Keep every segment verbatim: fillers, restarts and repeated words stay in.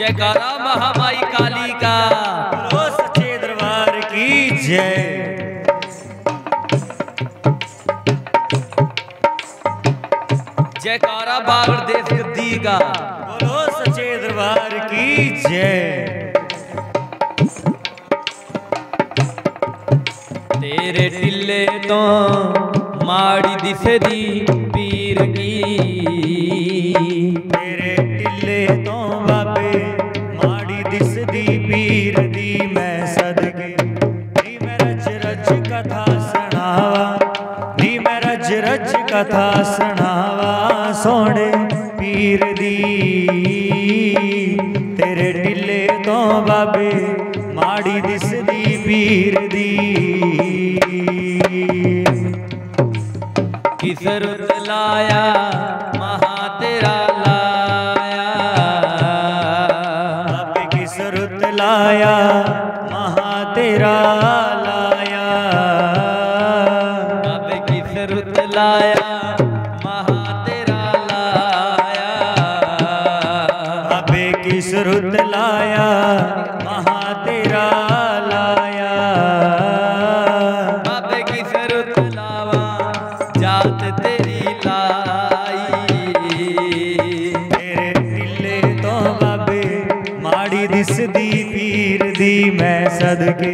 जयकारा महामाई काली का, बोलो सच्चे दरबार की जय। जयकारा बाबर देव गद्दी का, बोलो सच्चे दरबार की जय। तेरे टिले तो माड़ी दिसदी पीर की, तेरे टिले तो बाबे माड़ी दिसदी पीर दी। मैं सदके नी मैं रज रज कथा सुनावा, नी मैं रज रज कथा सुनावा सोने पीर दी। तेरे टिले तो बाबे माड़ी दिसदी पीर दी। किस रुत लाया महा तेरा लाया, बाबे किस रुत लाया महा तेरा लाया, बाबे किस रुत लाया रुत लाया महा तेरा लाया। बाबे किस रुत लावा जात तेरी लाई, तेरे टिले तो बाबे माड़ी दिसदी पीर दी। मैं सदके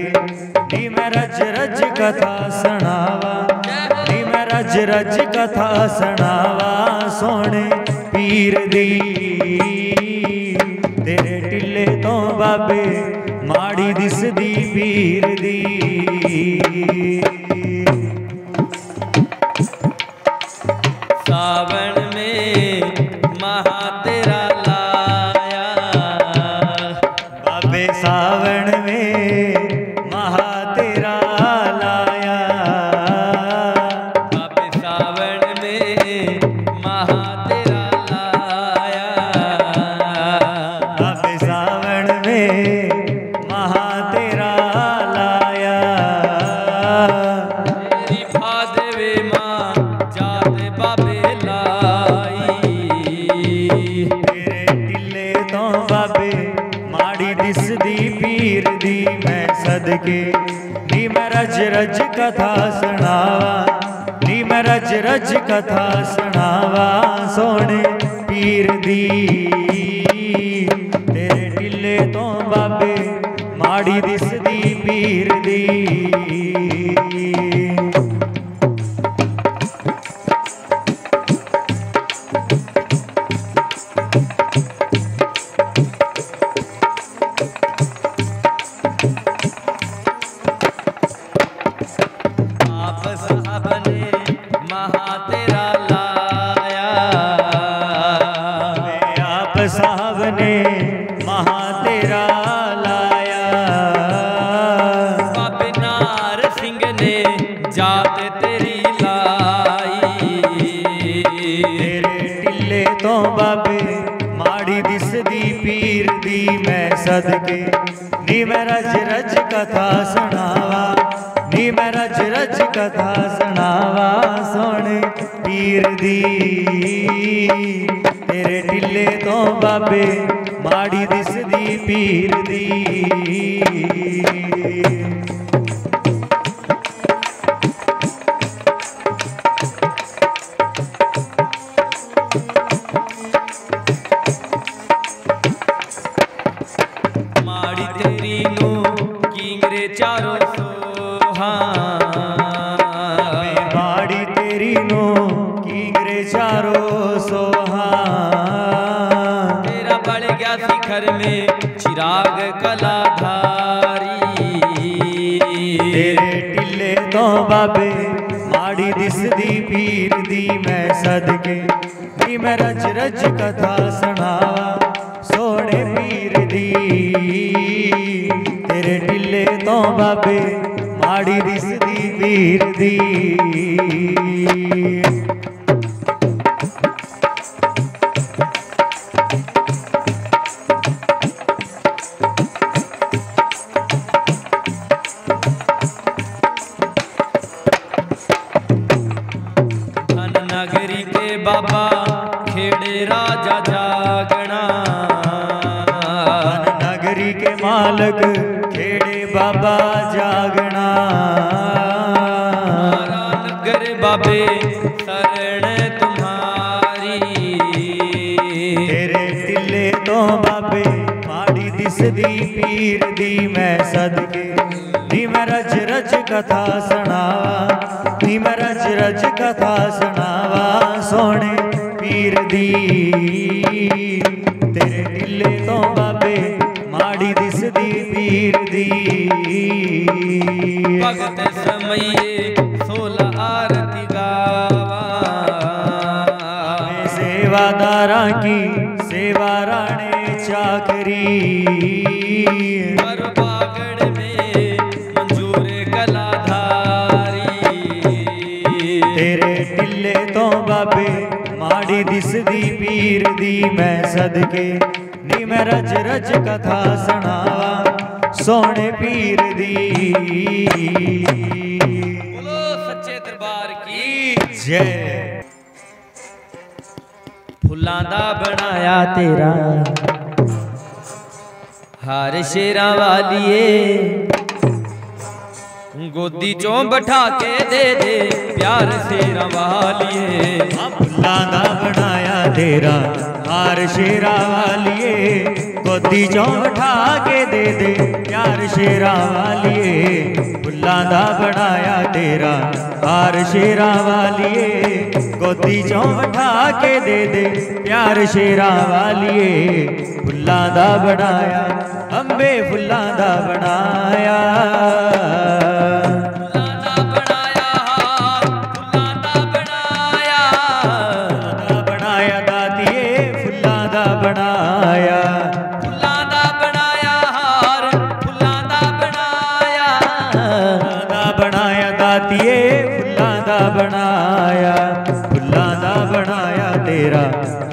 नी मैं रज रज कथा सुनावा, नी मैं रज रज कथा सुनावा सोने पीर दी। तेरे टिले तो बाबे माड़ी दिसदी पीर दी। सावन में महा तेरा लाया, बाबे सावन में महा तेरा लाया, बाबे सावन में महा तेरा नी मैं रज रज कथा सुनावा, नी मैं रज रज कथा सुनावा सोने पीर दी। तेरे टिले तो बाबे माड़ी दिसदी पीर दी। सदके नी मैं रज रज कथा सुनावा, नी मैं रज रज कथा सुनावा सोने पीर दी। तेरे टिले तो बाबे माड़ी दिसदी पीर दी। चिराग कलाधारी, तेरे टिले तो बाबे माड़ी दिसदी पीर दी। मैं सदके नी मैं रज रज कथा सुनावा सोने पीर दी। तेरे टिले तो बाबे माड़ी दिसदी पीर दी। बाबा खेड़े राजा जागना, नानक खेड़े बाबा जागना, नानक बाबे शरण तुम्हारी। तेरे तिले तो बाबे माड़ी दिसदी पीर दी मैं सदके दी, मैं रज रज कथा सुनावा दी, मैं रज रज कथा सुनावा सोने पीर दी। तेरे टिले तो बाबे माड़ी दिसदी पीर दी। भगत समये सोला आरती गावा, सेवादारा की सेवा राणे चाकरी। माड़ी दिसदी पीर दी मैं सदके नी, मैं रज रज कथा सुनावा सोने पीर दी। बोलो सच्चे दरबार की जय। फुलां दा बनाया तेरा हार शेरा वालिए, गोदी चों बैठा के दे दे प्यार शेरा वालिए। दादा बनाया तेरा हार शेरा वालिए, गोदी चों उठा के दे दे प्यार शेरा वालिए। बुल्ला दा बनाया तेरा हार शेरा वालिए, गोदी चों उठा के दे दे प्यार शेरा वालिए। बुल्ला दा बनाया अंबे फुल्ला दा बनाया,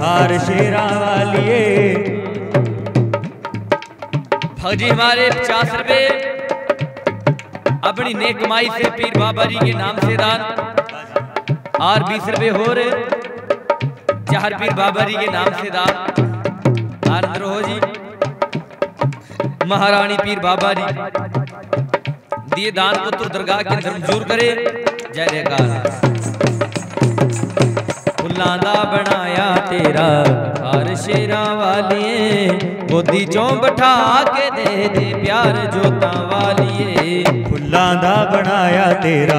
हार शेरा वालिए। भगजी हमारे पचास रुपए अपनी नेक कमाई से पीर बाबा जी के नाम से दान, और बीस रुपए हो रहे चार पीर बाबा जी के नाम से दान। आनंद रहो जी, महारानी पीर बाबा जी दिए दान पुत्र दरगाह के अंदर मंजूर करे। जय जयकार। फुल्लां दा बनाया तेरा हार शेरा वालिए, गोदी चों बैठा के दे दे प्यार जोता वालिए। फुल्लां दा बनाया तेरा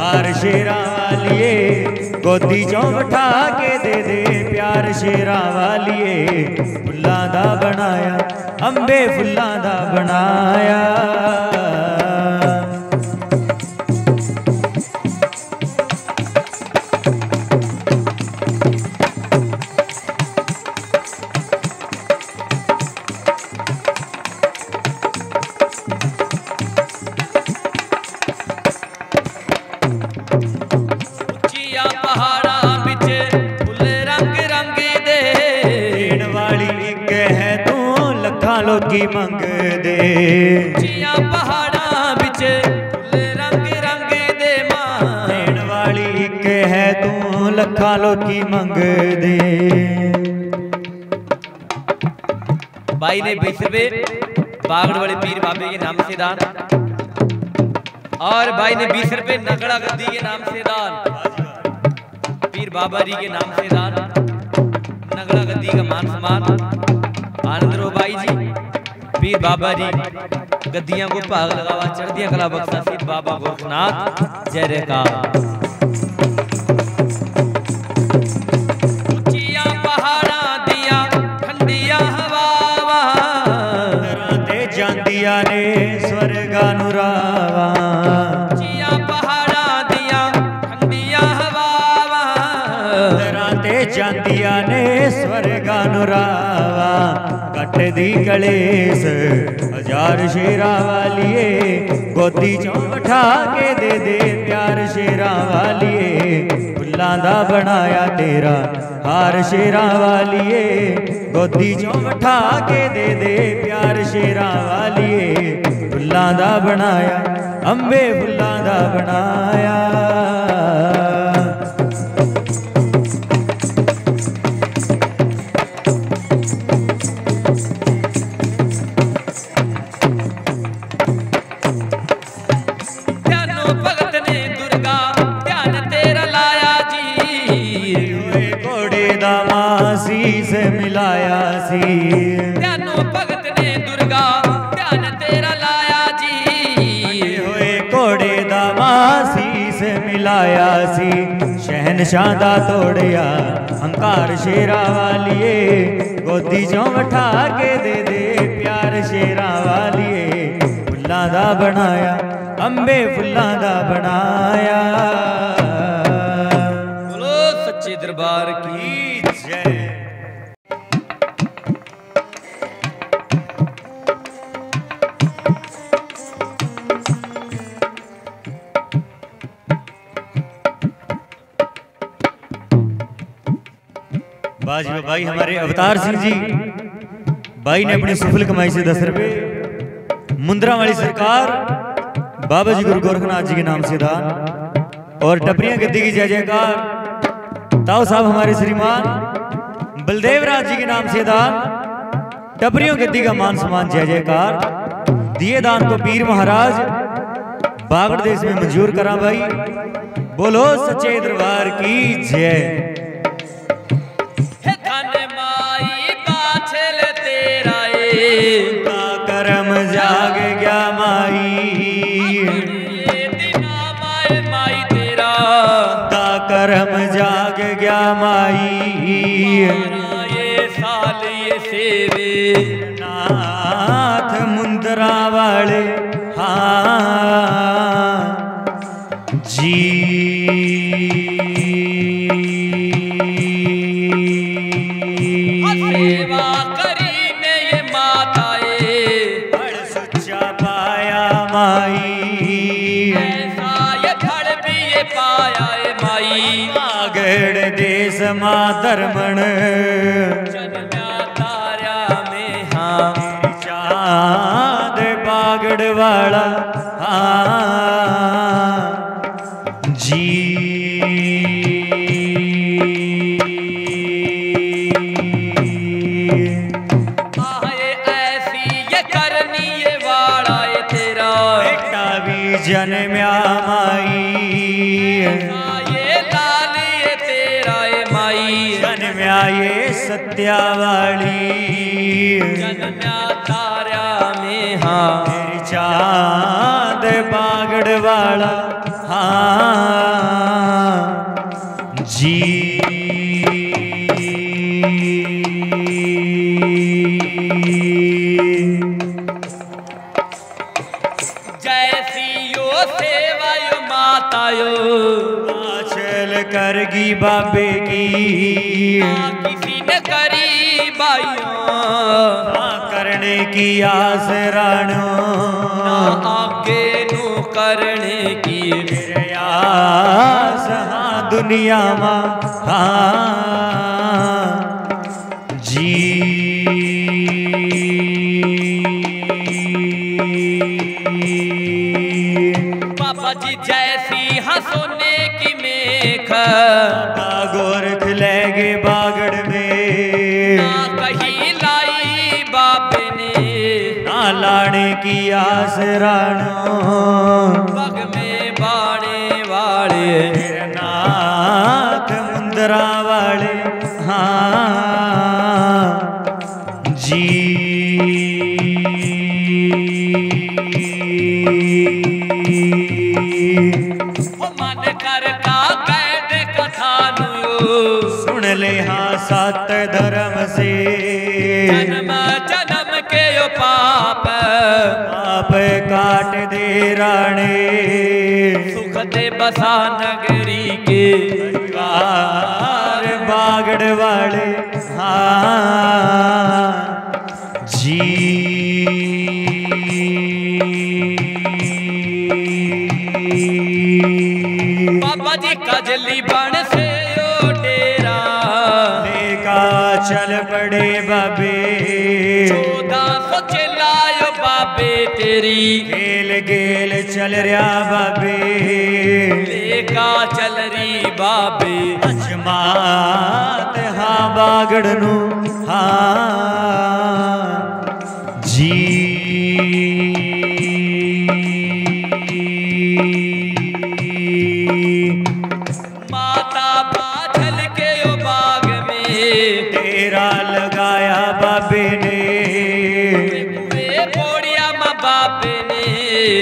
हार शेरा वालिए, गोदी चों बैठा के दे दे प्यार शेरा वालिए। फुल्लां दा बनाया अंबे फुल्लां दा बनाया। लोगी मंग दे जिया पहाड़ा बिच रंग रंग दे मां, देन वाली एक है तू लखा लोगी मंग दे। भाई ने बीस रुपए बागड़ वाले पीर बाबे के नाम से दान, और भाई ने बीस रुपए नगड़ा गद्दी के नाम से दान, पीर बाबा जी के नाम से दान, नगड़ा गद्दी का मान सम्मान। आनंद रो भाई जी, पीर बाबा जी गद्दियां को भाग लगावा, चढ़दियां कला बख्शा पीर बाबा गोरखनाथ। जय जयकार। उचिया पहाड़ा दिया ठंडिया हवावा, राते जांदिया ने स्वर्गा नुरावा। उचिया पहाड़ा दिया ठंडिया हवावा, राते जांदिया ने स्वर्गा नुरावा। कट दी कलेस हजार शेरा वालिए, गोदी चों बैठा के दे दे प्यार शेरा वालिए। फुल्लां दा बनाया तेरा हार शेरा वालिए, गोदी चों बैठा के दे दे प्यार शेरा वालिए। फुल्लां दा बनाया अंबे फुल्लां दा बनाया। लाया सी शहनशाह दा तोड़िया हंकार शेरा वालिए गोदी चों बठा के दे दे प्यार शेरा वालिए फुल्लां दा बनाया अंबे फुल्लां दा बनाया। बोलो सच्चे दरबार की जय। बाजी भाई, भाई हमारे अवतार सिंह जी भाई ने अपनी सफल कमाई से दस रुपये मुंद्रा वाली सरकार बाबा जी गुरु गोरखनाथ जी के नाम से दान और डबरियां गद्दी की जय जयकार ताऊ साहब हमारे श्रीमान बलदेव राज जी के नाम से दान डबरियों गद्दी का मान सम्मान जय जयकार। दिए दान को पीर महाराज बागड़ देश में मंजूर करा भाई। बोलो सच्चे दरबार की जय। का करम जाग गया माई दिना माए माई तेरा का करम जाग गया माई ये साल ये सेवे नाथ मुंद्रा वाले हाँ जी मा धर्मण तारा में हाँ चाँद बागड़ वाला हाँ जी आए ऐसी ये करनी ये वाला ये तेरा बेटा भी जन्म्या माई ये सत्यावाली जन्म्या तारा में हाँ तेरी चाँद बागड़ वाला हाँ जी जैसी यो सेवा यो माता यो करगी बाबे की किसी ने करी बाइयों करने की आस राणो आगे नू करने की मेरे आस हाँ दुनिया माँ हाँ जी बाबा जी जैसी हंसोने गोरख ले गे बागड़ में ना कहीं लाई बाप ने ना लाने की आस रानो बग में बाणे वाले नाथ मुंद्रा वाले हाँ जी सात धर्म से जन्म जन्म के यो पाप पाप काट दे राणे सुख दे बसा नगरी के बागड़ वाले हाँ जी बाबा जी कजली बन से चल पड़े बाबे चौदह सौ चिल्लायो बाबे तेरी गेल गेल चल रहा बाबे लेका चल रही बाबे अजमात हाँ बागड़ नू हाँ जी माता बादल के ओ बाग में तेरा लगाया बाबे ने बोड़िया माँ बापे ने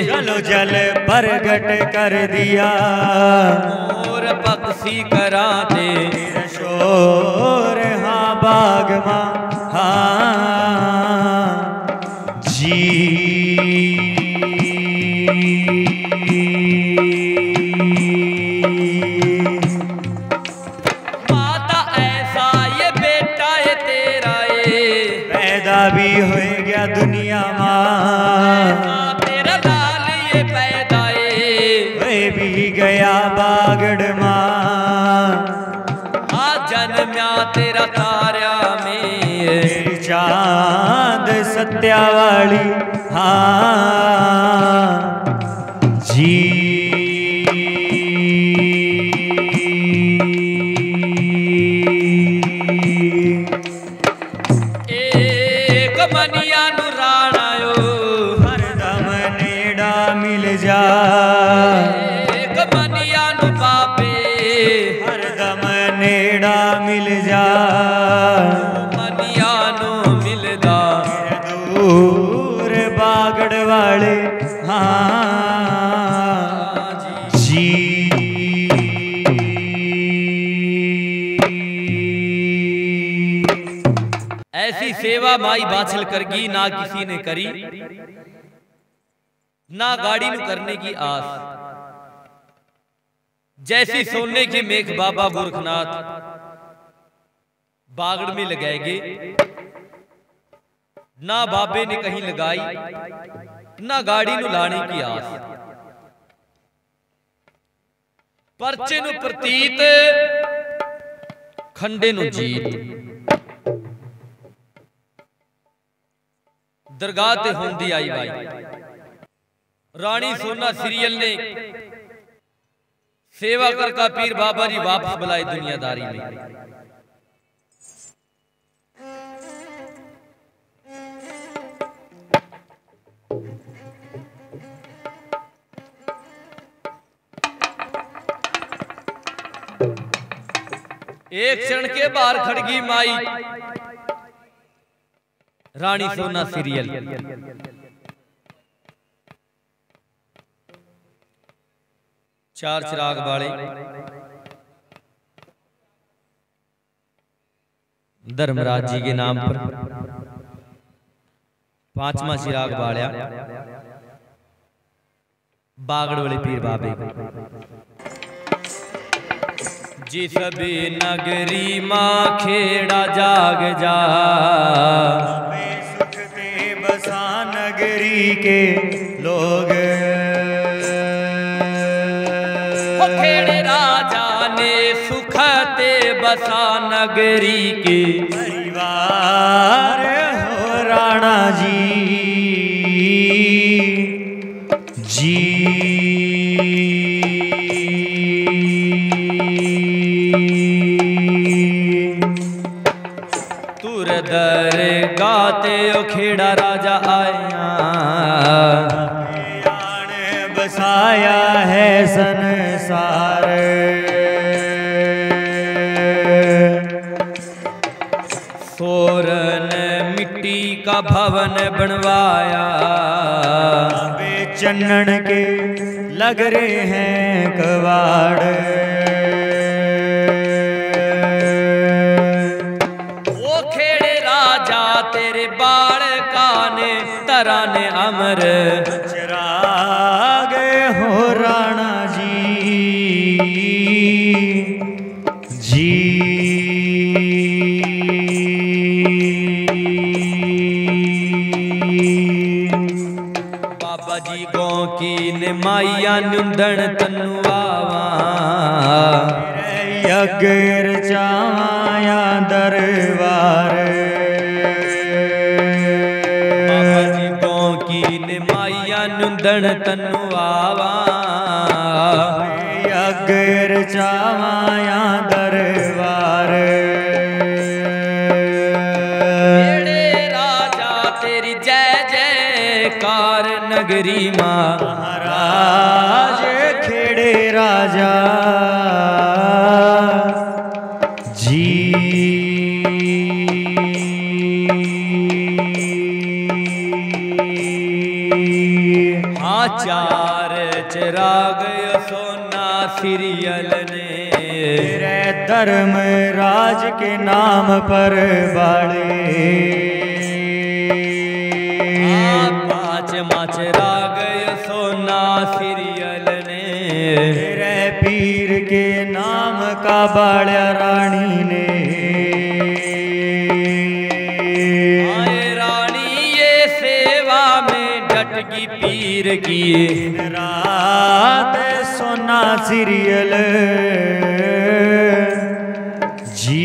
चलो जल प्रगट कर दिया मोर पक्षी करा दे तेरा शोर हाँ बाग माँ हाँ जी माता ऐसा ये बेटा है तेरा ये पैदा भी हो गया दुनिया माँ गया बागड़ माँ जन्म्या तेरा तारा में चांद सत्यावाली हाँ जी एक मनिया नु राणा यो हर दम नेड़ा मिल जा मिल जा मनियानो मिलदा दूर बागड़ वाले हाँ जी ऐसी सेवा माई बाछल करगी ना किसी ने करी ना गाड़ी नु करने की आस जैसी सोने की मेघ बाबा गोरखनाथ बागड़ में लगाएंगे ना बाबे ने कहीं लगाई ना गाड़ी नु लाने की आस परचे नु प्रतीत खंडे नु जीत दरगाह ते होंदी आई बाई रानी सोना सीरियल ने सेवा कर का पीर बाबा जी वापस बुलाए दुनियादारी में एक क्षण के बाहर खड़गी माई रानी सोना सीरियल चार चिराग वाले धर्मराज जी के नाम पर पांचवा चिराग वाला बागड़ वाले पीर बाबे जी सभी नगरी माँ खेड़ा जाग जा सुख पे बसा नगरी के लोग खेड़े राजा ने सुखते बसा नगरी के परिवार हो राणा जी जी गाते ओ खेड़ा राजा आया आने बसाया है संसार सोरन मिट्टी का भवन बनवाया वे चन्नन के लग रहे हैं कवाड़ राने अमर चिराग हो राणा जी जी बाबा जी गौ की ने माया नुंदन तनुआवा यज्ञ चाया दरबार दण तनु आवा अगर चावाया दरबार खेड़े राजा तेरी जय जयकार नगरी माँ महाराज खेड़े राजा समाचार चिराग सोना सीरियल ने तेरे धर्म राज के नाम पर बाड़े पाँच माच राग सोना सीरियल ने तेरे पीर के नाम का बाड़ा रानी ने की पीर की रात सोना सीरियल जी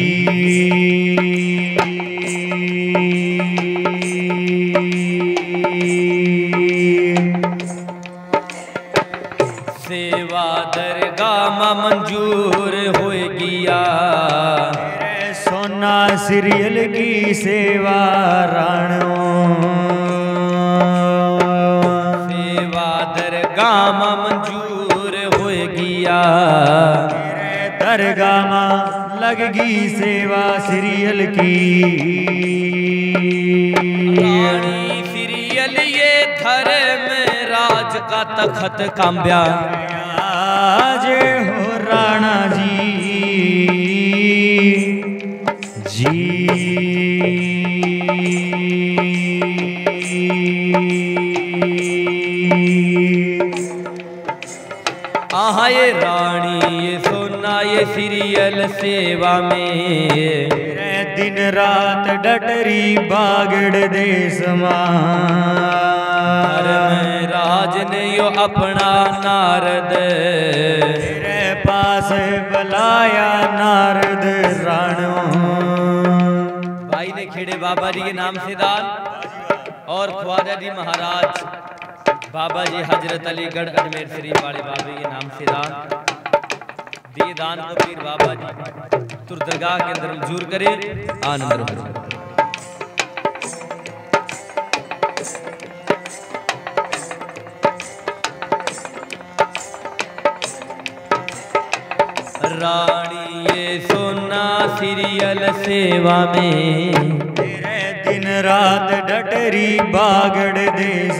सेवा दरगाह में मंजूर हो गया सोना सीरियल की सेवा राणो दरगामा मंजूर हो गया दरगामा लगगी सेवा सीरियल की रानी सीरियल ये धर्म राज का तखत काम्या आज हो राणा जी जी ये रानी ये सोना ये सीरियल सेवा में दिन रात डटरी बागड़ देश में राज ने यो अपना नारद तेरे पास बुलाया नारद राणो भाई ने खेड़े बाबा जी के नाम से दान और ख्वाजा जी महाराज बाबा जी हजरत अलीगढ़ अजमेर शरीफ वाले बाबा के नाम से दान दिए दान को पीर बाबा जी तुरदरगाह के अंदर मंजूर करे आनंद हो। रानी ये सोना सीरियल सेवा में दिन रात डटरी बागड़ देश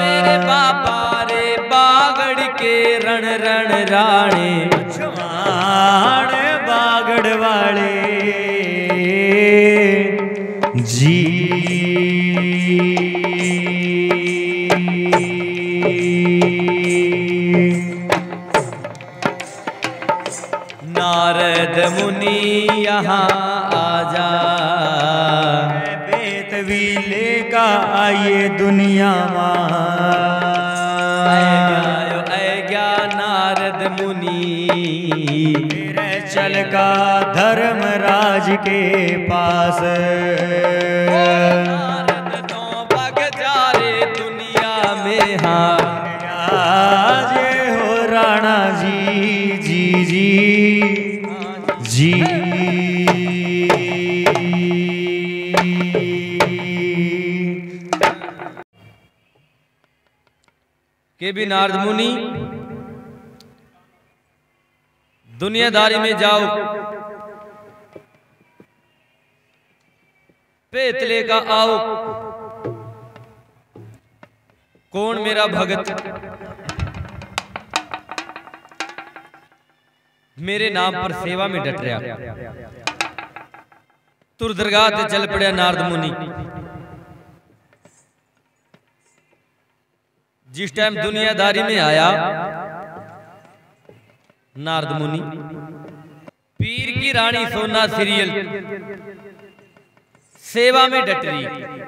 मेरे बाबा रे बागड़ के रण रण राणे छाणे बागड़ वाले जी नारद मुनि यहाँ आजा आइए दुनिया में ऐ गया नारद मुनि तेरे चल का धर्म राज के पास नारद तो भग जा रे दुनिया में हाँ आज हो राणा जी जी जी जी, जी। के भी नारद मुनि दुनियादारी में जाओ पेतले का आओ कौन मेरा भगत मेरे नाम पर सेवा में डट रहा तुर दरगाह ते चल पड़ा नारद मुनि जिस टाइम दुनियादारी में आया नारद मुनि पीर की रानी सोना सीरियल सेवा में डट रही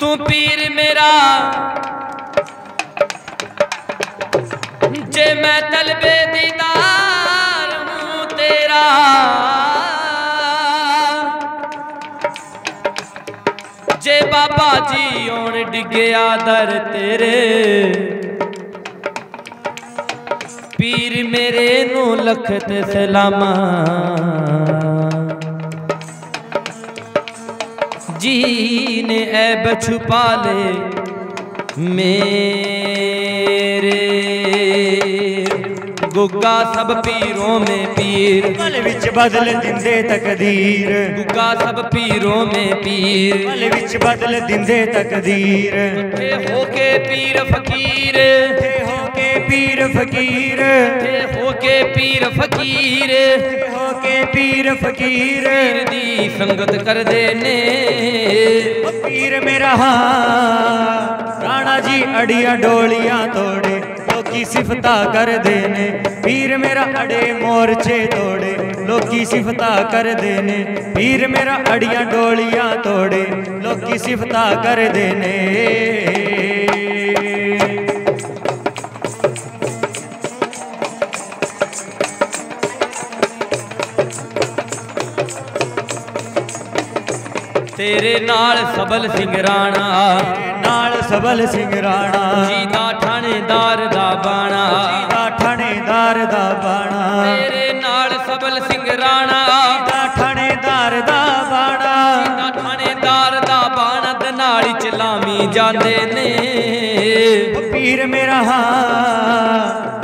तू पीर मेरा जे मैं तलबे दीदार हूँ तेरा जे बाबा जी ओन डिगया दर तेरे पीर मेरे नू लखत सलामा सीने ऐब छुपा ले मेरे। गोगा सब पीरों में पीर पल विच बदल दिंदे तकदीर। गोगा सब पीरों में पीर पल विच बदल दिंदे तकदीर। उठे होके पीर फकीर उठे होके पीर फकीर उठे होके पीर फकीर होके पीर फकीर। पीर दी संगत कर देने पीर मेरा राणा जी अड़िया डोलियां तोड़े लोकी सिफता कर देने। पीर मेरा अड़े मोर्चे तोड़े लोकी सिफता कर देने। पीर मेरा अड़िया डोलियां तोड़े लोकी सिफता कर देने। तेरे नाल सबल सिंह राणा नाल सबल सिंह राणा जीदा ठाणेदार दा बाणा जीदा ठाणेदार दा बाणा। तेरे नाल सबल सिंह राणा जीदा ठाणेदार दा बाणा जीदा ठाणेदार दा बाणा। ते नाल चलामी जांदे ने पीर मेरा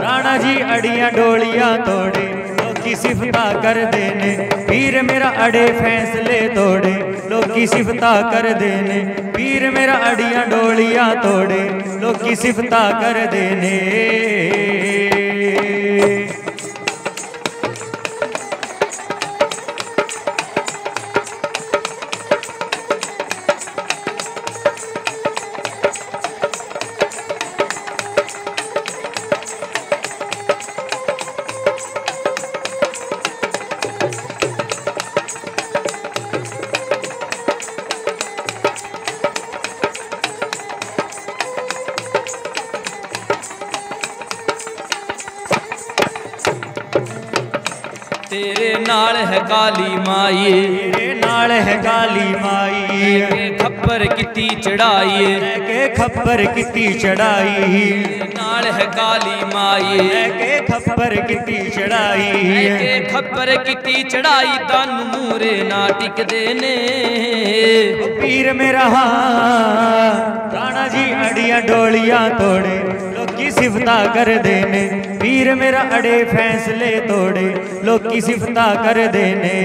राणा जी अड़ियां डोलियां तोड़े लोकी सिफता कर देने। पीर मेरा अड़े फैसले तोड़े लोकी सिफता कर देने। पीर मेरा अड़ियां डोलियां तोड़े लोकी सिफता कर देने। तेरे नाल है काली माई तेरे नाल है काली माई खप्पर किती चढ़ाई के खप्पर किती चढ़ाई। नाल है काली माई के खप्पर किती चढ़ाई के खप्पर किती चढ़ाई। तन मूरे ना टिकदे ने पीर मेरा राणा जी अड़ियां डोलियां तोड़े लोकी सिफता कर देने। पीर मेरा अड़े फैसले तोड़े लोकी सिफता कर देने।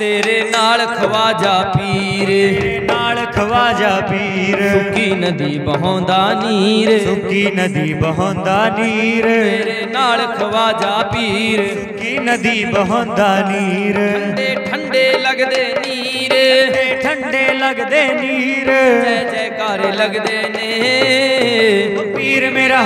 तेरे नाल खवाजा पीर नाल खवाजा पीर सुकी नदी बहोंदा नीर सुकी नदी बहोंदा नीर। तेरे नाल खवाजा पीर सुकी नदी बहोंदा नीर ठंडे ठंडे लगदे नीर ठंडे लगदे नीर जय जयकार लगदे ने पीर मेरा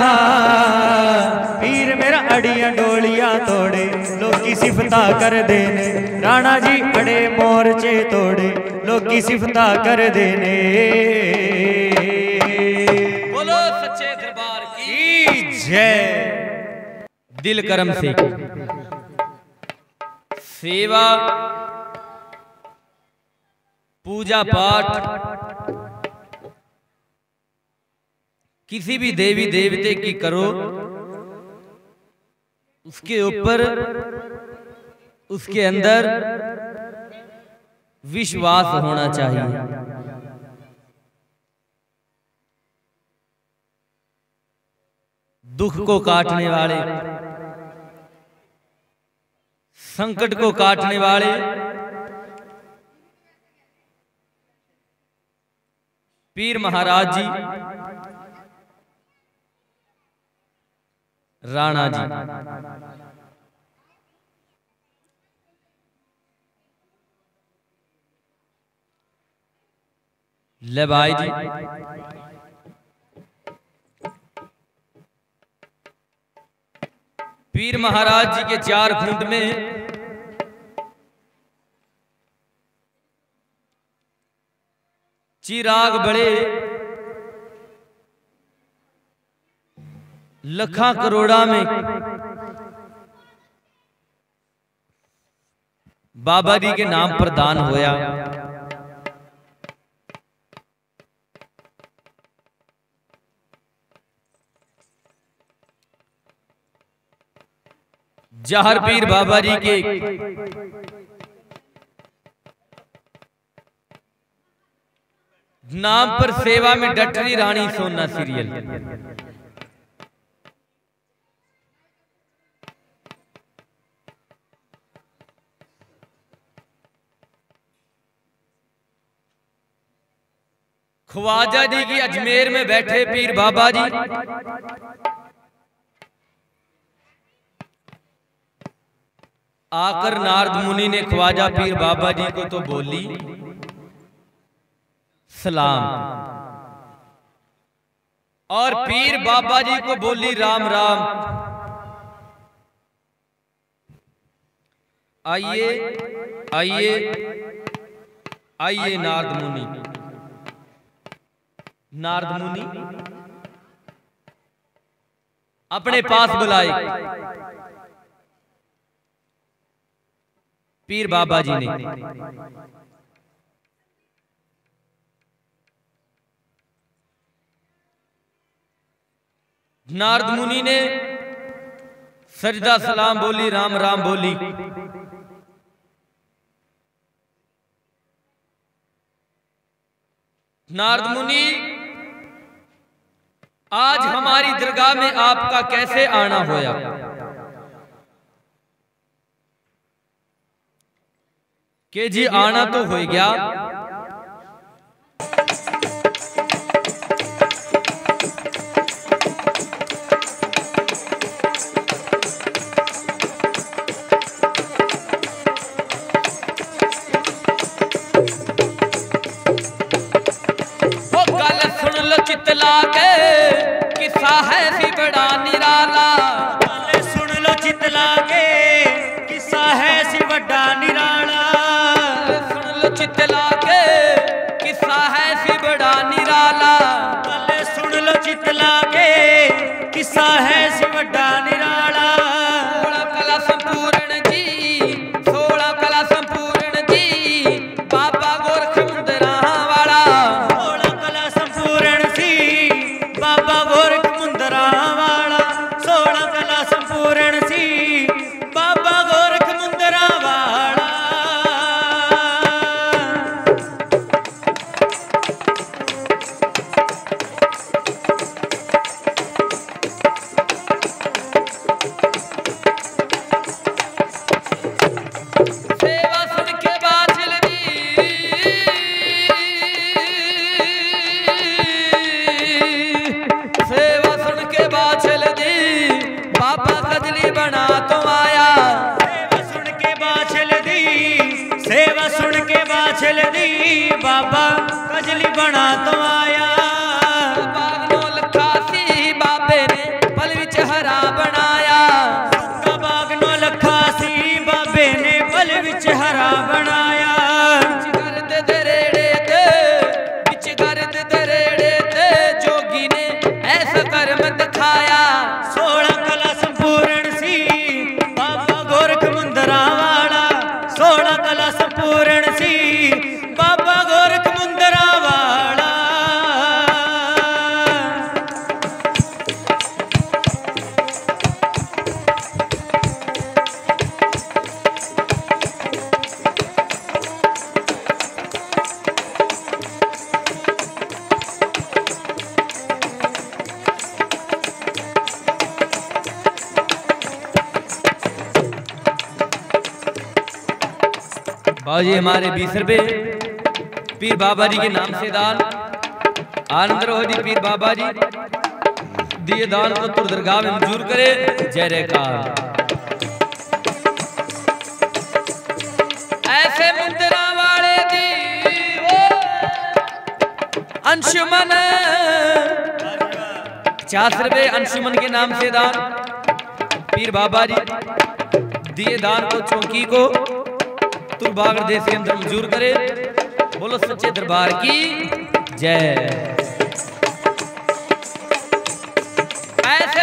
पीर मेरा अड़ियां डोलियां तोड़े लोकी सिफता कर देने। राणा जी अड़े मोर्चे तोड़े लोकी सिफता कर देने। बोलो सच्चे दरबार की जय। दिल करम से सेवा पूजा पाठ किसी भी देवी देवते की करो उसके ऊपर उसके अंदर विश्वास होना चाहिए। दुख को काटने वाले संकट को काटने वाले पीर महाराज जी राणा जी ले भाई जी पीर महाराज जी के चार खूंट में चिराग बड़े लखा करोड़ा में बाबा जी के नाम पर दान होया। जहर पीर बाबा जी के नाम पर सेवा में डट रही रानी सोना सीरियल। ख्वाजा जी की अजमेर में बैठे पीर बाबा जी आकर नारद मुनि ने ख्वाजा पीर बाबा जी को तो बोली सलाम और पीर बाबा जी को बोली राम राम। आइए आइए आइए नारद मुनि नारद मुनि अपने पास बुलाए पीर बाबा जी ने नारद मुनि ने सजदा सलाम बोली राम राम बोली। नारद मुनि आज हमारी दरगाह में आपका कैसे आना होया? के जी आना तो हो गया वो गल सुन लो चितला के किस्सा है सी बड़ा निराला। गल सुन लो चितला के किस्सा है सी बड़ा निराला। चितला के किस्सा है सी बड़ा निराला। गल सुन लो चितला के किस्सा है सी बड़ा निराला। सोलह कला संपूर्ण जी सोलह कला संपूर्ण जी बाबा गोरखनाथ वाला। सोलह कला संपूर्ण जी बाबा गोरखनाथ वाला। सोलह कला संपूर्ण जी बाबा गोरखनाथ वाला। बाबा कजली बना तो आया। बागनो लखा सी बाबे ने पल विच हरा बनाया। बागनो लखा सी बाबे ने पल विच हरा बनाया। करते दरेड़े ते बिच करते दरेड़े ते जोगी ने ऐसा कर्म दिखाया। सोलह कला संपूर्ण सी बाबा गोरखनाथ वाला। सोलह कला संपूर्ण सी बाबा गोरखनाथ वाला। भाजी हमारे बीस रुपए पीर बाबा जी के नाम से दान। आनंद रहो जी पीर बाबा जी दिए दान को तुर दरगाह में मंजूर करे। जय जयकार। ऐसे मुंदरा वाले दी अंशुमन पचास रुपए अंशुमन के नाम से दान। पीर बाबा जी दिए दान को चौकी को तुरबागढ़ देश के अंदर मंजूर करे। बोलो सच्चे दरबार की जय। ऐसे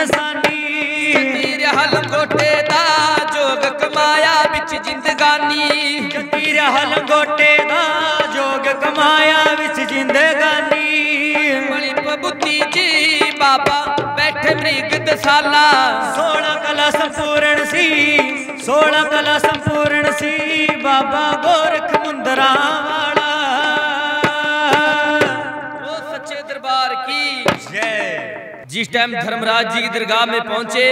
इनसानी जतीर हल गोटे दा जोग कमाया बिच जिंदगानी जतीर हल गोटे दा जोग कमाया बिच जिंदगानी बड़ी पबुती जी बाबा बैठे मृग दसाला सोलह कला संपूर्ण सी सोलह कला संपूर्ण सी बाबा गोरख मुंदरा वाला वो सच्चे दरबार की जय। जिस टाइम धर्मराज जी की दरगाह में पहुंचे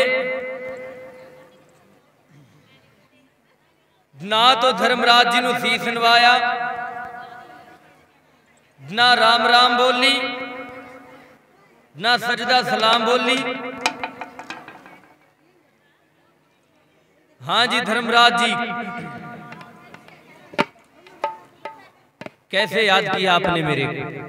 ना तो धर्मराज जी ने शीश नवाया ना राम राम बोली ना सजदा सलाम बोली। हाँ जी धर्मराज जी कैसे याद किया आपने मेरे को?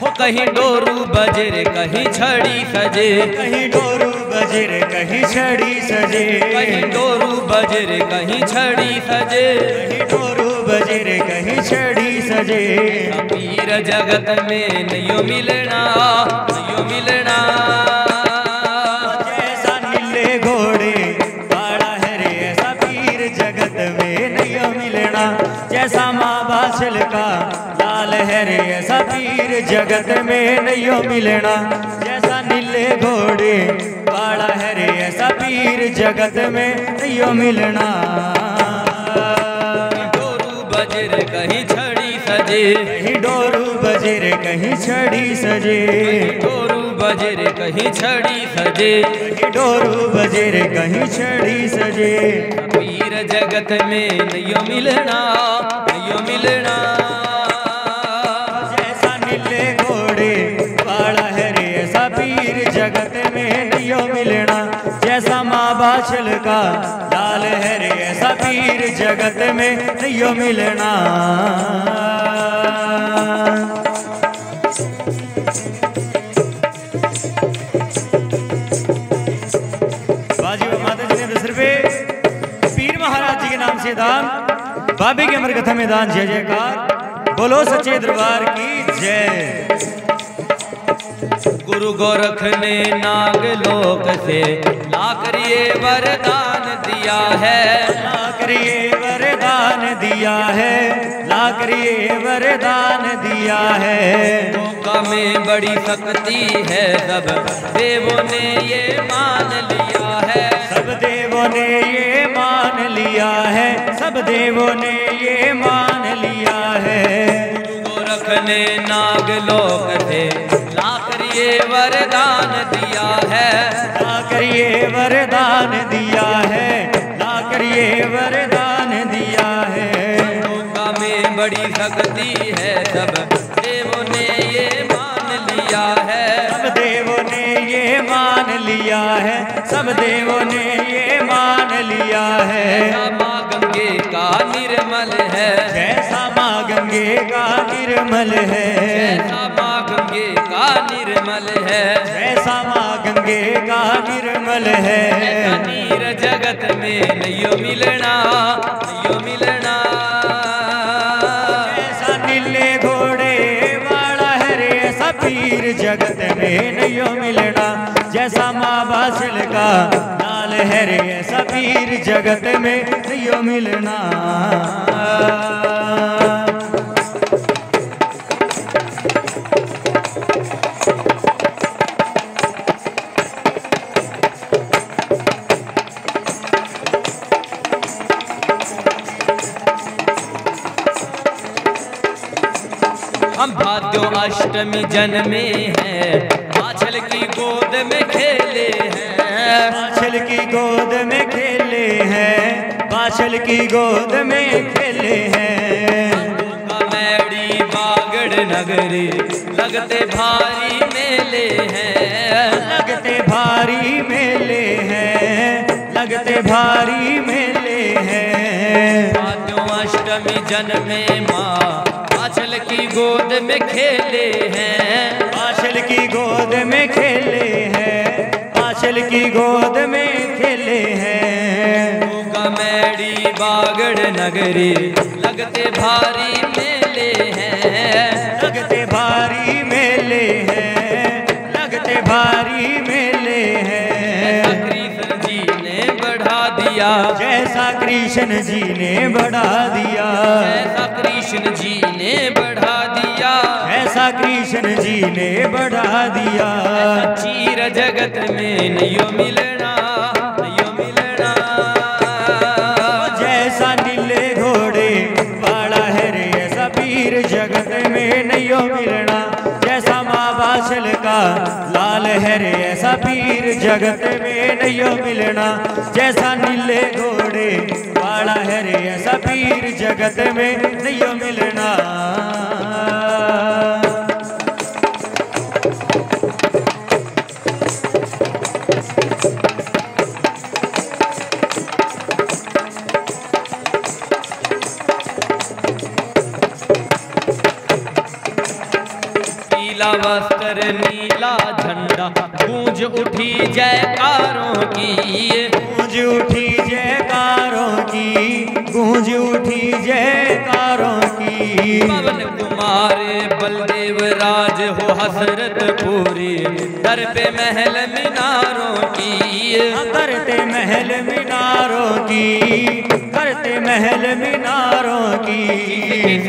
हो कहीं डोरू बजे रे कहीं छड़ी सजे कहीं डोरू बजे रे कहीं छड़ी सजे कहीं डोरू बजे रे कहीं छड़ी सजे कहीं डोरू बजे रे कहीं छड़ी सजे। पीर जगत में नहीं मिलना नहीं मिलना जैसा नीले घोड़े बाड़ा है रे ऐसा पीर जगत में नहीं मिलना जैसा माँ बाछल का लाल है रे ऐसा पीर जगत में नहीं मिलना जैसा नीले घोड़े बाड़ा है रे ऐसा पीर जगत में नहीं मिलना। डोरू बजे रे कहीं छड़ी सजे कहीं डोरू बजे रे कहीं छड़ी सजे डोरू बजे रे कहीं छड़ी सजे कहीं डोरू बजे रे कहीं छड़ी सजे। पीर जगत में नहीं मिलना नहीं मिलना जैसा नीले घोड़े बाड़ा है रे ऐसा पीर जगत में नहीं मिलना जैसा माँ बाछल का लाल है रे ऐसा पीर जगत में नहीं मिलना। बाजी माता जी ने दस रुपये पीर महाराज जी के नाम से दान बाबे के अमर कथा में दान जय जयकार बोलो सच्चे दरबार की जय। गुरु गोरख ने नाग लोक से लाकरिए वरदान दिया है लाकरिए वरदान दिया है लाकरिए वरदान दिया है गोगा में बड़ी शक्ति है सब देवों ने ये मान लिया है सब देवों ने ये मान लिया है सब देवों ने ये मान लिया है। गुरु गोरख ने नाग लोक से लाकरिए वरदान दिया है लाकरिए वरदान दिया है लाकरिए वरदान दिया है। गोगा में बड़ी शक्ति है सब देवों ने ये मान लिया है सब देवों ने ये मान लिया है सब देवों ने ये मान लिया है। माँ गंगे का निर्मल है जैसा माँ गंगे का निर्मल है निर्मल है जैसा माँ गंगे का निर्मल है। नीर जगत में नहीं मिलना नहीं मिलना जैसा नीले घोड़े वाला है रे ऐसा पीर जगत में नहीं मिलना जैसा माँ बाछल का लाल है रे ऐसा पीर जगत में नहीं मिलना। भाद्यो अष्टमी जन्मे हैं बाछल की गोद में खेले हैं बाछल की गोद में खेले हैं बाछल की गोद में खेले हैं। मैड़ी बागड़ नगरी लगते भारी मेले हैं लगते भारी मेले हैं लगते भारी मेले हैं। भाद्यो अष्टमी जन्मे माँ बाछल की गोद में खेले हैं बाछल की गोद में खेले हैं बाछल की गोद में खेले हैं। गोगा मैड़ी बागड़ नगरी लगते भारी मेले हैं, लगते भारी मेले हैं, लगते भारी मेले हैं। कृष्ण जी ने बढ़ा दिया जैसा कृष्ण जी ने बढ़ा दिया, जैसा कृष्ण जी ने बढ़ा दिया, जैसा कृष्ण जी ने बढ़ा दिया। चीर जगत में नहीं मिलना मिलना, जैसा माँ बाछल का लाल है रे ऐसा पीर जगत में नहीं मिलना, जैसा नीले घोड़े वाला है रे ऐसा पीर जगत में नहीं मिलना। वस्त्र नीला झंडा गूंज उठी जयकारों की, गूंज उठी जयकारों की, गूंज उठी जयकारों की। पवन कुमार बलदेव राज हो हसरत पूरी दर पे महल मीनारों की, करते महल मीनारों की, करते महल मीनारों की।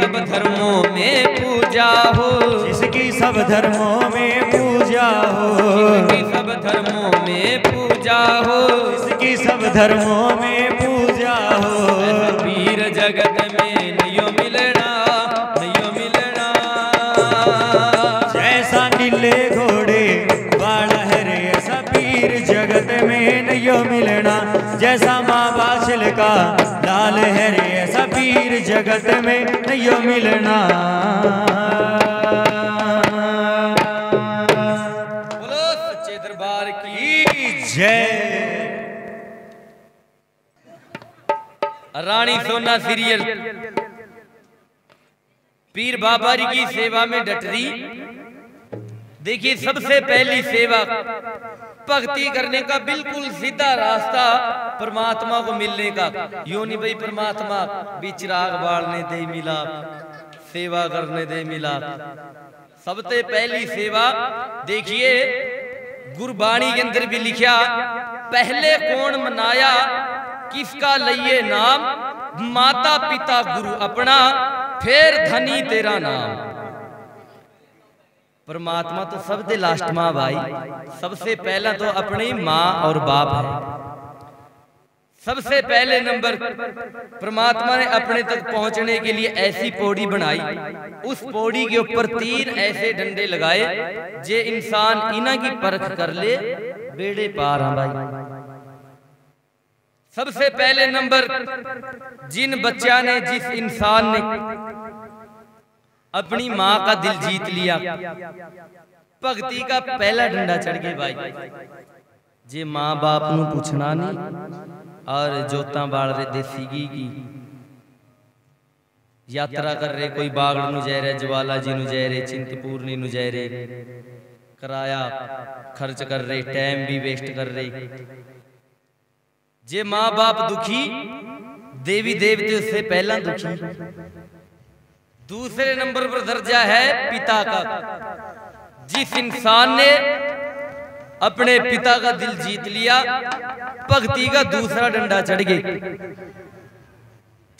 सब धर्मों में पूजा हो, जिसकी सब धर्मों में पूजा हो, जिसकी सब धर्मों में पूजा हो, जिसकी सब धर्मों में पूजा हो। पीर जगत में नहीं मिलना, नहीं मिलना। जैसा नीले घोड़े वाला है रे ऐसा पीर जगत में नहीं मिलना, जैसा माँ बाछल का लाल है रे ऐसा पीर जगत में नहीं मिलना। रानी सोना सीरियल पीर बाबा जी की सेवा में डट रही। देखिए सबसे पहली सेवा भक्ति करने का बिल्कुल सीधा रास्ता परमात्मा को मिलने का। योनि भाई परमात्मा भी चिराग बालने दे मिला, सेवा करने दे मिला। सबसे पहली सेवा देखिए गुरबाणी के अंदर भी लिखा, पहले कौन मनाया किसका लइए नाम, माता पिता गुरु अपना फिर धनी तेरा नाम। परमात्मा तो सबसे लास्ट माँ भाई, सबसे पहला तो अपनी माँ और बाप है। सबसे पहले नंबर परमात्मा ने अपने तक पहुंचने के लिए ऐसी पौड़ी बनाई, उस पौड़ी के ऊपर तीन ऐसे डंडे लगाए जे इंसान इना की परख कर ले बेड़े पार। हाँ भाई, सबसे पहले नंबर जिन बच्चा ने, जिस इंसान ने अपनी माँ का दिल जीत लिया भक्ति का पहला डंडा चढ़ के भाई जे माँ बाप नू पूछना नहीं और जोता बाल रहे देसी घी की यात्रा कर रहे, कोई बागड़ नु जा रहे, ज्वाला जी नु जा रहे, चिंतपूर्णी नु जा रहे, किराया खर्च कर रहे, टाइम भी वेस्ट कर रहे। जे माँ बाप दुखी देवी देवते उससे पहला दुखी। दूसरे नंबर पर दर्जा है पिता का, जिस इंसान ने अपने पिता का दिल जीत लिया भक्ति का दूसरा डंडा चढ़ गए।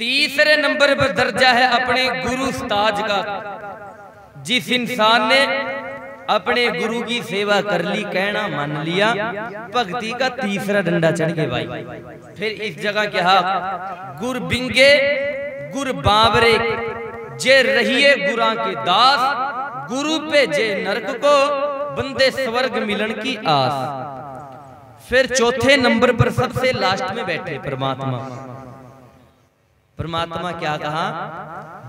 तीसरे नंबर पर दर्जा है अपने गुरु उस्ताद का, जिस इंसान ने अपने गुरु की सेवा कर ली, कहना मान लिया भक्ति का तीसरा डंडा चढ़ गए भाई। फिर इस जगह क्या गुर बिंगे गुर बाबरे जे रहिए गुरा के दास, गुरु पे जे नरक को बंदे स्वर्ग मिलन की आस। फिर चौथे नंबर पर सबसे लास्ट में बैठे परमात्मा। परमात्मा क्या कहा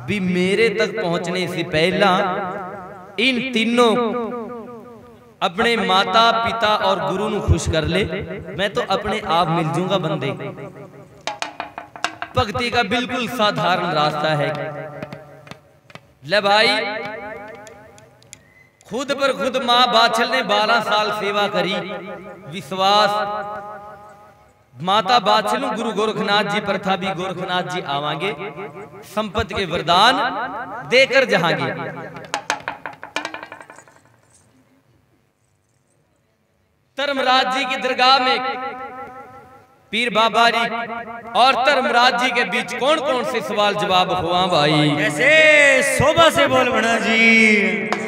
भी मेरे तक पहुंचने से पहला इन तीनों अपने माता पिता और गुरु को खुश कर ले, मैं तो अपने आप मिल जाऊंगा। बंदे भक्ति का बिल्कुल साधारण रास्ता है। ले भाई खुद पर खुद माँ बाछल ने बारह साल सेवा करी, विश्वास माता बादशाह गुरु गोरखनाथ जी प्रथा भी गोरखनाथ जी आवांगे संपत्ति के वरदान देकर जहांगे। धर्मराज जी की दरगाह में पीर बाबारी और धर्मराज जी के बीच कौन कौन से सवाल जवाब हुआ भाई? ऐसे शोभा से बोल बना जी।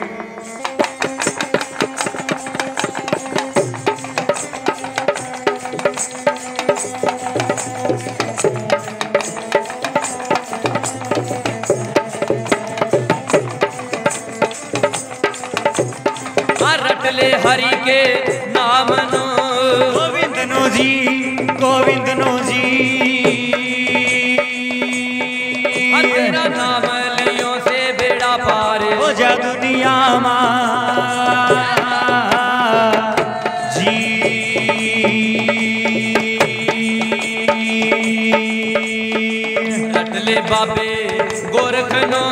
हरि के नाम नो गोविंद नो जी गोविंद नो जी तेरा नाम लियो से बेड़ा पार हो जा दुनिया मां जी। रटले बाबे गोरखनो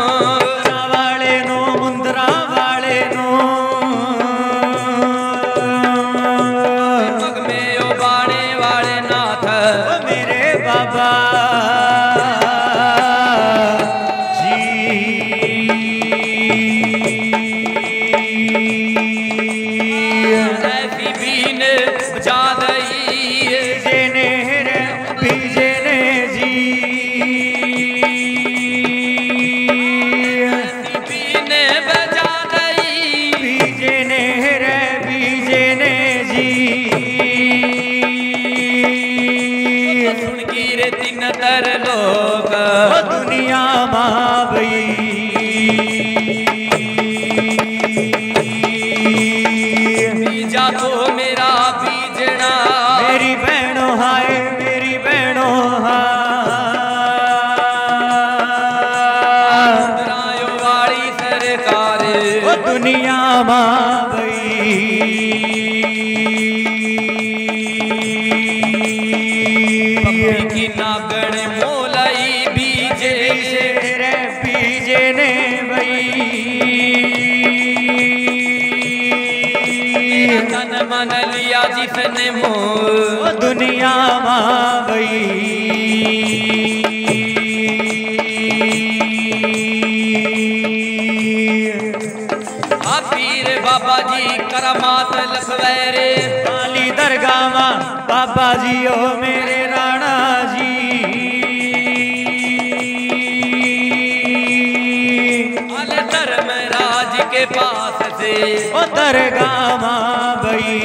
दुनिया मावई पीर बाबा जी करमात लखवैरे काली दरगाह बाबा जी ओ मेरे राणा जी। अल धर्मराज के पास से ओ दरगाह मावई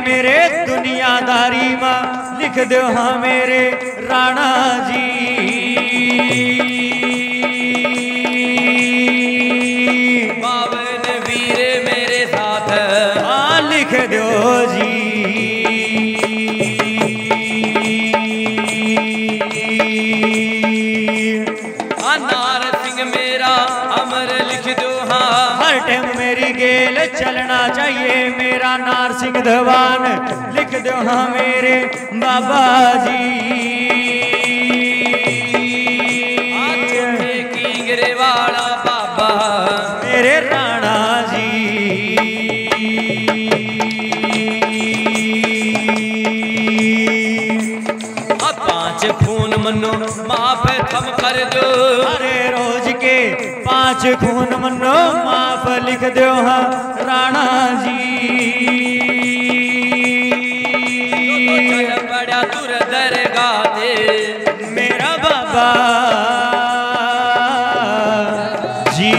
मेरे दुनियादारी माँ लिख दो हाँ मेरे राणा जी। बावन वीरे मेरे साथ हाँ लिख दो जी। नारसिंह मेरा अमर लिख दो हाँ हर टाइम मेरी गेल चलना चाहिए मेरा नारसिंह धवान लिख दो हाँ मेरे बाबा जी। किंगरे वाला बाबा मेरे राणा जी। अब पांच खून मनो माफ थम कर दो अरे रोज के पांच खून मनो माफ लिख दो हाँ राणा जी। बड़ा दूर दरगाह दे मेरा बाबा जी।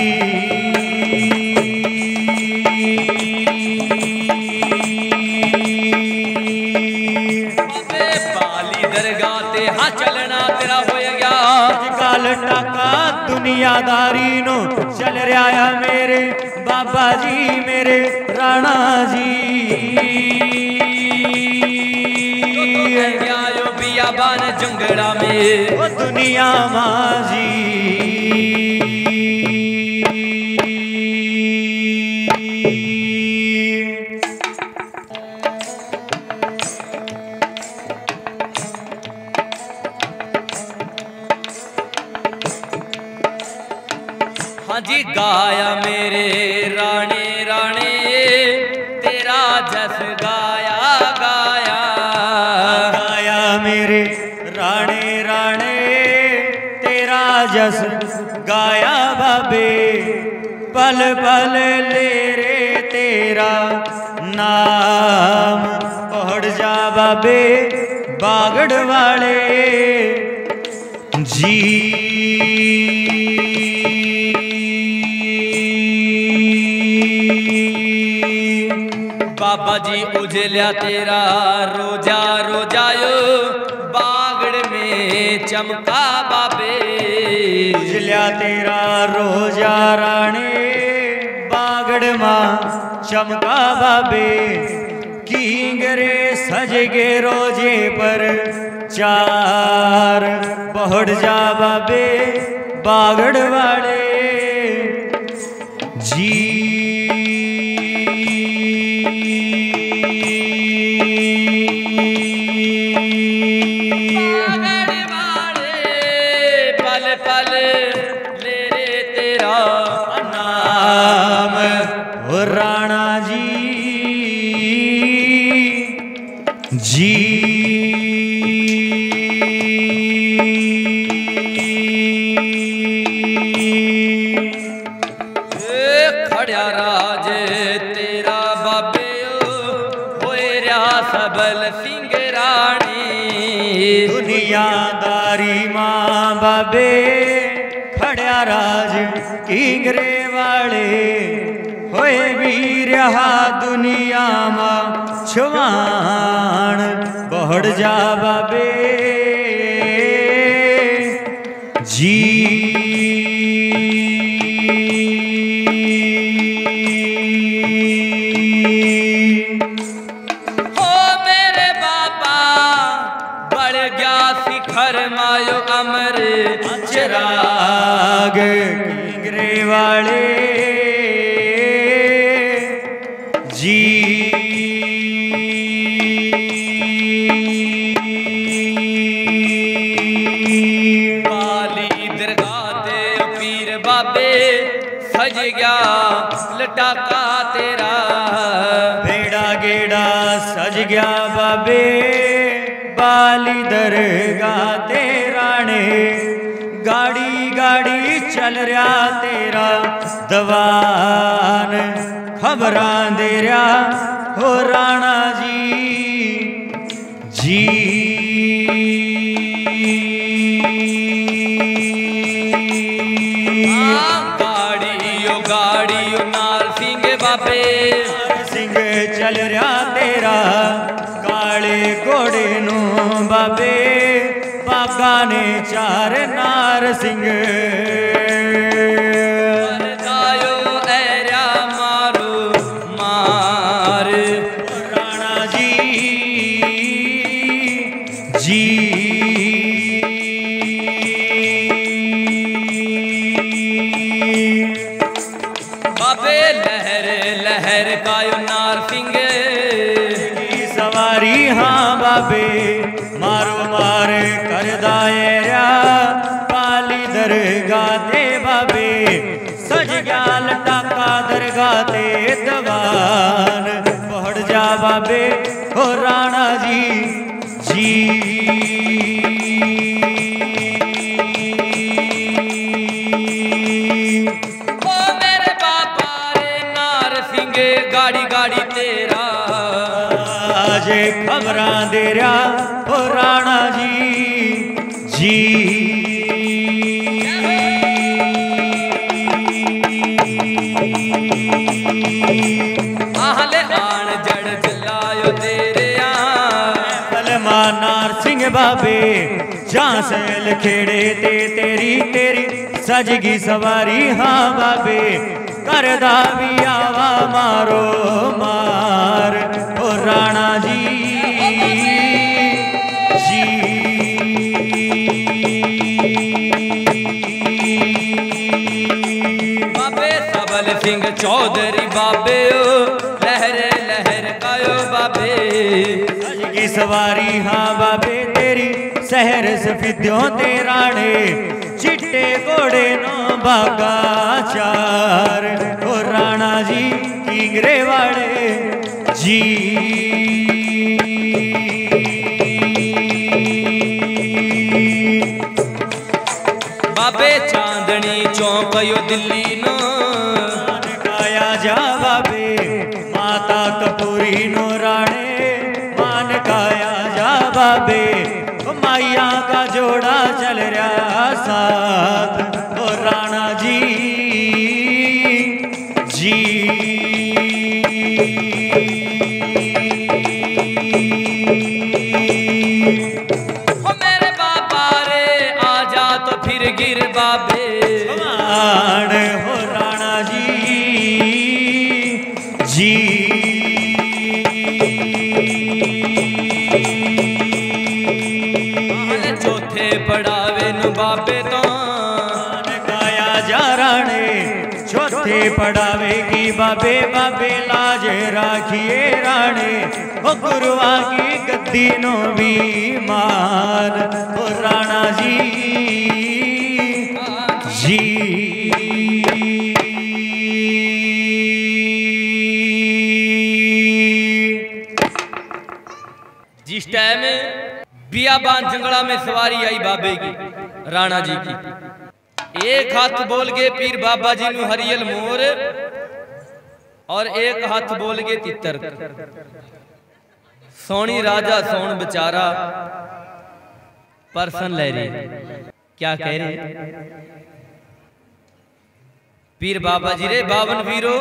अबे पाली दरगाह दे हाँ चलना तेरा हो गया आजकल टाका दुनियादारी नो चल रहा है मेरे बाबा जी मेरे राणा जी। बियाबान जंगड़ा में वो दुनिया माजी हाँ जी गाया मेरे रानी रानी तेरा जस गाया गाया गाया मेरे रानी रानी तेरा जस गाया बाबे पल पल ले रे तेरा नाम पढ़ जा बाबे बागड़ वाले जी बाबा जी उजला तेरा रोजा रोजा यो बागड़ में चमका बाबे उजला तेरा रोजा रानी बागड़ माँ चमका बाबे कींगरे सजगे रोजे पर चार पहुड़ जा बाबे बागड़ वाले जी बागड़ वाले पल पल ले रे तेरा नाम हो राणा जी जी खड़ा राज तेरा बाबे होए रहा सबल सिंह रानी दुनियादारी माँ बाबे खड़ा राज किंगरे वाले होए भी रहा दुनिया माँ छुआन बढ़ जा बाबे जी हो मेरे बाबा बढ़ गया शिखर मायो अमर चिराग किंगरे वाले जी सज गया लटाका तेरा भेड़ा गेड़ा सज गया बाबे बाली दरगा तेरा ने गाड़ी गाड़ी चल रहा तेरा दवान खबरा दे रहा हो राणा जी जी सिंह चल रहा तेरा काले घोड़े नु बाबे पाका ने चार नार सिंह ऐरा मारो मार राणा जी जी बाबे लहरे लहर का यो नारसिंह की सवारी हाँ बाबे मारो मार कर दायरा पाली दरगा दे बाबे सज गया लटाका दरगा दे दवान पहुंच जा बाबे हो राणा जी जी गाड़ी गाड़ी तेरा आज खबरा दे रहा हो राणा जी जी आहले आन जड़ जलायो तेरे फलमा नारसिंह बाबे जहाँ से लखेड़े ते तेरी तेरी सजगी सवारी हाँ बाबे कर दावियावा मारो मार ओ राणा जी जी बाबे सबल सिंह चौधरी बाबे ओ लहरे लहर का बाबे अज की सवारी हाँ बाबे तेरी शहर सफिद्यों ते राणे चिट्टे घोड़े नो बागा चार ओ राणा जी किंगरे वाले जी बाबे चांदनी चौक यो दिल्ली नो काया जा बाबे माता कपूरी नो राणे मान काया जा बाबे माइया का जोड़ा चल रहा साथ ओ राणा जी जी ओ मेरे बाबा रे आजा तो फिर गिर बाबे मान हो राणा जी जी पढ़ावे न बाबे तो काया जा राणे चौथे पढ़ावे की बाबे बाबे लाज राखिए राणे ओ गुरुआ की गद्दी नो भी मान ओ राणा जी जी जिस टाइम बियाबान जंगला में सवारी आई बाबे की राणा जी की एक हाथ बोल के पीर बाबा जी ने हरियल मोर और एक हाथ बोल के तितर सोनी राजा सोन बेचारा परसन ले रही क्या कह रहे पीर बाबा जी रे बावन वीरो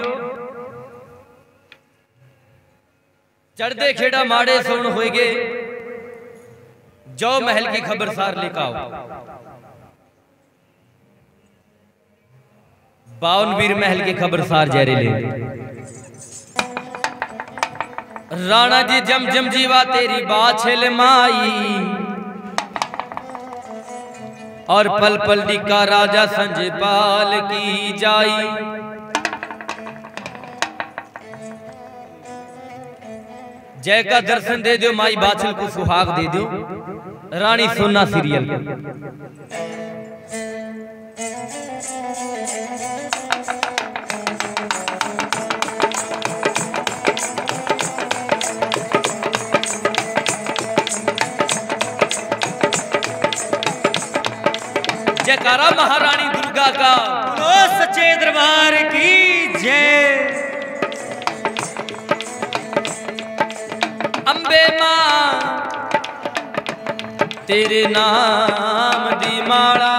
चढ़ते खेड़ा माड़े सोन हो गए जो महल की खबरसार लेकर आओ बावनवीर महल की खबरसार जहरीले राणा जी जम जम जीवा तेरी बाछेल माई और पल पल दी का राजा संजय पाल की जाई जय का दर्शन दे दो माई बाछेल को सुहाग दे दो रानी सोना सीरियल जयकारा महारानी दुर्गा का ओ सच्चे दरबार की जय अंबे मां तेरे नाम दी माला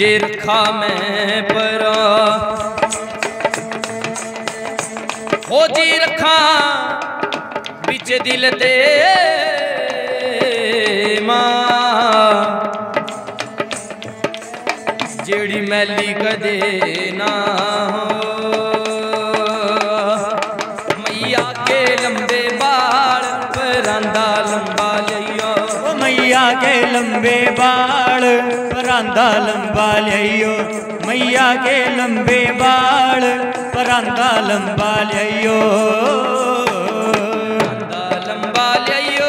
जे रखा मैं पर हो जी रखा बिच दिल दे मां जेड़ी मैली कदे ना लंबे बाल परांदा लंबा लियो मैया के लंबे बाल परांदा लंबा लियो परांदा लंबा लियो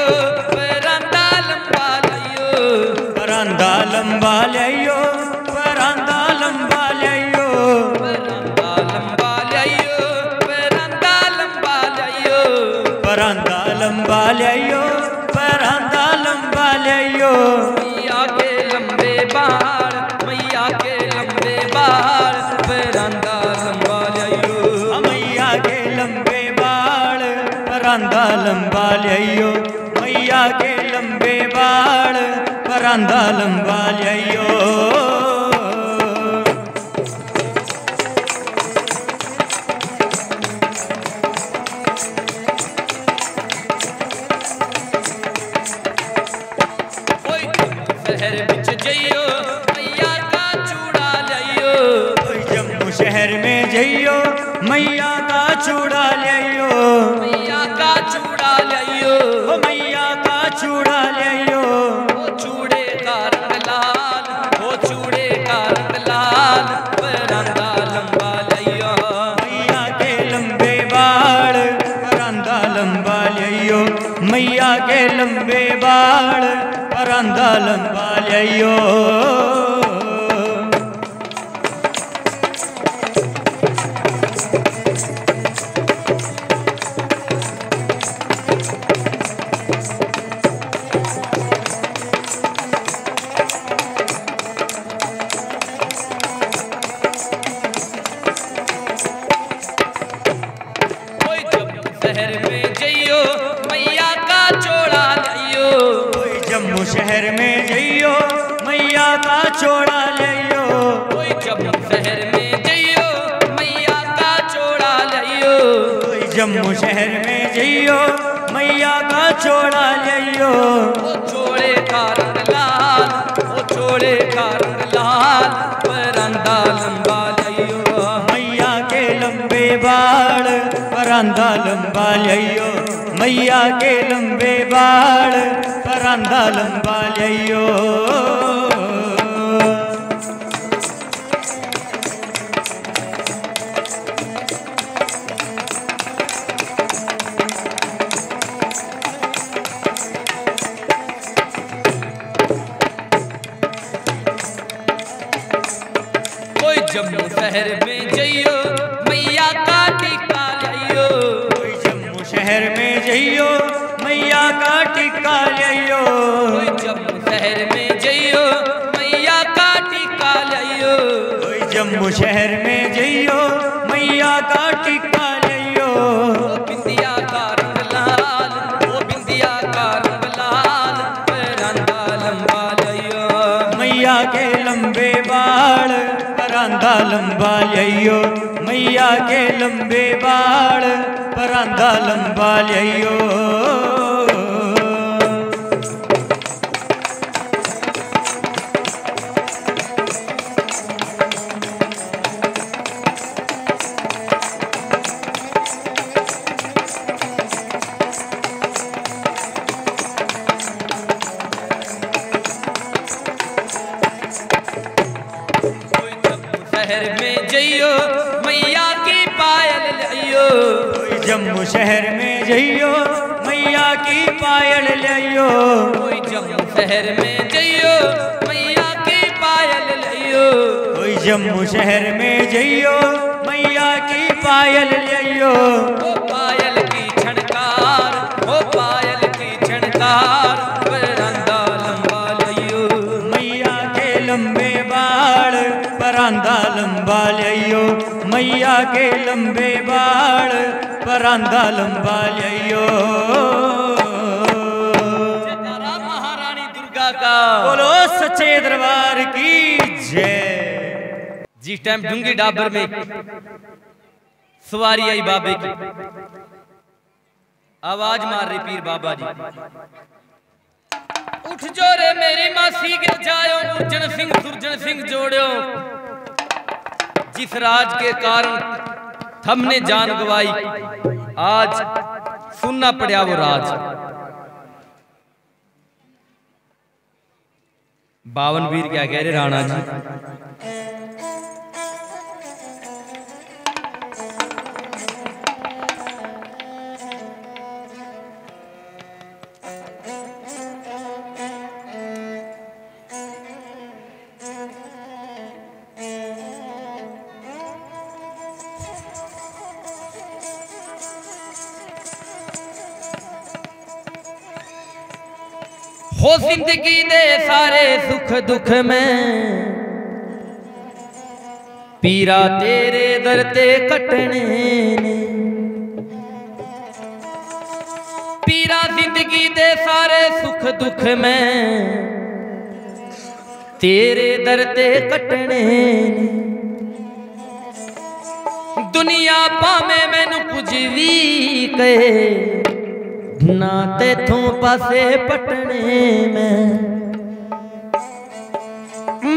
परांदा लंबा लियो परांदा लंबा लियो परांदा लंबा लियो परांदा लंबा लियो परांदा लंबा लियो परांदा लंबा लियो परांदा लंबा लियो मैया के लंबे बाल मैया के लंबे बाल परांदा लंबा लियो मैया के लंबे बाल परांदा लंबा लियो मैया के लंबे बाल परांदा लंबा लियो मैया का चूड़ा लियो मैया का चूड़ा लियो मैया का चूड़ा लियो चूड़े का रंग लाल वो चूड़े का रंग लाल परांदा लंबा तालम पालियो जम्मू शहर में जइयो मैया का चोड़ा लियो। ओ चोड़े का रंग लाल, ओ चोड़े का रंग लाल, परांदा लंबा लियो मैया के लंबे बाल, परांदा लंबा लियो मैया के लंबे बाल, परांदा लंबा लियो। जम्मू शहर में जइयो मैया का टिका लियो। बिंदिया का रंग लाल, ओ बिंदिया का रंग लाल, परांदा लंबा लियो मैया के लंबे बाल, परांदा लंबा लियो मैया के लंबे बाल, परांदा लंबा लियो। जम्मू शहर में जइयो मैया की पायल लियो। कोई जम्मू शहर में जइयो मैया की पायल लियो। कोई जम्मू शहर में जइयो मैया की पायल लियो। ओ पायल की छणकार, ओ पायल की छणकार, परांदा लंबा लियो मैया के लंबे बाल, परांदा लंबा लियो मैया के लंबे बाल, परांदा लंबा लियो। जयकारा महारानी दुर्गा का, बोलो सच्चे दरबार की जय। जिस टाइम डूंगी डाबर में सवारी आई बाबे की, आवाज मार रही पीर बाबा जी, उठ जो रे मेरी मासी के जायो, गुरजन सिंह गुरजन सिंह जोड़ो, जिस राज के कारण हमने जान गवाई, आज सुनना पड़ा वो राज। बावन वीर क्या कह रहे राणा जी। हो जिंदगी दे सारे सुख दुख में पीरा तेरे दर ते कटने ने, पीरा जिंदगी दे सारे सुख दुख में तेरे दर ते कटने ने। दुनिया पावे मैनू कुछ भी कहे ना तेथों पासे पटने में,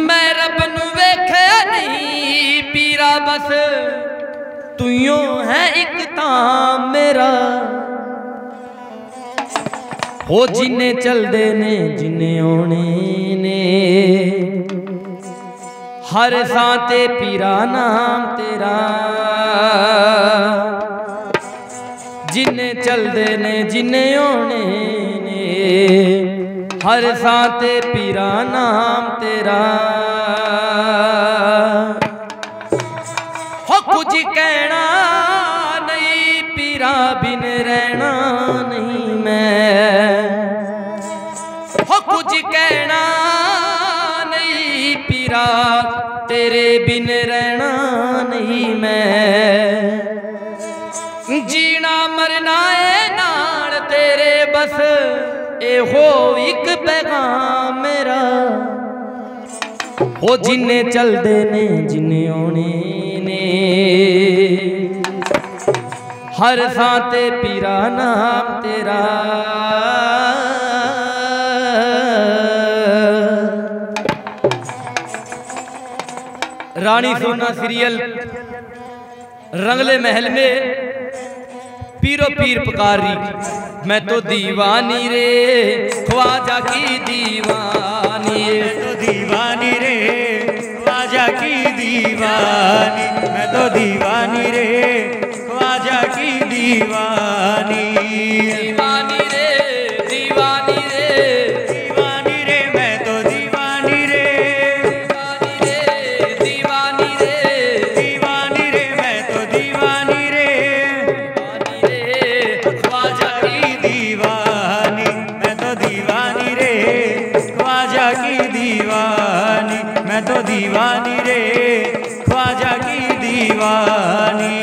मैं रब नू वेखे नहीं पीरा, बस तू यो है एक ताम मेरा। हो जिन्ने चलदे ने जिन्ने होने ने, हर सांते पीरा नाम तेरा। जिन्ने चलदे ने जिन्ने होने ने, हर साथे पीरा नाम तेरा। हो कुछ कहना नहीं पीरा बिन रहना नहीं मैं। हो कुछ कहना नहीं पीरा तेरे बिन रहना नहीं मैं। जीना मरना है नाल तेरे बस ए हो एक पैगाम मेरा। हो जिन्ने चलदे ने जिन्ने आने ने हर साथे पीरा नाम तेरा। रानी सोना सीरियल रंगले महल में पीरो पीर पुकारी मैं तो दीवानी रे ख्वाजा की दीवानी। मैं तो दीवानी रे ख्वाजा की दीवानी। मैं तो दीवानी रे ख्वाजा की दीवानी। दीवानी रे दीवानी रे दीवानी रे। मैं तो दीवानी रे दीवानी रे दीवानी रे दीवानी रे। मैं तो दीवानी रे तो दीवानी रे ख्वाजा की दीवानी।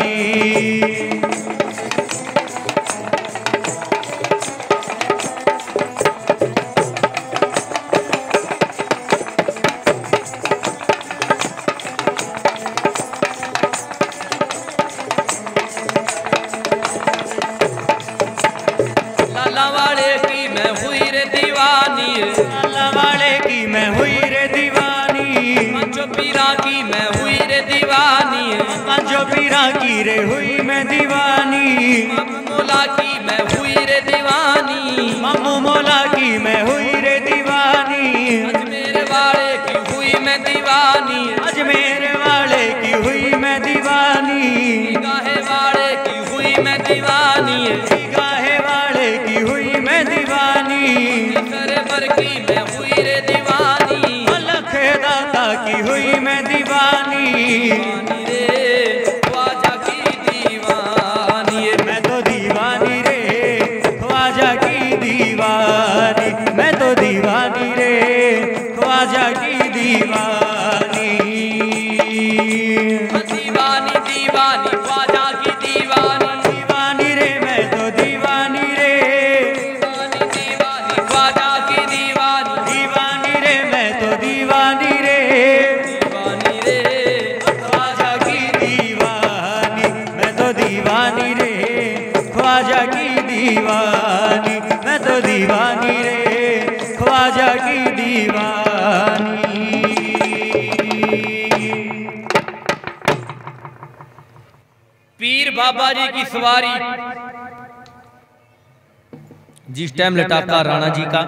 लाला वाले की मैं हुई रे दीवानी। लाला वाले की मैं हुई रे दीवानी। जो पीरा की मैं हुई रे दीवानी। जो पीरा की रे हुई मैं दीवानी। मोला की मैं हुई रे दीवानी। मम्मू मोला की मैं हुई रे दीवानी। अजमेर वाले की हुई मैं दीवानी। अजमेर वाले की हुई मैं दीवानी। गाहे वाले की हुई मैं दीवानी। गाहे वाले की हुई मैं दीवानी। सरवर की मैं हुई रे दीवानी। दाता की हुई मैं दीवानी। दीवानी रे ख्वाजा की दीवानी। मैं तो दीवानी रे ख्वाजा की दीवानी। मैं तो दीवानी रे ख्वाजा की दीवानी। दीवानी दीवानी ख्वाजा की दीवानी। दीवानी रे मैं तो दीवानी रे दीवानी दीवानी ख्वाजा की दीवानी। दीवानी रे मैं तो दीवानी ख्वाजा की दीवानी। मैं तो दीवानी रे ख्वाजा की दीवानी। पीर बाबा जी की सवारी जिस टाइम लटाका राणा जी का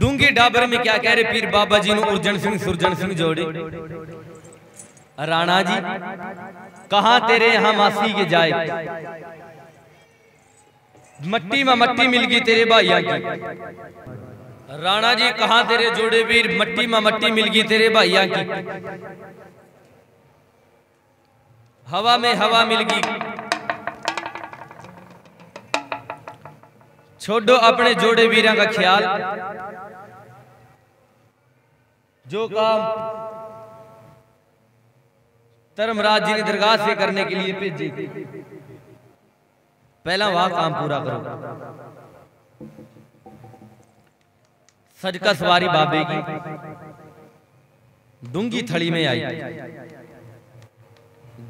डूंगे डाबर में क्या कह रहे पीर बाबा जी ने उर्जन सिंह सुरजन सिंह जोड़े। राणा जी कहां तेरे यहां मासी के जाए। मट्टी में मट्टी मिल गई तेरे भाइया की। राणा जी कहां तेरे जोड़े वीर मट्टी में मट्टी मिल गई तेरे भाइया की। हवा में हवा मिल गई। छोड़ो अपने जोड़े वीरा का ख्याल। जो काम धर्मराज जी ने दरगाह से करने के लिए भेजे पहला वह काम पूरा करो। सजका सवारी बाबे की डूंगी थड़ी में आई।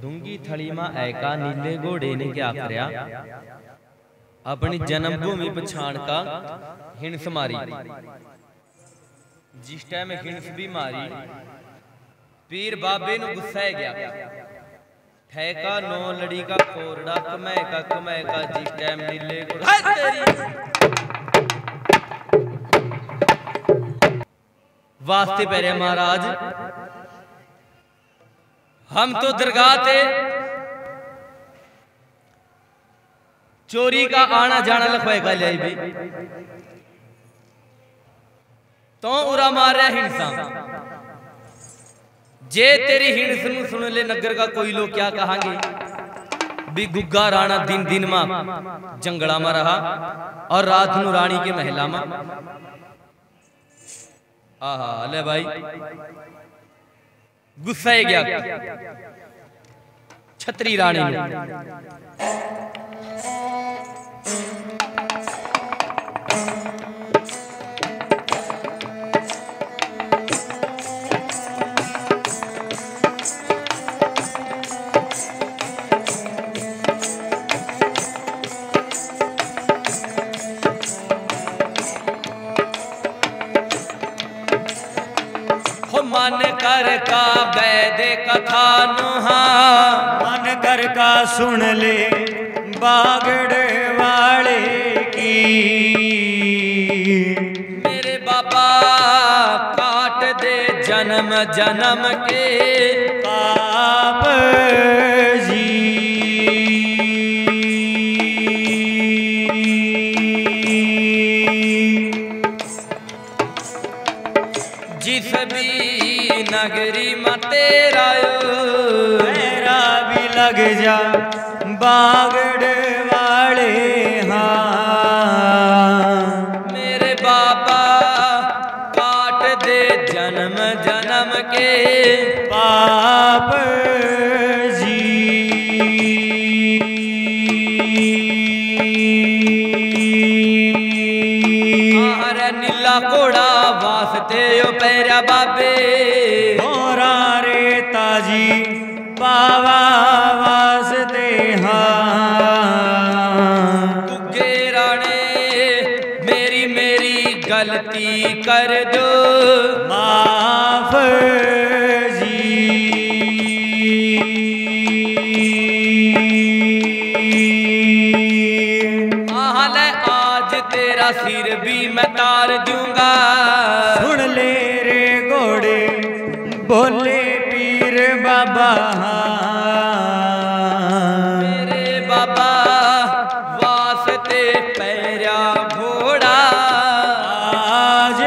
डूंगी थड़ी में आयका नीले घोड़े ने क्या करया अपनी जन्मभूमि पछाण का हिंस मारी। जिस टाइम हिंस भी मारी पीर बाबे ने गुस्सा है गया। ठेका नौ लड़ी का कोरड़ा कमै का कमै का जिस टाइम नीले वास्ते पैरे महाराज हम तो दरगाह थे चोरी का आना जाना लखवाएगा लिया भाई तो उरा मार रहा हिंसा जे तेरी हिंस न सुन ले नगर का कोई लोग क्या कहेंगे भी गुग्गा राणा दिन दिन मां जंगला में रहा और रात नु रानी के महला में। आहा ले भाई गुस्सा है क्या छतरी रानी का वैदे कथा नुहा मन कर का सुन ले बागड़े वाले की मेरे बाबा काट दे जन्म जन्म के पाप जी जिस भी नगरी में तेरा मेरा भी लग जा बागड़े वाले। हाँ मेरे बाबा काट दे जन्म जन्म के पाप जी अरे नीला कोड़ा वास्ते ओ पैरा बाबे बाबा वास्ते। हाँ तुगे राणे मेरी मेरी गलती कर दो माफ जी महल आज तेरा सिर भी मैं तार दूंगा सुन ले रे घोड़े बोले पीर बाबा। मेरे बाबा वास्ते पैरा घोड़ा आज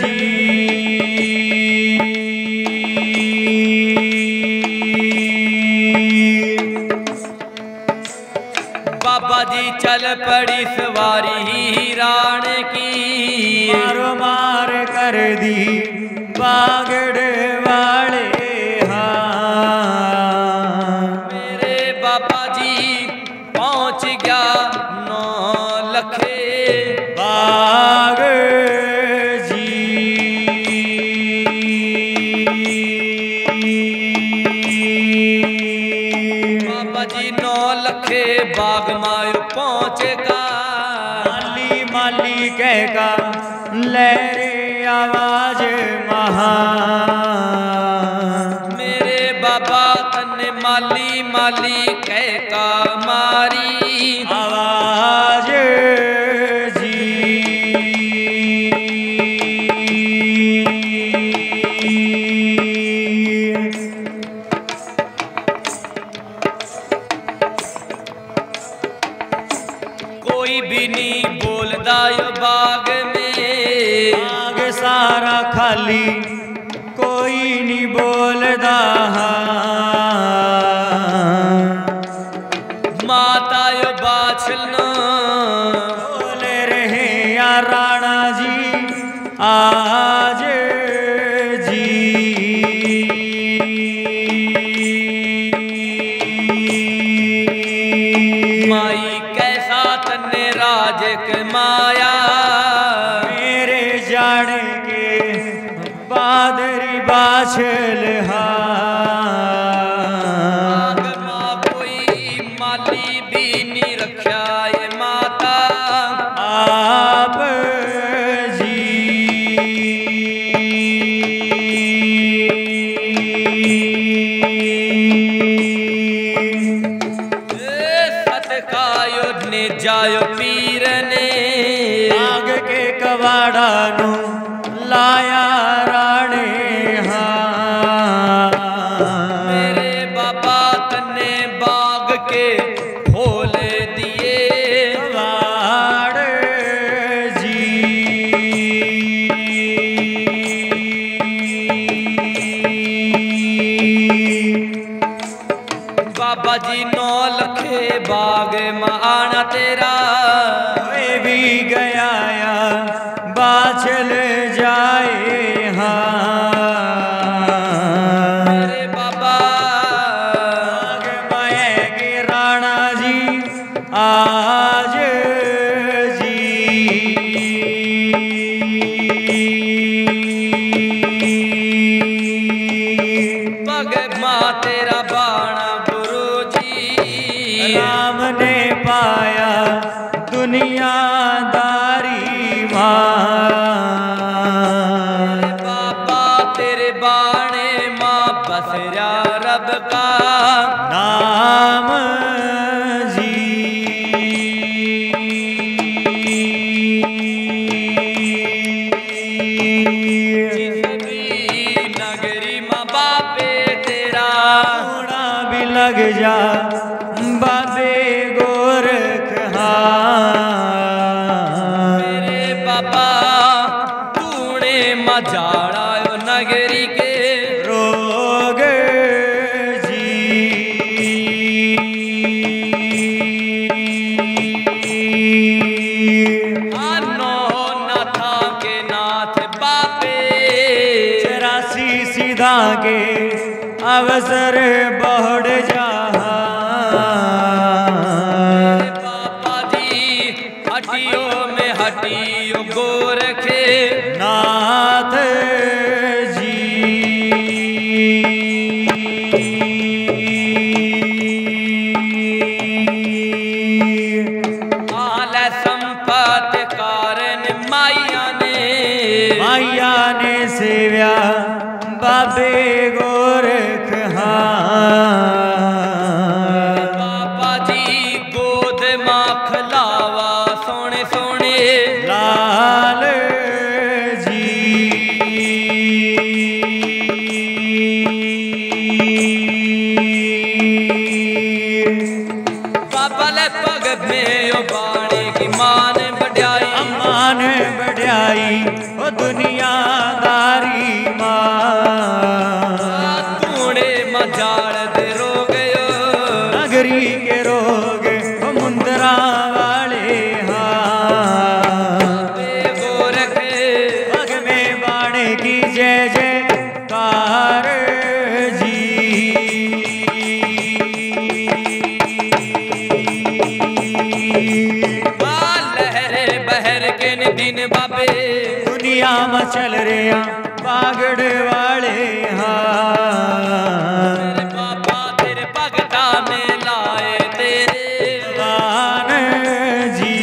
जी बाबा जी चल पड़ी सवारी ही राणे की मारो मार कर दी बागड़े वाले। हाँ मेरे बाबा जी पहुंच गया नौ लखे बाग जी बाबा जी नौ लखे बाग मायो पहुंचेगा माली माली कहेगा लहरे आवाज महा। मेरे बाबा तन्ने माली माली कहका मारी आवाज जी कोई भी नहीं बोलदा यो बाग में सारा खाली कोई नहीं बोलदा। माता यो बाछलना बोल रहे या राणा जी आज जी माई कैसा तन्ने राज कमाया बादरी बाछल। हाँ माँ कोई माली भी नहीं रखा ये माता आप जी सतकायो ने जायो पीर ने आग के कवाड़ा नु लाया राणे। हाँ मेरे बाबा तन्ने बाग के खोल दी बाबा जी नौ लखे बाग में आना तेरा मैं भी गया या बाछल जाए हाँ मेरे बाबा बाग माएगी राणा जी आज जी बाग माँ तेरा बाणा राम ने पाया दुनियादारी माँ बाबा तेरे बाणे माँ बसरा रब का नाम जी नगरी माँ बापे तेरा थोड़ा भी लग जा बाबे गोरखनाथ मेरे बाबा तूने मजाड़ा नगरी के रोग जी आनो नाथा के नाथ बाबे चरासी सीधा के अवसर बढ़ जा हटियों में हटियों गोरखनाथ जी आल संपत कारण माया ने माया ने सेव्या बाबे गोरखनाथ बाबा जी गोद माँ खलावा सोने सोने लाल जी बाबा ले पग में ओ बाणी की मान बढ़ाई मान बढ़ाई ओ दुनियादारी माँ तूने मजाल दे रोग नगरी के रोग मुंदरा दिन बाबे दुनिया में चल रहे पागड़ वाले हाँ तेरे बाबा तेरे भगता में लाए तेरे रान जी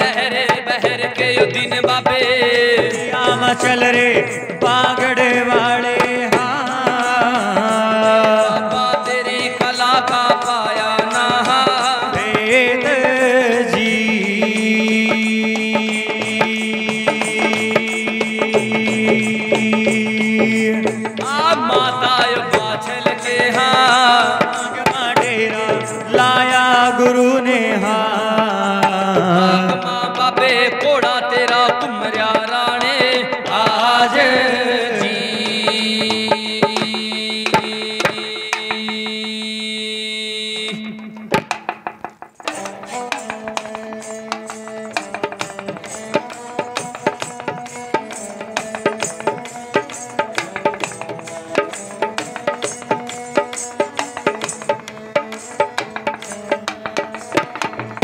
लहरे बहर के दिन बाबे दुनिया में चल रहे पागड़ वाले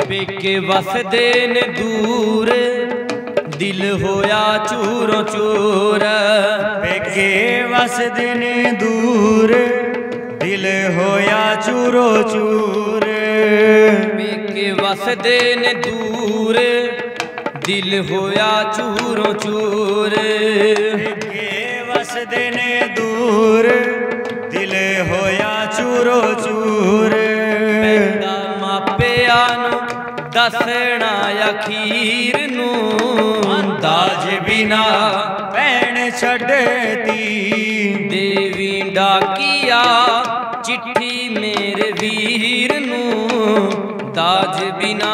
बेके वसदे ने दूर दिल होया चूरों चूर बेके वसदे ने दूर दिल होया चूरों चूर बेके वसदे ने दूर दिल होया चूरों चूर बेके वसदे ने दूर दिल होया चूरों चूर दसना अखीर नू अंदाज बिना भैन छड़ती देवी डाकिया चिट्ठी मेरे वीर नू दाज बिना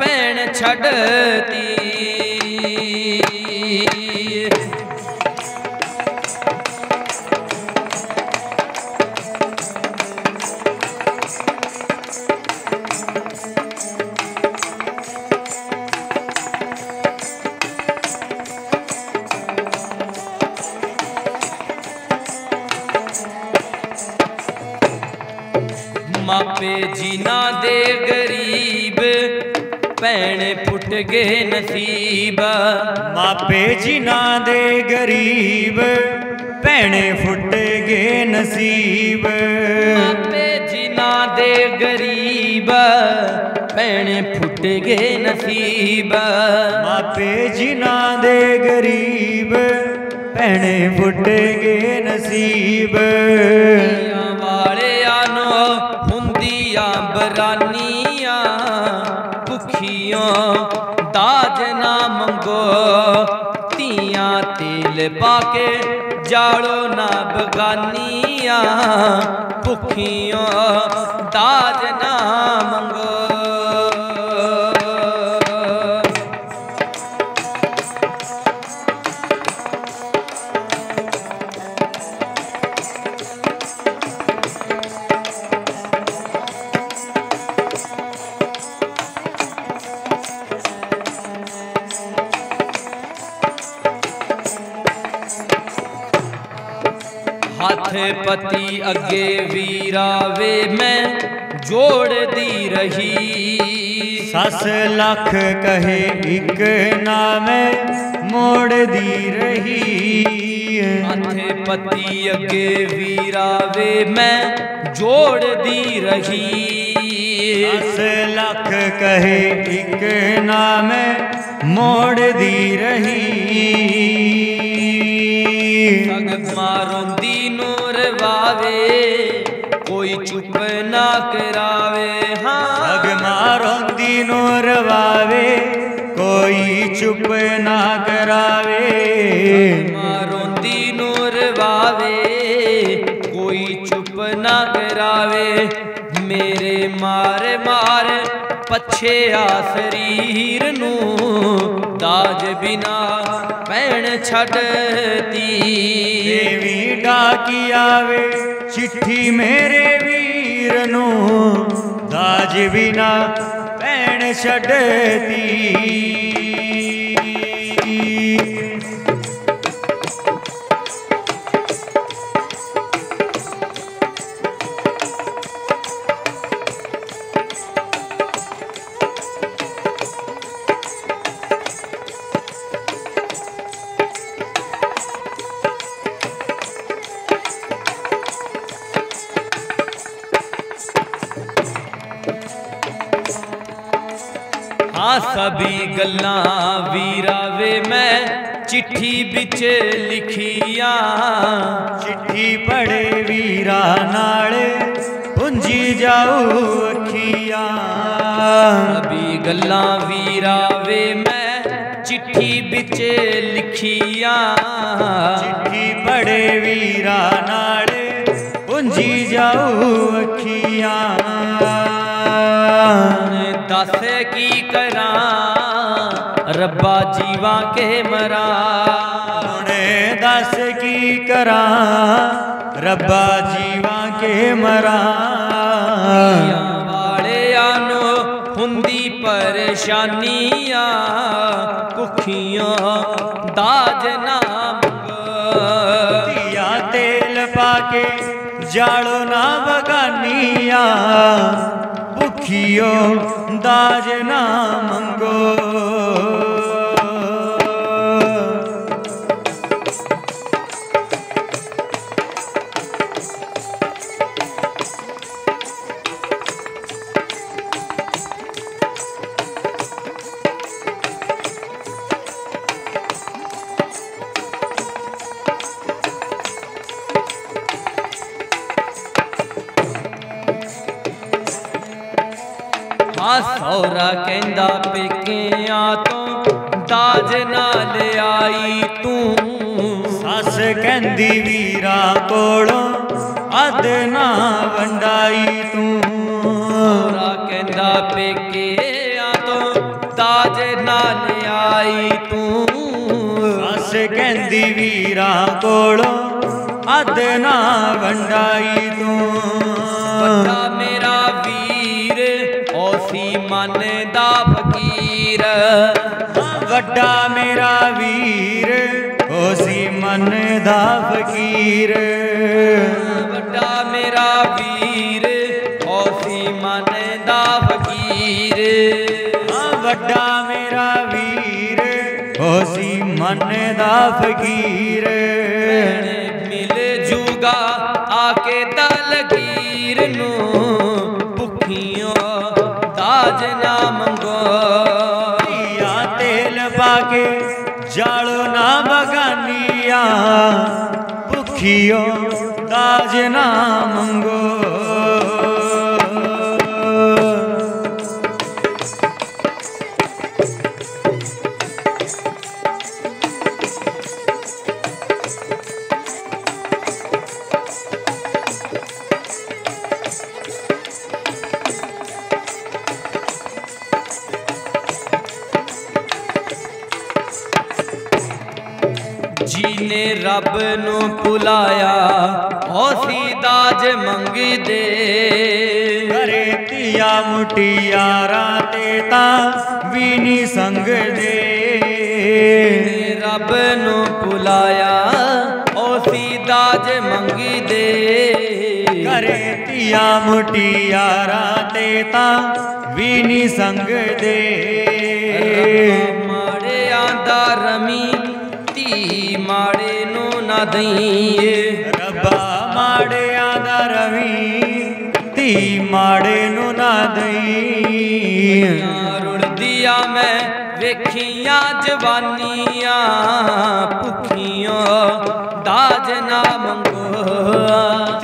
भैन छड़ती आपे जीना दे गरीब, पैने पुट गए नसीबा। आपे जीना दे गरीब, पैने फुट गए नसीब। आपे जीना दे गरीब, पैने फुट गए नसीबा। आपे जीना दे गरीब, पैने फुट गए नसीब। वाले आनो हुंदिया बरानिया, भुखियों दाज ना मंगो। तिया तेल पाके जाड़ो ना बगानिया, भुखियों दाज ना मंगो। पति अगे वीरावे मैं जोड़ दी रही, सस लख कहे एक नाम मोड़ दी रही। माथे पति अगे वीरावे मैं जोड़ दी रही, सस लख कहे एक नाम मोड़ दी रही। रोंदी नूर वावे कोई चुप ना करावे। हाँ रोंदी नूर वावे कोई चुप ना करावे। रोंदी नूर वावे कोई चुप ना करावे। मेरे मार मार पछे आ शरीर नूं, दाज बिना पैण छड़ती। देवी डाकी आवे चिट्ठी मेरे वीर नूं, दाज बिना पैण छड़ती। सभी गल्लां वीरावे मैं चिट्ठी बिच लिखिया, चिट्ठी पढ़े वीरा नाल पुंजी जाऊ अखिया। सभी गल्लां वीरावे मैं चिट्ठी बिच लिखिया, चिट्ठी पढ़े वीरा नाल पुंजी जाऊ अखिया। दस की करा रब्बा जीवा के मरा, दस की करा रब्बा जीवा के मरा। वाले आनो हुंदी परेशानियां, कुखियों दाज ना मंगो। तेल पाके जाड़ो ना बगानिया, भुखियों दाज ना मंगो। सौरा कहंदा पेकिया तो दाज ना ले आई तू, सस कहंदी वीरा कोलों अद ना वंडाई तू। सौरा कहंदा पेकिया तो दाज ना ले आई तू, सस कहंदी वीरा कोलों अद ना वंडाई तू। बड़ा मेरा वीर औसी माने दा फकीर, बड़ा मेरा वीर औसी माने दा फकीर। बड़ा मेरा वीर औसी फकीर बड़ा मेरा वीर होसी मन दा फकीर मिल जूगा आके दलगीर नू भुखियों ताज ना मंगो तेल पाके जालो ना बगानिया भुखियों ताज ना मंगो रब नू बुलाया होसी दाज मंग दे करे तिया मुटियारा तेता बीनी संग दे रब नू बुलाया होसी दाज मंग दे करे तिया मुटियारा तेता बीनी संग दे माड़े आंदा रमी माड़े नू ना दईए रबा माड़े आदा रवी ती माड़े नू ना दईए रुड़ दिया मैं वेखिया जवानिया भुखियों दाज ना मंगो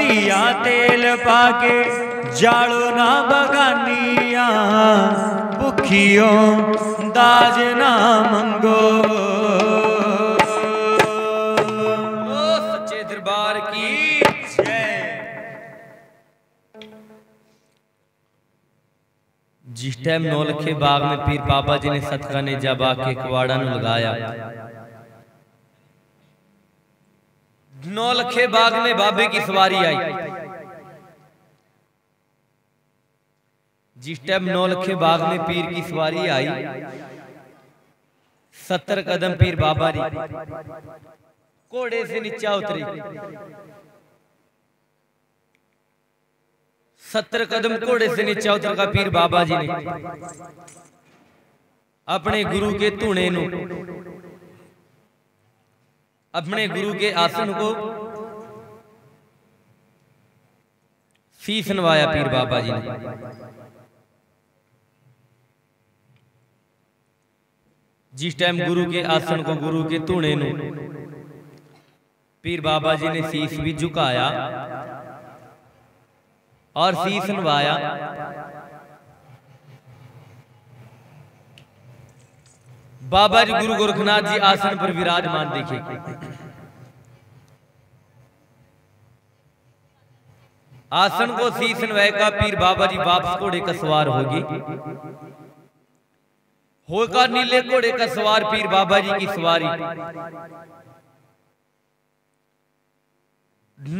तिया तेल पाके जालो ना बगानिया भुखियों दाज ना मंगो जिस टाइम नौलखे बाग में पीर बाबा जी ने सदका ने जब आके किवाड़ा नू लगाया नौलखे बाग में बाबे की सवारी आई। जिस टाइम नौलखे बाग में पीर की सवारी आई सत्तर कदम पीर बाबा जी घोड़े से नीचा उतरी सत्तर कदम घोड़े से नीचा उतर का पीर बाबा जी ने अपने गुरु के धूने नू अपने गुरु के आसन को फीस नवाया पीर बाबा जी ने जिस टाइम गुरु के आसन को गुरु के धूने नू पीर बाबा जी ने शीश भी झुकाया और शीश नवाया बाबा जी गुरु गोरखनाथ जी आसन पर विराजमान देखे आसन को शीश नवाएगा पीर बाबा जी वापस घोड़े का सवार होगी होगा नीले घोड़े का सवार पीर बाबा जी की सवारी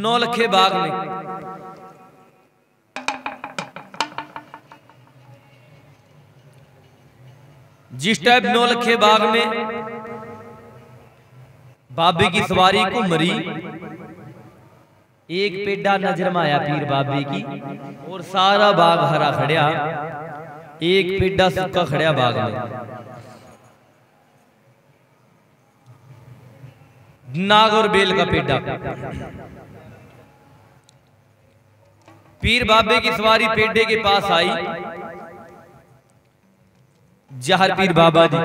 नौलखे बाग में जिस टाइप नौलखे बाग में बाबे की सवारी को मरी एक पेड़ा नजर में आया पीर बाबे की और सारा बाग हरा खड़ा एक पेड़ा सूखा खड़ा बाग में नाग और बेल का पेड़ा पीर बाबे की सवारी पेड़े के पास आई जहर पीर बाबा जी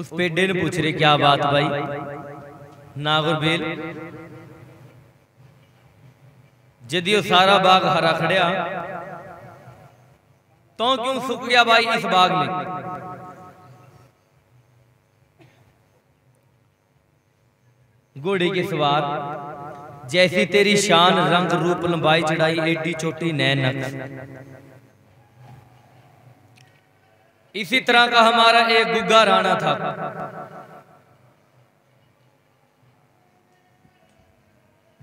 उस पेड़े ने पूछ रहे क्या बात भाई नागर बेल जदियो सारा बाग हरा खड़ा तो क्यों सूख गया भाई इस बाग में घोड़े के सवार जैसी तेरी शान रंग रूप लंबाई चढ़ाई एडी छोटी नैनक इसी तरह का हमारा एक गोगा राणा था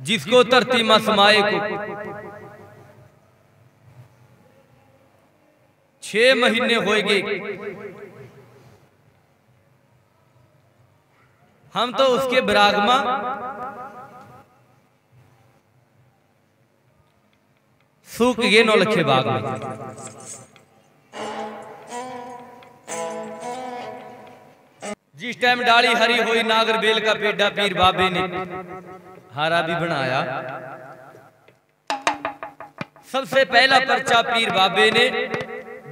जिसको धरती मां समाए को छह महीने होए गए हम तो उसके बरागमा सूख गए नौलखे बाग में। जिस टाइम डाली हरी हुई नागर बेल का पेड़ा पीर बाबे ने हारा भी बनाया। सबसे पहला पर्चा पीर बाबे ने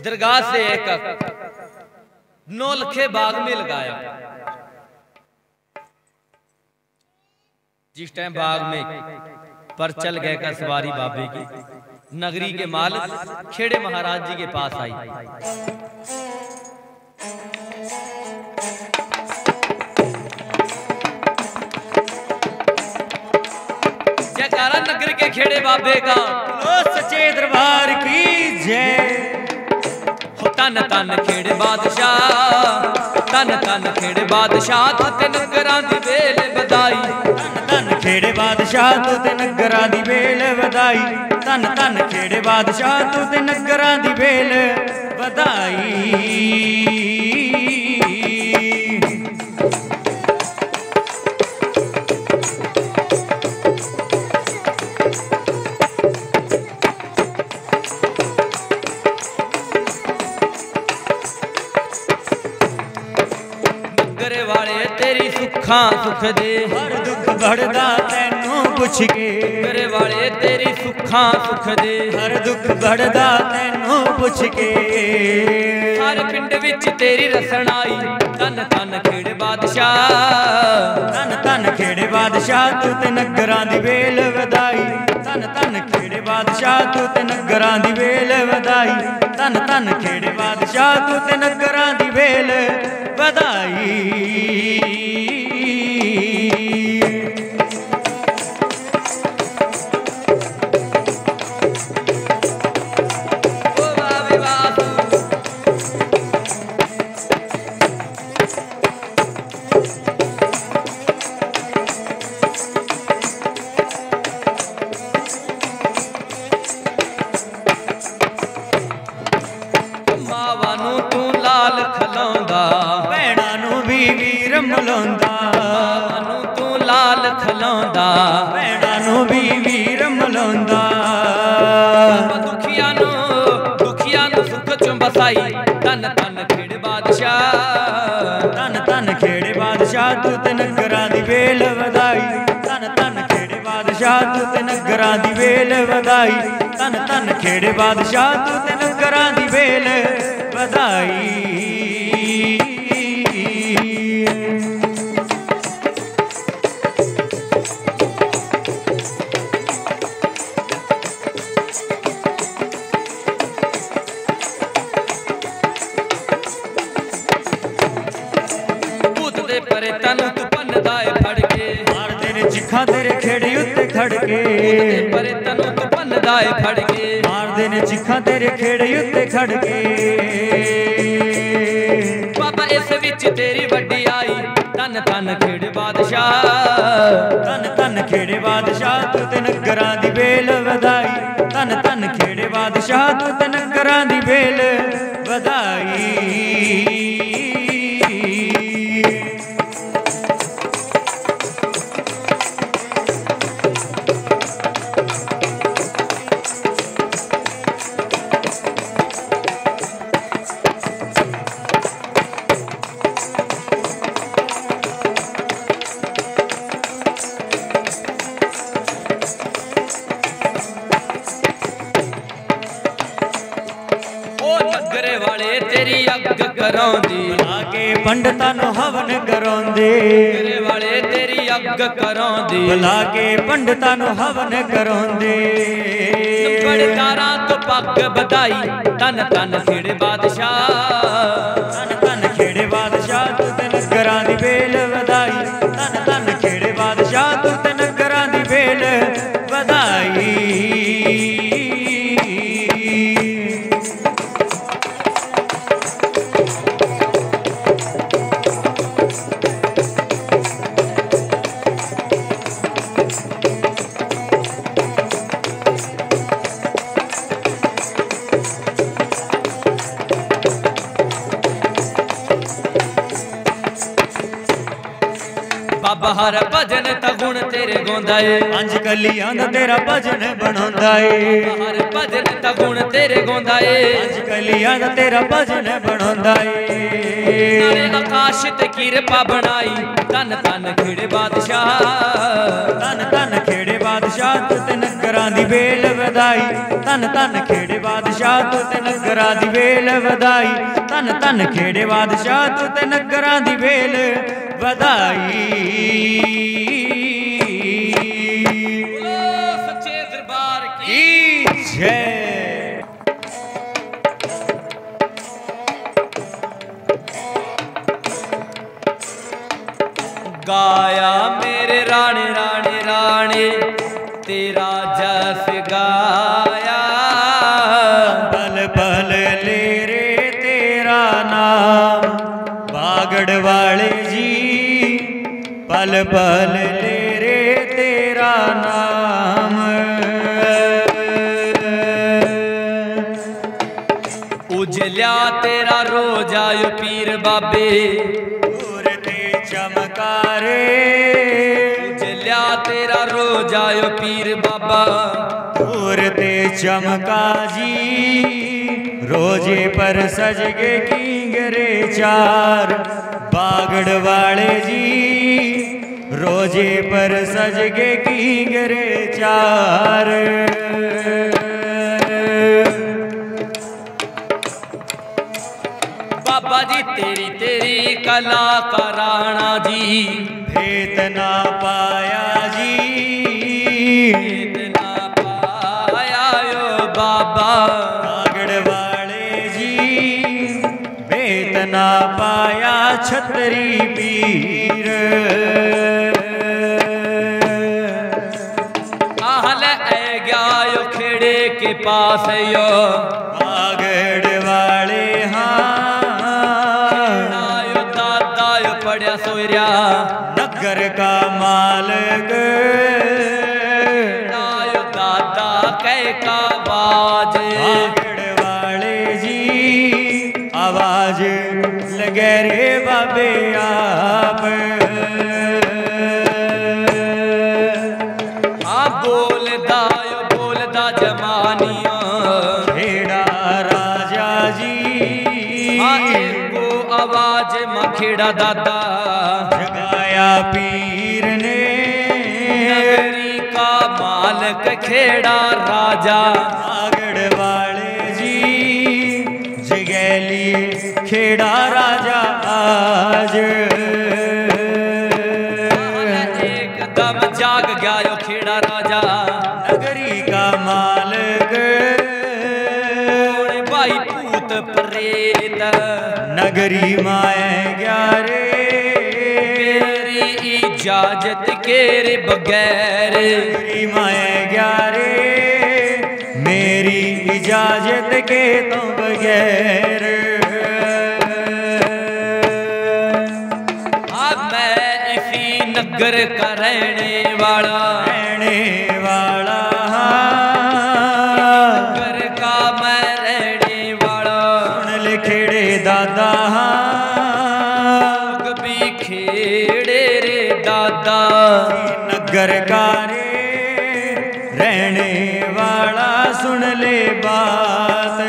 दरगाह से एक नौलखे बाग में लगाया। जिस टाइम बाग में परचल गए का सवारी बाबे की नगरी के मालिक खेड़े महाराज जी के पास आई। जयकारा नगर के खेड़े बाबे का। ओ सच्चे दरबार की जय। तन तन खेड़े बादशाह, तन तन खेड़े बादशाह तेन नगरां दी बेल बधाई। तन खेड़े बादशाह तू ते नगरां दी बेल बधाई। तन तन खेड़े बादशाह तू ते नगरां दी बेल बधाई। नगरे वाले तेरी सुखा सुख दे, हर दुख बढ़दा तैनू पुछ के। नगरे वाले तेरी सुखा सुख दे, हर दुख बढ़दा तैनू पुछ के। हर पिंड विच तेरी रसनाई। तन तन खेड़े बादशाह, तन तन खेड़े बादशाह तू ते नगरां दी बेल वधाई। तन तन खेड़े बादशाह तू ते नगरां दी बेल वधाई। तन तन खेड़े बादशाह तू ते नगरां दी बेल वधाई। तन तन खेड़े बादशाह, तन तन खेड़े बादशाह तू ते नगरां दी बेल वधाई। तन तन खेड़े बादशाह तू ते नगरां दी बेल वधाई। तन तन खेड़े बादशाह तू ते नगरां दी बेल वधाई। परे तनु तू भन्नदा ऐ फड़ के, मारदे ने चिखां तेरे खेड़े उत्ते खड़ के। बाबा इस विच तेरी वड्डी आई। तन तन खेड़े बादशाह, तन तन खेड़े बादशाह तू ते नगरां दी बेल वधाई। तन तन खेड़े बादशाह तू ते नगरां दी बेल वधाई। पंडतां नूं हवन कराउंदे, नगरे वाले तेरी अग्ग कराउंदे। बुला के पंडतां नूं हवन कराउंदे। बड़कारां तों पग बधाई। तन तन खेड़े बादशाह, तन तन खेड़े बादशाह तू ते नगरां दी बेल वधाई। तन तन खेड़े बादशाह तू ते नगरां दी बेल वधाई। बाहर भजन तगुण तेरे गोंदा है अंज कलियां दा तेरा भजन बनांदा है बाहर भजन तगुण तेरे गोंदा है अंज कलियां दा तेरा भजन बनांदा है तेरे आकाश ते कृपा बनाई तन तन खेड़े बादशाह तन तन खेड़े बादशाह ते नगरां दी बेल वधाई तन तन खेड़े बादशाह ते नगरां दी बेल वधाई तन तन खेड़े बादशाह ते नगरां दी बेल बधाई सच्चे दरबार की जय। गाया मेरे राणे राणे राणे तेरा जस गाया पल पल ले रे तेरा नाम बागड़ वाले जी पल पल ले रे तेरा नाम उजलिया तेरा रोज आयो पीर बाबे नूर ते चमकारे उजलिया तेरा रोज आयो पीर बाबा नूर ते चमका जी रोजे पर सजगे किंगरे चार बागड़ वाले जी रोजे पर सजगे किंगरे चार बाबा जी तेरी तेरी कला का राणा जी भेद ना पाया जी भेद ना पाया यो बाबा ना पाया छतरी पीर आहल ए गया यो खेड़े के पास यो बागड़ वाले हाँ यो दादा यो पढ़िया सोरिया नगर का मालक यो दादा कै का बाज बागड़ वाले जी आवाज गरे बाबे आप आप बोलदा यो बोलदा जमानिया खेड़ा राजा जी इनको आवाज मखेड़ा दादा जगाया पीर ने नगरी का मालक खेड़ा राजा आगड़ वाले जी जगैली खेड़ा राजा आज एकदम जाग गया यो खेड़ा राजा नगरी का मालक भाई भूत प्रेत नगरी माए ग्यारे मेरी इजाजत केरे बगैर नगरी माए ग्यारे मेरी इजाजत के तो बगैर नगर का रहने वाला रहने वाला नगर का मैं रहने वाला सुन ले खेड़े दादा कभी खेड़े रे दादा नगर का रे रहने वाला सुन ले बात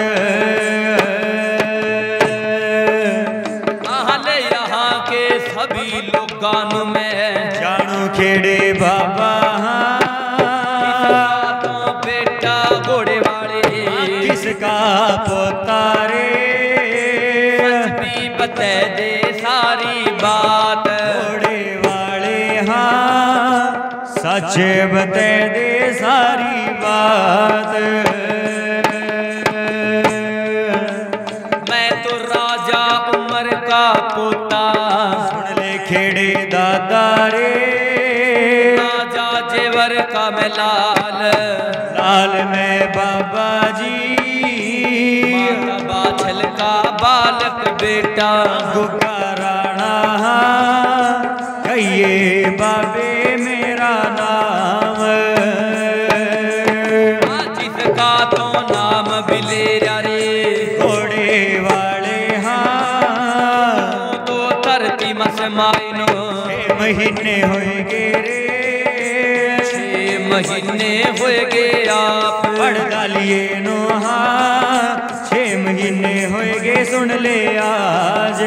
आहले यहाँ के सभी लोगानु में खेड़े बाबा हाँ तो बेटा घोड़े वाले किसका पोता रे भी बता दे सारी बात घोड़े वाले हाँ सच बता दे सारी बात मैं तो राजा उमर का पोता सुन ले खेड़े दादा रे का मैं लाल लाल मैं बाबा जी बाछल का बालक बेटा गोगा राणा कहिए बाबे मेरा नाम जिसका तो नाम बिलेरा रे घोड़े वाले हाँ तो धरती मसमाइनो महीने होएंगे रे, छः महीने होएंगे आप पढ़ डालिए नोहा, छः महीने होएंगे सुन ले आज।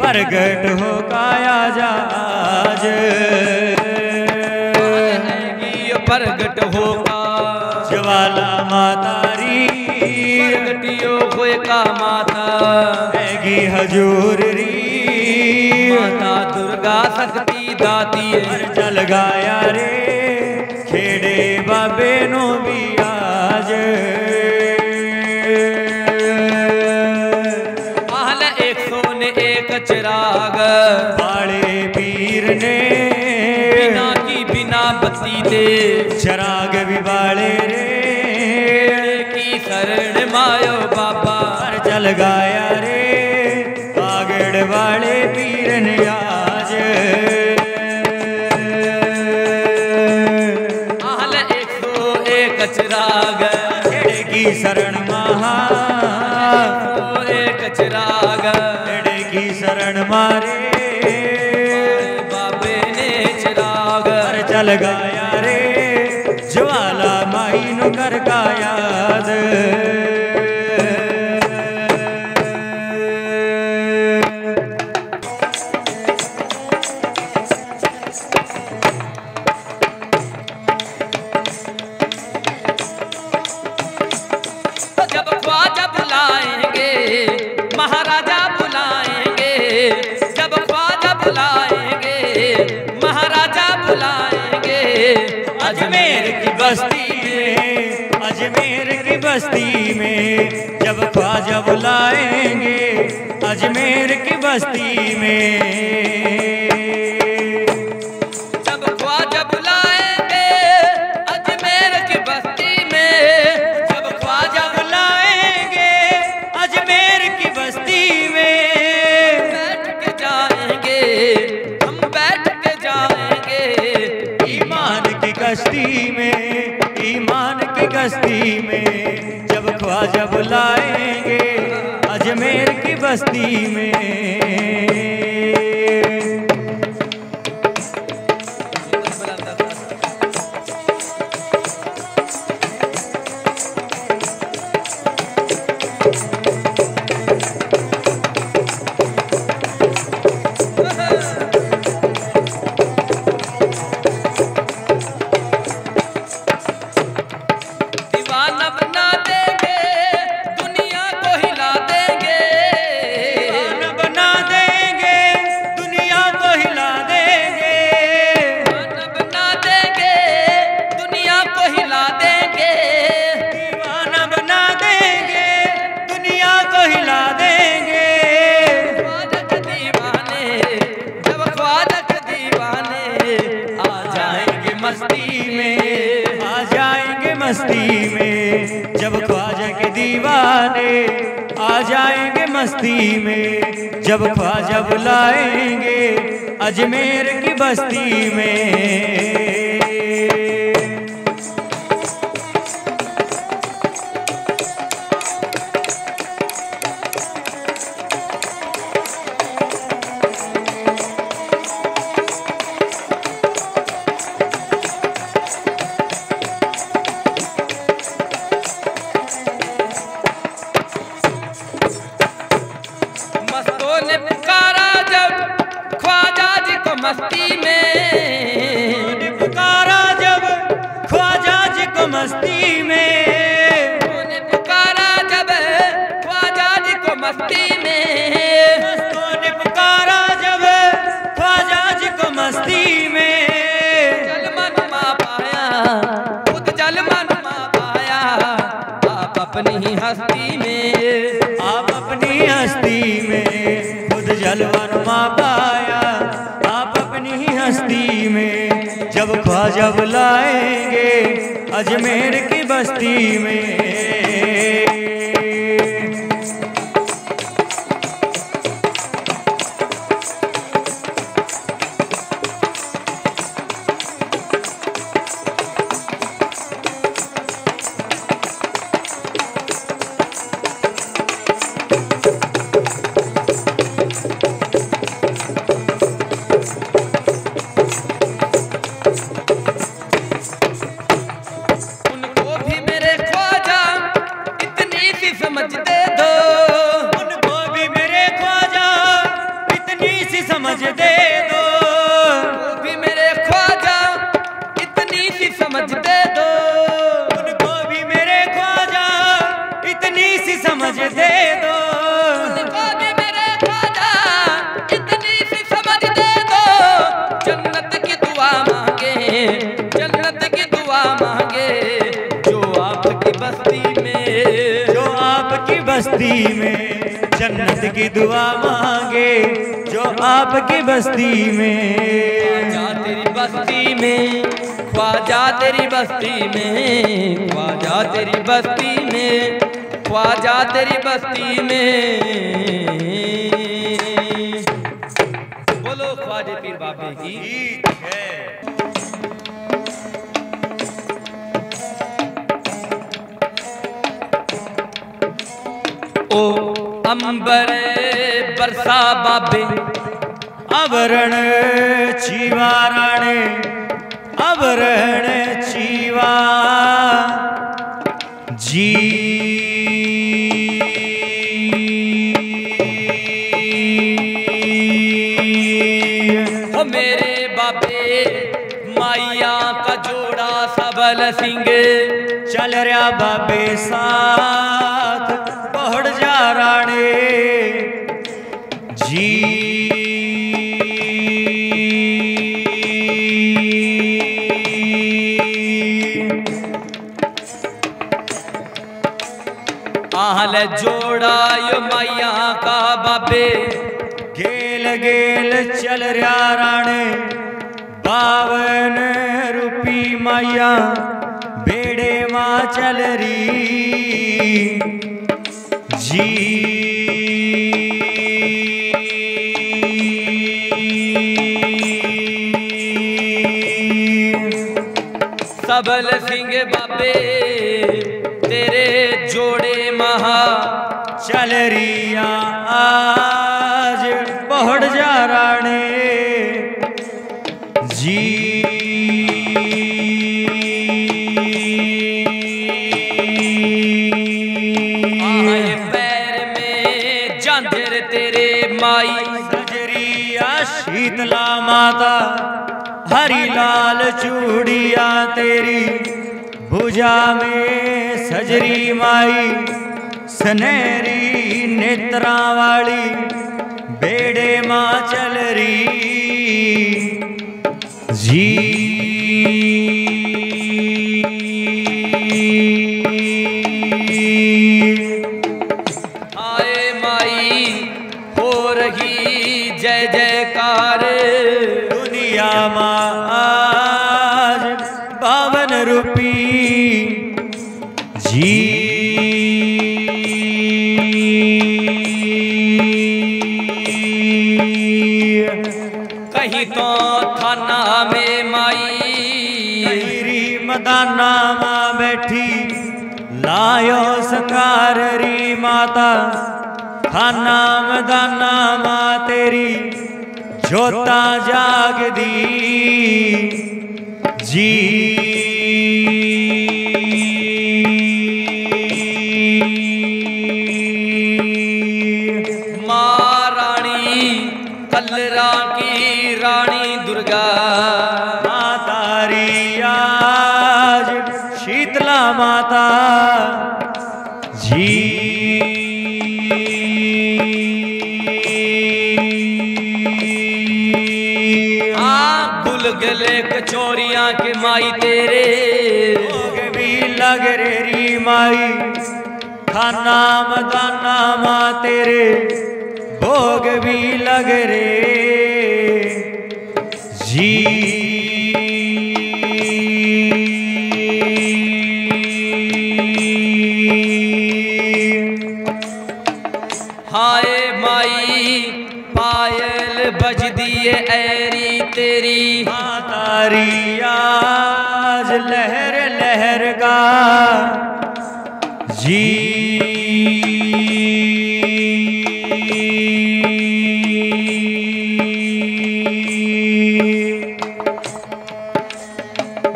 प्रगट हो काया जाज, प्रगट हो का ज्वाला मातारी, प्रगटियो होए का माता हैगी हजूर री, माता दुर्गा शक्ति दाती हर चल गाया रे, खेड़े बाबे नो भी आज। चिराग बाड़े पीर ने बिना की बिना बत्ती दे, चिराग भी बाड़े रे की शरण मायो बाबा हर चल गाया रे, बागड़ वाले पीर ने आज। आहल एक सौ एक चिराग खेड़े की शरण महा, एक चिराग शरण मारे बाबे ने, चिराग हर चल गाया रे, ज्वाला माई नु कर का याद। बस्ती में जब ख्वाजा बुलाएंगे, अजमेर की बस्ती में जब ख्वाजा बुलाएंगे, अजमेर की बस्ती में जब ख्वाजा बुलाएंगे, अजमेर की बस्ती में बैठ के जाएंगे, हम बैठ के जाएंगे ईमान की कश्ती में, ईमान की कश्ती में ख्वाजा बुलाएंगे, अजमेर की बस्ती में। जब ख्वाजा बुलाएंगे, अजमेर की बस्ती में। पुकारा जब ख्वाजा जी को मस्ती में, तूने पुकारा जब ख्वाजा जी को मस्ती में, तूने पुकारा जब ख्वाजा जी को मस्ती में, जल मन मा पाया खुद जल मन मा पाया, आप अपनी हस्ती में, आप अपनी हस्ती में खुद जल मन मा पाया, हस्ती में जब ख्वाजा बुलाएंगे अजमेर की बस्ती में। बस्ती में जन्नत की दुआ मांगे जो आपकी बस्ती में, ख्वाजा तेरी बस्ती में, ख्वाजा तेरी बस्ती में, ख्वाजा तेरी बस्ती में, ख्वाजा तेरी बस्ती में। बोलो ख्वाजा पीर बाबे की जय। ओ अंबर बरसा बाबे अवरण चीवा राणे, अवरण चीवा जी हो मेरे बाबे माइया का जोड़ा सबल सिंह चल रहा बाबे साथ राणे जी आहल जोड़ा यो मैया का बाबे गेल गेल चल रहा राणे बावन रूपी मैया बेड़े माँ चल रही जी। सबल सिंह बाबे तेरे जोड़े महा चल रिया आज पहुड़ जा राणे जी। शीतला माता हरी लाल चूड़िया तेरी भुजा में सजरी माई सनेरी नेत्रा वाली बेड़े माँ चल रही जी। आए माई हो रही जय जयकार दुनिया माँ आज बावन रूपी जी। कहीं तो थाना में माई तेरी मदाना माँ बैठी लायो संगार री माता खाना मदाना माँ तेरी जोता जाग दी जी। माँ रानी कलरा की रानी दुर्गा माता रियाज शीतला माता जी। आ गुल गले कचोरिया के माई तेरे भी लग रे री माई खाना मदाना माँ तेरे भोग भी लग रे जी। हाय माई पायल बज दिए ऐरी तेरी तारी आज लहर लहर का जी।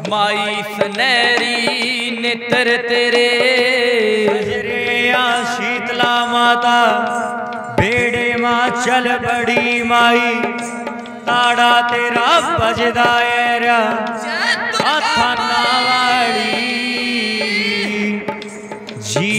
माई सनहरी नेत्र तेरे शीतला माता बेड़े माँ चल बड़ी माई ताड़ा तेरा बजदा ऐरा अथानावाड़ी जी।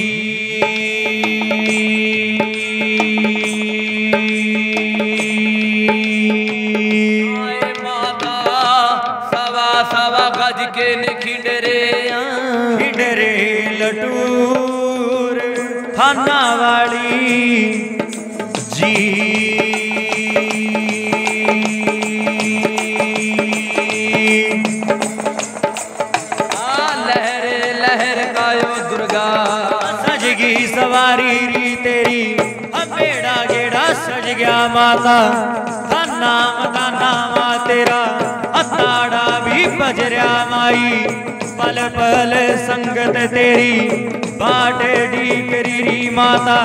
खाना वाली जी। आ लहर लहर गायो दुर्गा सजगी सवारी री तेरी बेड़ा गेड़ा सज गया माता खाना मता नामा तेरा अताड़ा भी बजरिया माई पल पल संगत तेरी बाटे डी करी री माता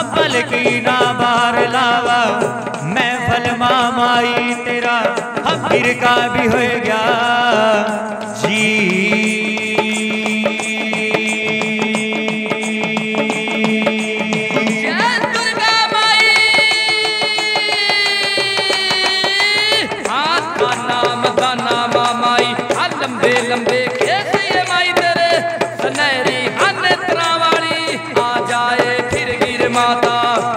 अब्बल की ना बार लावा मैं फल मामाई तेरा हमीर का भी हो गया जी। जय दुर्गा माई। हाथ का नाम का नाम माई लंबे लंबे कैसे माई तेरे सनहरी माता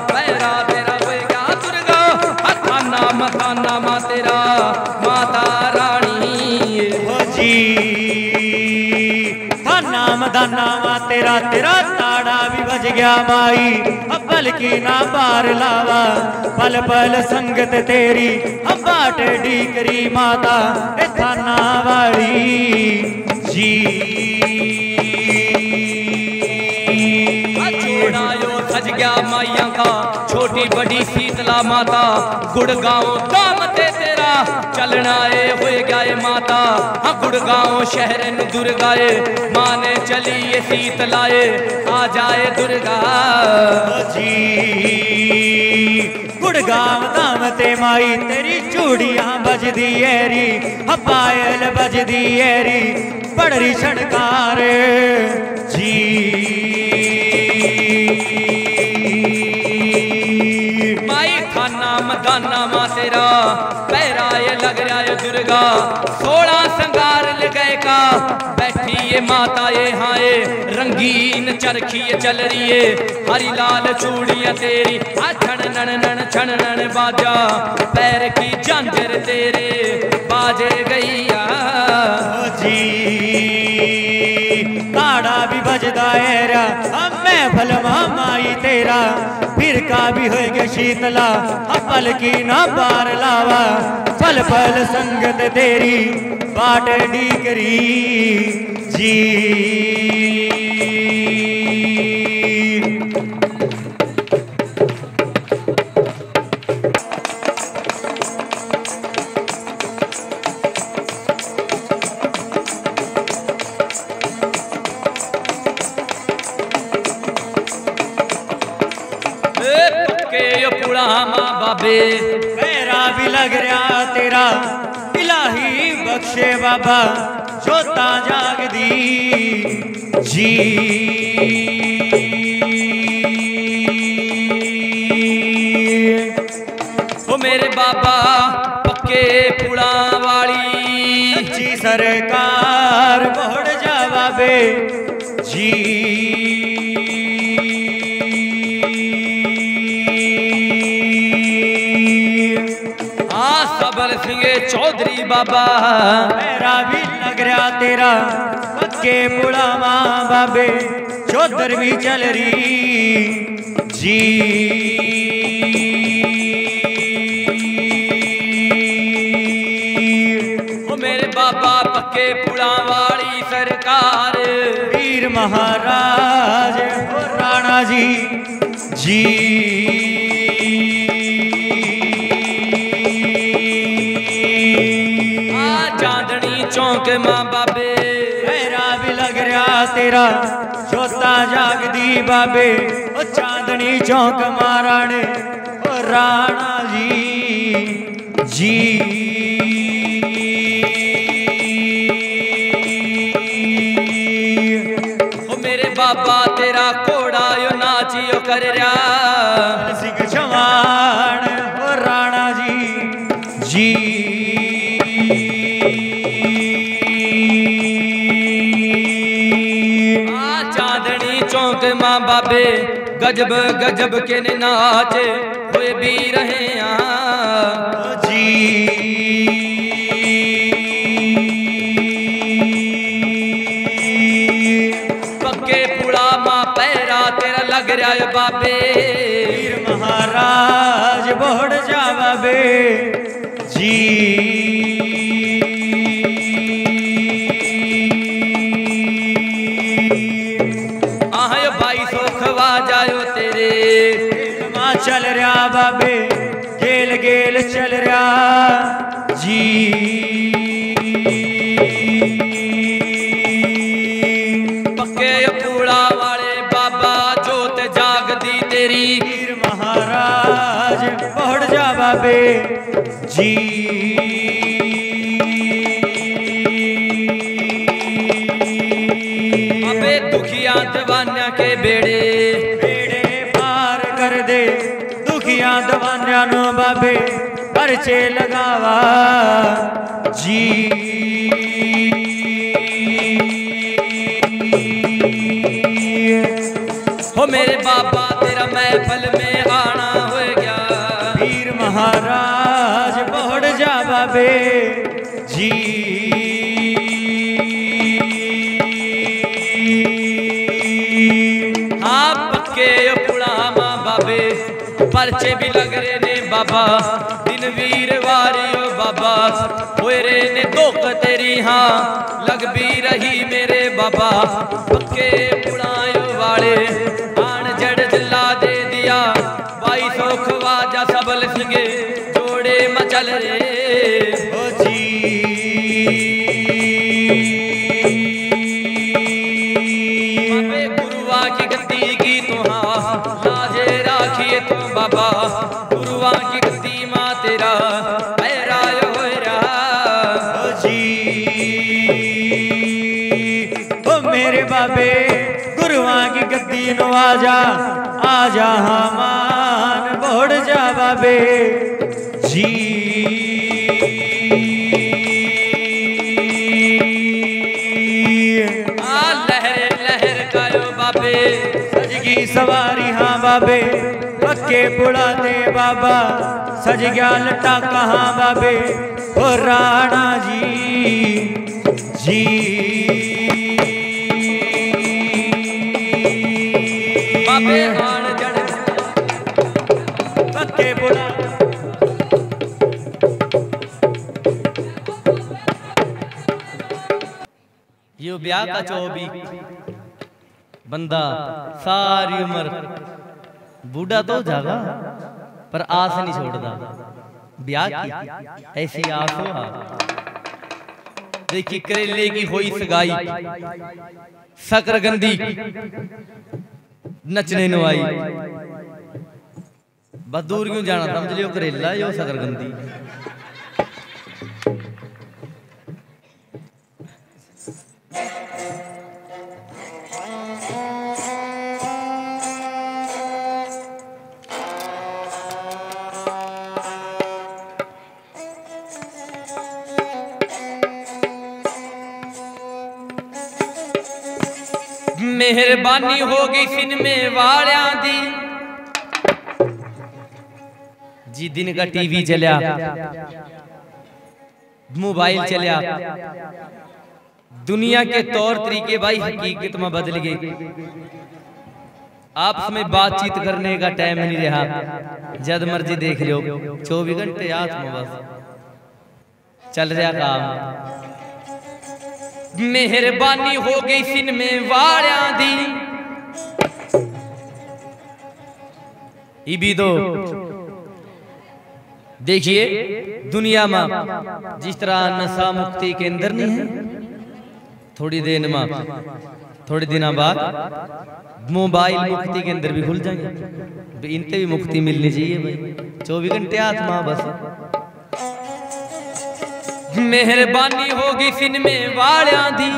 पैरा तेरा बेगा दुर्गा अथाना मथाना माँ तेरा माता रानी हो जी। थाना मदाना माँ तेरा तेरा ताड़ा भी बज गया माई अब्बल की ना पार लावा पल पल संगत तेरी अब्बाट डी करी माता थाना वाली जी। सज गया माइया का छोटी बड़ी शीतला माता गुड़गांव दाम ते तेरा चलना ए हो गए माता हाँ गुड़गांव शहर न दुर्गाए माँ ने चली ये शीतलाए आ जाए दुर्गा जी। गुड़गांव दाम ते माई तेरी चूड़ियाँ बज दी एरी पायल बज दी एरी बड़ रही छड़कार जी। मदाना माँ तेरा पैरा ये लग रहा है दुर्गा सोड़ा संगार लगाए का बैठी ये माता ये हाँ ये रंगीन चरखी ये चल रही है हरी लाल चूड़ियाँ तेरी छन नन नन छन नन बाजा पैर की झांझर तेरे बाजे गैया जी। ताड़ा भी बजदा एरा मैं भलमा माई तेरा फिर का भी हो गया शीतला पल की ना पार लावा पल पल संगत तेरी बाट डी करी जी। पैरा भी लग रहा तेरा इलाही बख्शे बाबा जोता जाग दी जी। ओ मेरे बाबा पक्के पुड़ा वाली अच्छी सरकार बढ़ जावे जी। आ सबल सिंह चौधरी बाबा मेरा भी लग रहा तेरा के बुलावा बाबे चौधर भी चल रही जी। ओ मेरे बाबा पक्के पुड़ा वाली सरकार वीर महाराज राणा जी जी। आ चांदनी चौक माँ बाबे तेरा जोता जागदी बाबे ओ चांदनी चौक महाराणे ओ राणा जी जी। ओ मेरे बाबा तेरा कोड़ा यो नाचियो कर रहा सिंह चौहान ओ राणा जी जी। माँ बाबे गजब गजब के नाच हुए भी रहे जी। पक्के पुड़ा माँ पैरा तेरा लग रहा है बाबे वीर महाराज बढ़ जा बाबे जी। चल रहा बाबे गेल गेल चल रहा जी। पक्के पूड़ा वाले बाबा जोत जागदी तेरी वीर महाराज बढ़ जा बाबे जी। अबे दुखिया दवान्या के बेड़े दवान्या नो बाबे पर्चे लगावा जी। हो मेरे बाबा तेरा महफल में आना हो गया वीर महाराज बढ़ जा बाबे जी। आप पक्के पुड़ामा बाबे पर्चे भी लग रहे ने बाबा दिन वीर वारियो बाबा होरे ने धोख तेरी हाँ लग भी रही मेरे बाबा। पक्के पुड़ायो वाले आन जड़ जिला दे दिया बाई सौ ख्वाजा सबल सिंह जोड़े मचल रे ओ जी। बाबे गुरुआ की गति की तो हाँ तो बाबा गुरुआ की गति माँ तेरा पैरा हो रहा जी। ओ मेरे बाबे गुरुआ की गति नो आजा आजा हमान बढ़ जा बाबे जी। आ लहर लहर का यो बाबे सजगी सवारी हाँ बाबे पक्के बुलाते बाबा सज गया लटा कहाँ बाबे ओ राणा जी जी। बाबे आन जड़ पक्के बुला यो ब्याह का चौबी बंदा सारी उम्र बूढ़ा तो जागा पर आस नहीं छोड़ता ब्याह की ऐसी आस हो। देखिए करेले की होई सगाई शकरगंदी नचने नो आई बस दूर क्यों जाना समझ लियो करेला यो शकरगंदी। मेहरबानी हो गई सिनेमे वालिया दी जी। दिन का टीवी चलिया, मोबाइल चलिया, दुनिया के तौर तरीके भाई हकीकत में बदल गई। आप में बातचीत करने का टाइम नहीं रहा, जद मर्जी देख लो, चौबीस घंटे हाथ में बस चल रहा काम। मेहरबानी हो गई सिनेमे वालिया दी। इबी दो देखिए दुनिया में जिस तरह नशा मुक्ति केंद्र नहीं है, थोड़ी देर में थोड़े दिनों बाद मोबाइल मुक्ति के अंदर भी खुल जाएंगे, इनते भी मुक्ति मिलनी चाहिए भाई। चौबीस घंटे आत्मा बस। मेहरबानी होगी सिनेमे वालिया दी।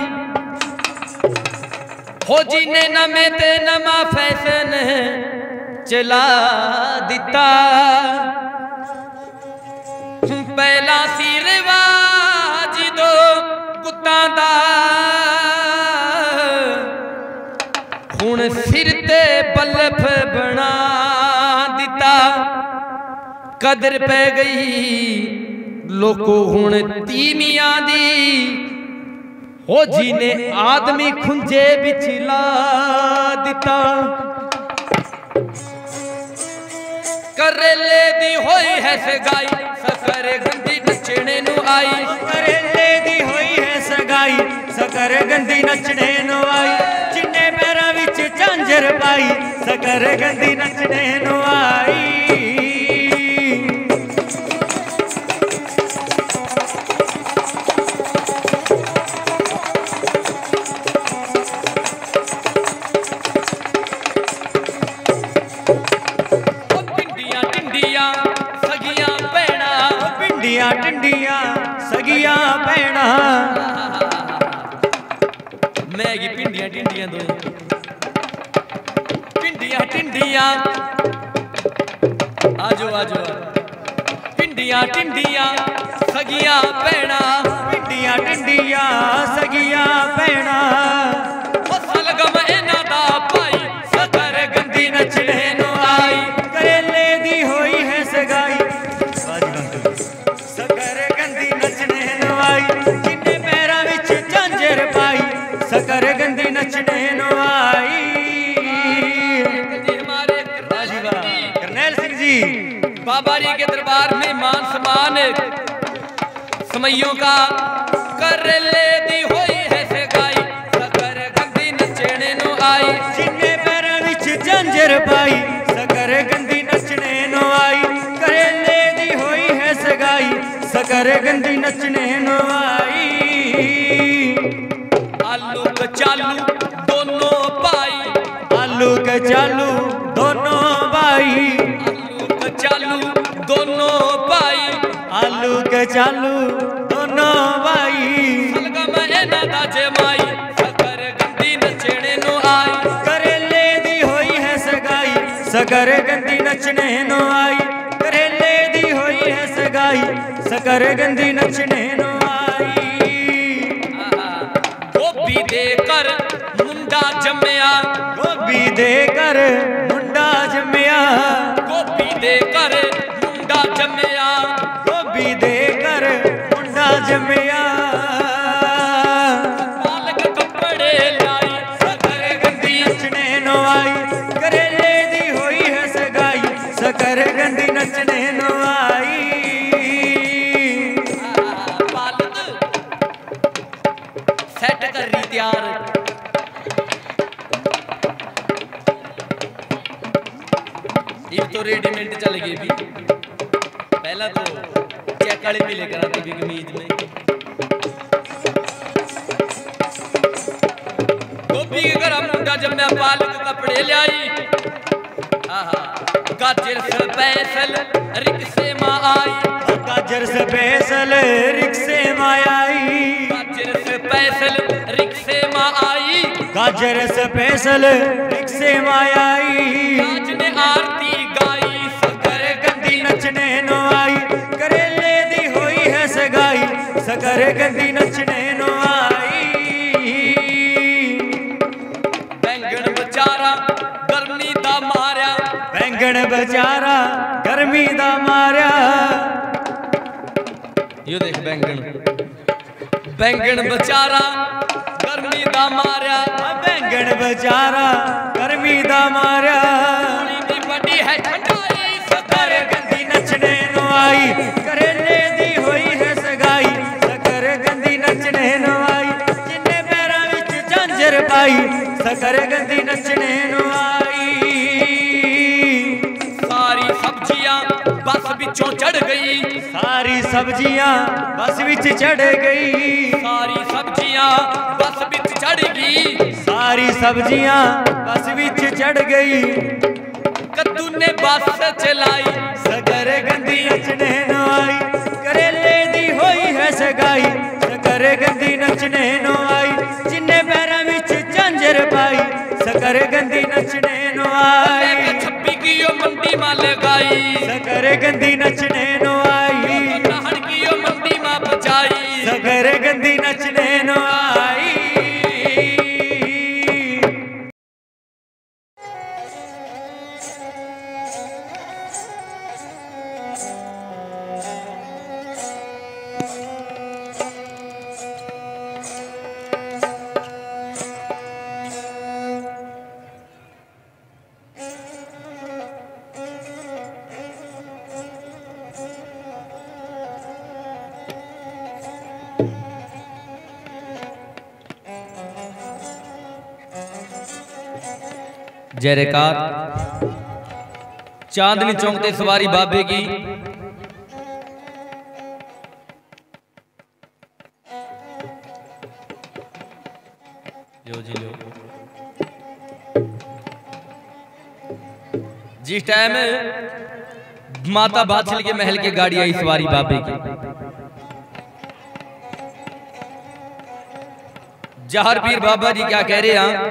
हो जीने न में ते नमा फैशन चला दिता, पहला सी रिवाज दो कुत्ता दा, हुण सिर ते बल्फ बना दिता। कदर पै गई लोको हुण तीमियां दी, हो जीने आदमी खुंजे बिच ला दिता। करेले दी होई है सगाई, सकर गंदी नचने नु आई। करेले दी होई है सगाई, सकर गंदी नचने नु आई। झांझर पाई सकर गंदी नचने नु आई। टिंडिया टिंडिया सगिया भैणा, टिंडिया टिंडिया सगिया भैणा। मैं की भिंडिया टिंडिया दो टिंडिया, आजो आजो टिंडिया टिंडिया सगिया भैणा, टिंडिया टिंडिया सगिया भैणा। सलगम इन्हां दा पाई सकर गंदी नचने नु आई। करेले दी होई है सगाई, सकर गंदी नचने नु आई। जिन्ने पैरां विच झांझर पाई सकर गंदी नचने नु आई। बाबा जी के दरबार में मान सम्मान समयों का। कर ले दी होई है सगाई सकर गंदी नचने नु आई। जिन्ने पैरां विच झंझर पाई सकर गंदी नचने नु आई। कर ले दी होई है सगाई सकर गंदी नचने नु आई। आलू कचालू दोनों भाई, आलू कचालू दोनों भाई, चालू दोनों भाई, आलू के चालू दोनों भाई। सलगम इन्हां दा जमाई सकर गंदी नचने नु आई। करेले दी होई है सगाई सकर गंदी नचने नु आई। करेले दी होई है सगाई सकर गंदी नचने नु आई। गोभी दे कर मुंडा जम्मिया, गोभी दे कर मुंडा जम्मिया। दे कर मुंडा जम्मिया, गोभी दे कर मुंडा जम्मिया। पालक कपड़े लाई सकर गंदी नचने नु आई। करेले दी होई है सगाई सकर गंदी नचने नु आई। पालक सेट कर रही तैयार, ये तो रेडीमेड चल गई भी, पहला तो चेक वाली भी लेकर आती थी कमीज में। गोभी के घर मुंडा जम्मिया, पालक कपड़े लाई। गाजर स्पेशल रिक्शे मां आई, गाजर स्पेशल रिक्शे मां आई। गाजर स्पेशल रिक्शे मां आई, गाजर स्पेशल रिक्शे मां आई। आरती गाई सकर गंदी नचने नु आई। करेले दी होई है सगाई सकर गंदी नचने नु आई। भेड़ बेचारा गर्मी दा मारिया। यो देख बैंगन बैंगन बेचारा गर्मी दा मारिया, बैंगन बेचारा गर्मी दा मारिया। बड़ी है ठंडाई सकर गंदी नचने नु आई, करेले दी होई है सगाई सकर गंदी नचने नु आई। जिन्ने पैरां विच झांझर पाई सकर गंदी नचने नु आई। बस बिचों चढ़ गई सारी सब्जियां बस बिच चढ़ गई, सारी सब्जियां बस बिच चढ़ गई, सारी सब्जियां बस बिच चढ़ गई। कद्दू ने बस चलाई सकर गंदी नचने नो आई, करेले दी होई है सगाई सकर गंदी नचने नो आई। जिन्ने पैरां विच झांझर पाई सकर गंदी नचने नो आई। मंडी मां लगाई सकर गंदी नचने नो आई, हड़कियो मंडी मां बचाई सकर गंदी नचने नो आई। जय रेकार चांदनी चौक ते सवारी बाबे की, लो जी लो। जिस टाइम माता बादशाह के महल के गाड़ी आई सवारी बाबे की, जहर पीर बाबा जी क्या कह रहे हैं,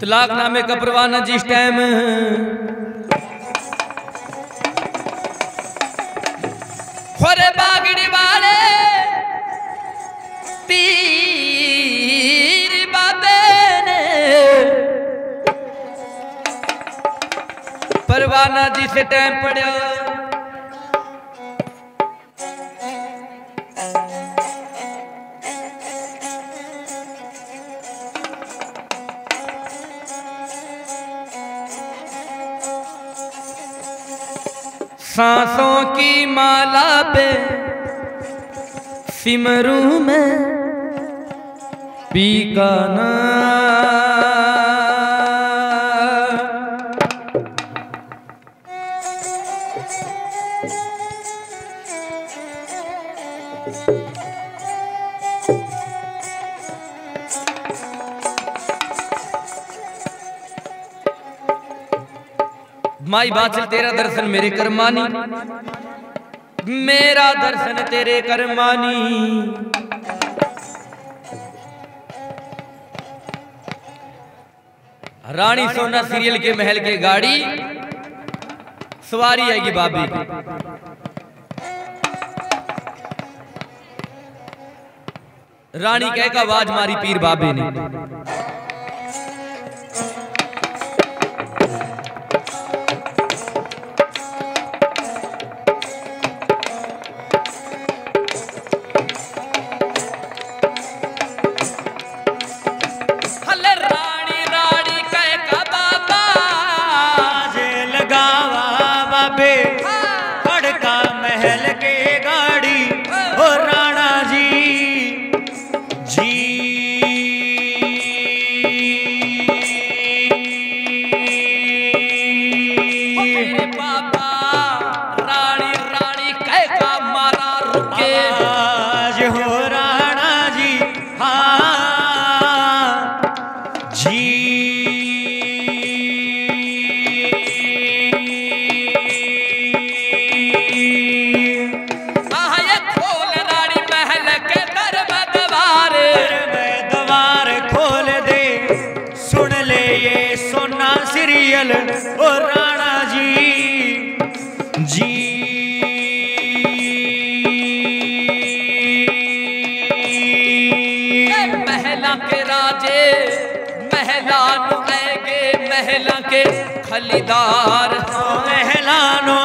तलाक नामे का परवाना जिस टाइम खोरे बागड़ी वाले पीर बाबे ने परवाना जिस टाइम पढ़िया सांसों की माला पे सिमरू में पी का नाम। माई बादशाह तेरा दर्शन मेरे करमानी, मेरा दर्शन तेरे करमानी। रानी सोना सीरियल के महल के गाड़ी सवारी आएगी बाबी की, रानी कह का आवाज मारी पीर बाबे ने, राणा जी जी सीरियल ओ राणा जी जी महला के राजे महला नुगे महला के खलीदार महलानो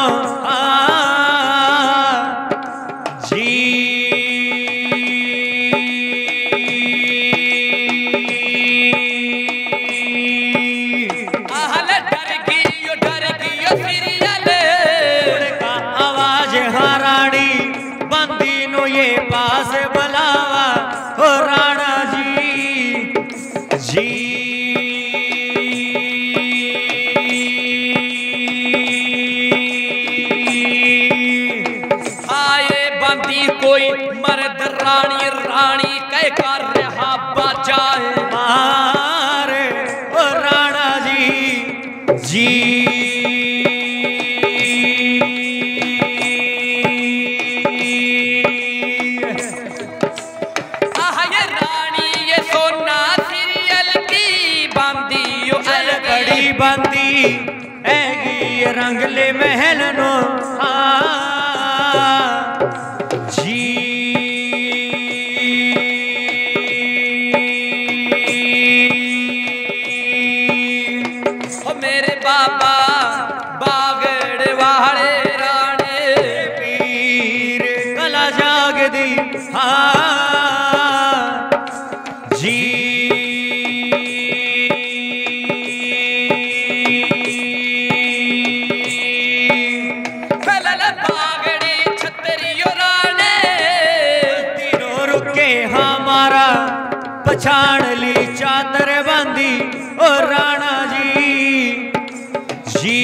रंगले महल नो जी ओ मेरे बाबा बागड़ वाले राणे पीर कला जाग दी हा जी छाण ली चादर बांधी ओ राणा जी जी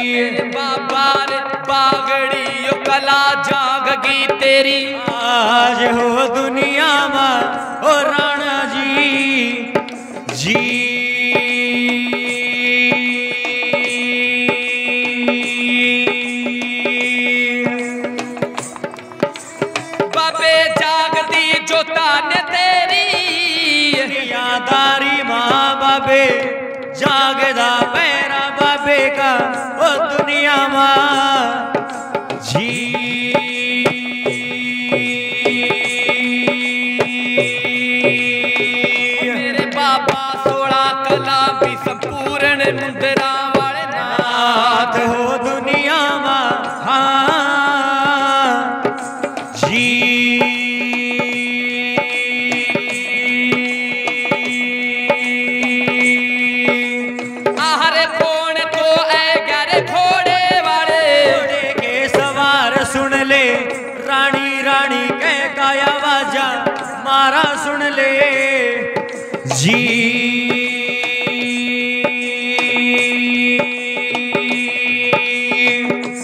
मेरे बाबा रे बागड़ी यो कला जागगी तेरी आज हो दुनिया मा ओ राणा जी जी जागदा पैरा बाबे का ओ दुनिया माँ जी मेरे बाबा सोड़ा कला भी संपूर्ण मुद्रा वाले नाथ हो दुनिया माँ हाँ जी सुन ले जी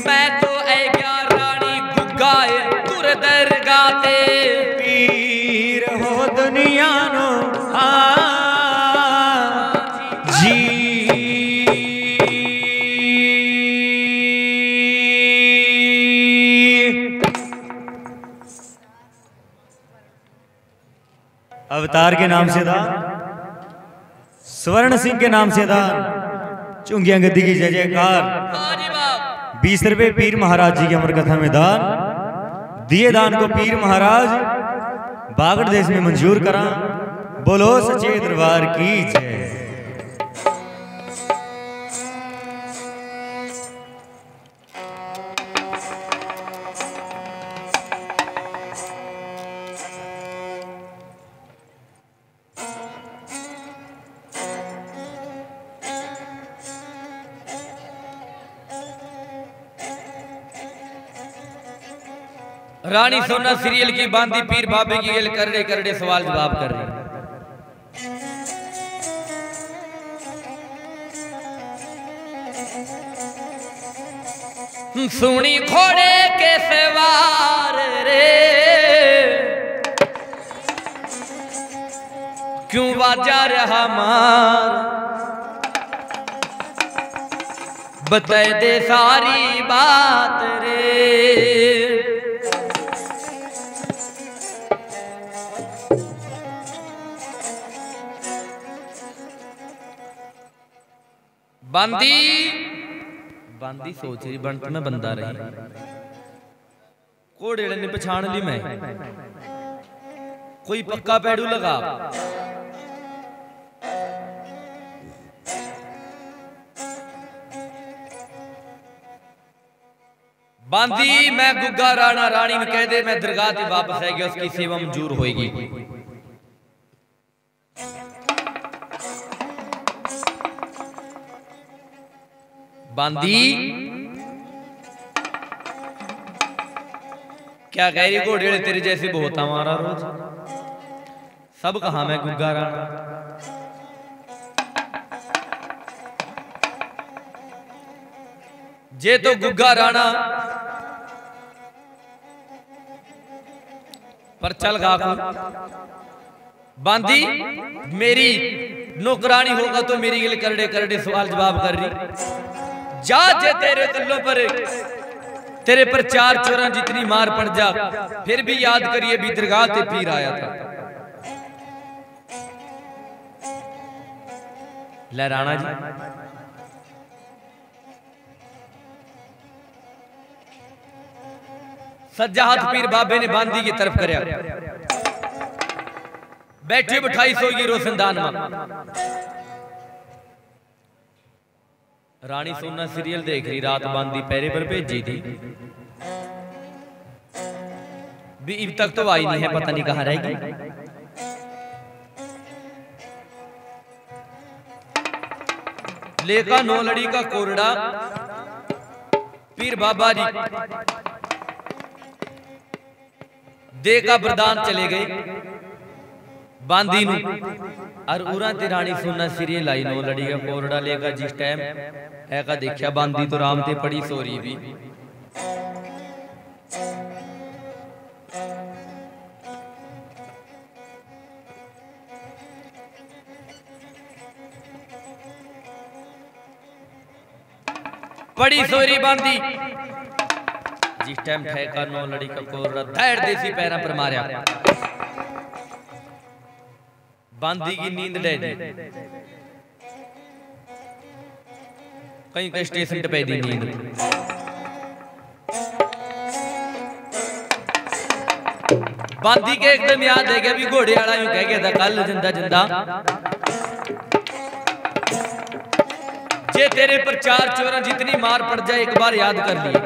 मैं तो ऐ गया रानी गोगा तुर दरगाह ते पीर हो दुनिया नो हा जी अवतार के नाम से था, स्वर्ण सिंह के नाम से था, चुंगिया गद्दी की जय जयकार। बीस रुपये पीर महाराज जी की अमर कथा में दान दिए, दान को पीर महाराज बागड़ देश में मंजूर करा। बोलो सच्चे दरबार की जय। रानी सोना सीरियल की बांधी पीर बाबे की गेल करड़े करड़े सवाल जवाब कर रहे। सुनी घोड़े के सवार रे क्यों बाजा रहा मार बता दे सारी बात रे बांदी बांदी सोच रही बंट में बंदा रही कोड़े ने पहचान ली मैं कोई पक्का पेड़ू लगा बांधी मैं गुग्गा राणा रानी में कह दे मैं दरगाह से वापस आएगी उसकी सेवा मंजूर होगी। बांधी क्या गैरी घोड़े तेरे जैसे बहुत हमारा रोज सब कहा मैं गुग्गा राणा जे तो गुग्गा राणा पर चल गा बांधी मेरी नौकरानी होगा तो मेरी गिल करडे करडे सवाल जवाब कर रही जा जे तेरे दिलों पर तेरे पर चार चोरा जितनी मार पड़ जा फिर भी याद करिए भी दरगाह से पीर आया था। ले राणा जी सज्जा हाथ पीर बाबे ने बांधी की तरफ करया बैठे बिठाई सोगी रोशनदान में रानी सोना सीरियल देख रही रात बांधी पैरे पर भेजी थी भी इब तक तो आई नहीं है पता नहीं कहां रहेगी। लेका नौ लड़ी का कोरड़ा पीर बाबा जी दे का वरदान चले गए बांधी नू और उरा ते रानी सोना सीरियल आई नौ लड़ी का कोरड़ा लेगा जिस टाइम ऐका देखा बांधी तो राम ते पड़ी सोरी भी पड़ी सोरी बांधी जिस टाइम ठहका नौ लड़ी का कोरड़ा धैर देसी पैरा पर मारा बांधी की नींद ले दी कहीं कहीं स्टेशन पे दी नींद बांधी के एकदम याद है गया भी घोड़े वाला यूं कह गया था कल जिंदा जिंदा जे तेरे पर चार चोरा जितनी मार पड़ जाए एक बार याद कर लिए।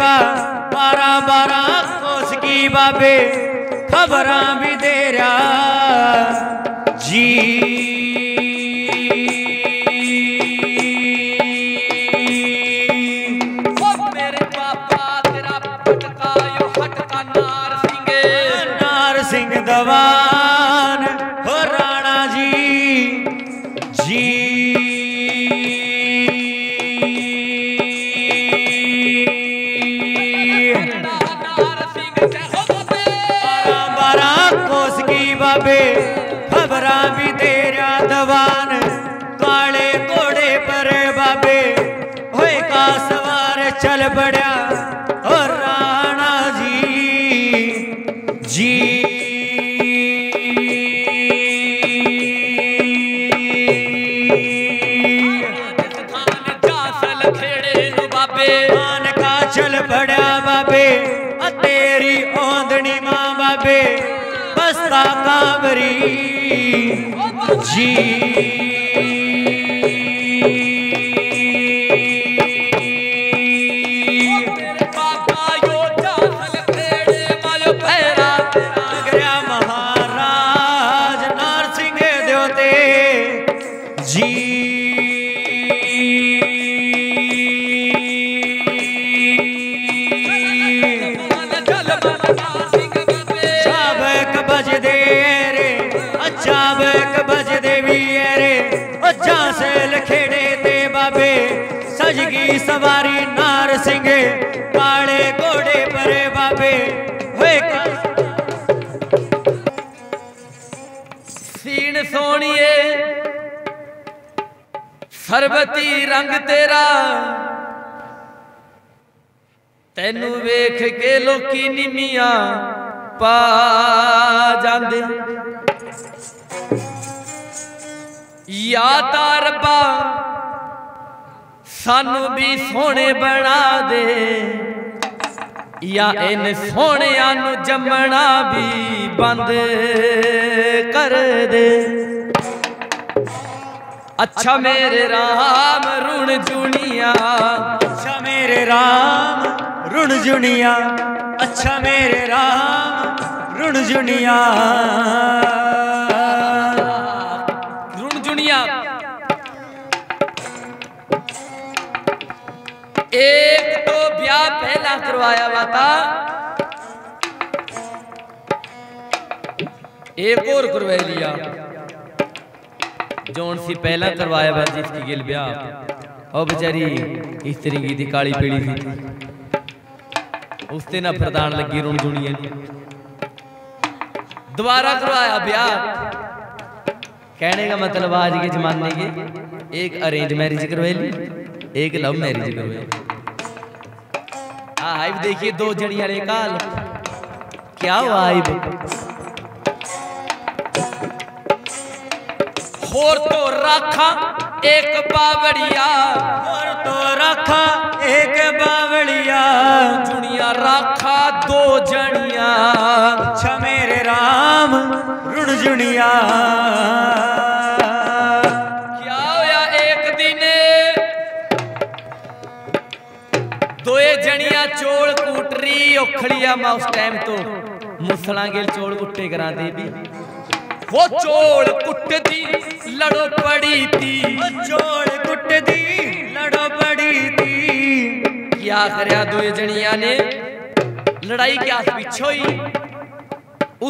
का बारा बारा कोस की बाबे खबरां भी दे रहा जी दवान हो राणा जी जी बारा बारा कोस की बाबे खबरां भी तेरा दवान काले घोड़े पर बाबे होए का सवार चल पड़ा हो राणा जी जी बड़ा बाबे तेरी ओंदनी मां बाबे बस्ता कांवरी जी महाराज नारसिंह देवते जी सजगी सवारी नारसिंह काले घोड़े पर बाबे हुए सीन सोनिए सरबती रंग तेरा तेनू वेख के लोकी निमिया पा जांदे या तारबा सानू भी सोने बना दे या इन सोहणिया नू जमना भी बंद कर दे। अच्छा मेरे राम रुण जुनिया अच्छा मेरे राम रुण जुनिया अच्छा मेरे राम रुण जुनिया रुण जुनिया एक तो ब्याह पहला करवाया हुआ था एक और करवा लिया जोन सी पहला करवाया हुआ जिसकी गिल ब्याह और बेचारी इस तरीके की काली पीली थी उसते ना प्रदान लगी रुण जुनिया दोबारा करवाया ब्याह। कहने का मतलब आज के जमाने के एक अरेंज मैरिज करवा ली एक लव मैरिज करवाई आइब देखिए दो जड़िया रे काल क्या हुआ आइब होर तो राखा एक बावड़िया होर तो राखा एक बावड़िया दुनिया राखा दो जड़िया अच्छा मेरे राम रुण जुनिया चोल कूटरी उखड़िया मैं उस टाइम तो मुसला गिल चोल कुट्टे करा दे भी वो चोल कुटदी लड़ो पड़ी थी चोल कुटदी लड़ो पड़ी थी क्या करया दो जनिया ने लड़ाई क्या पीछे हुई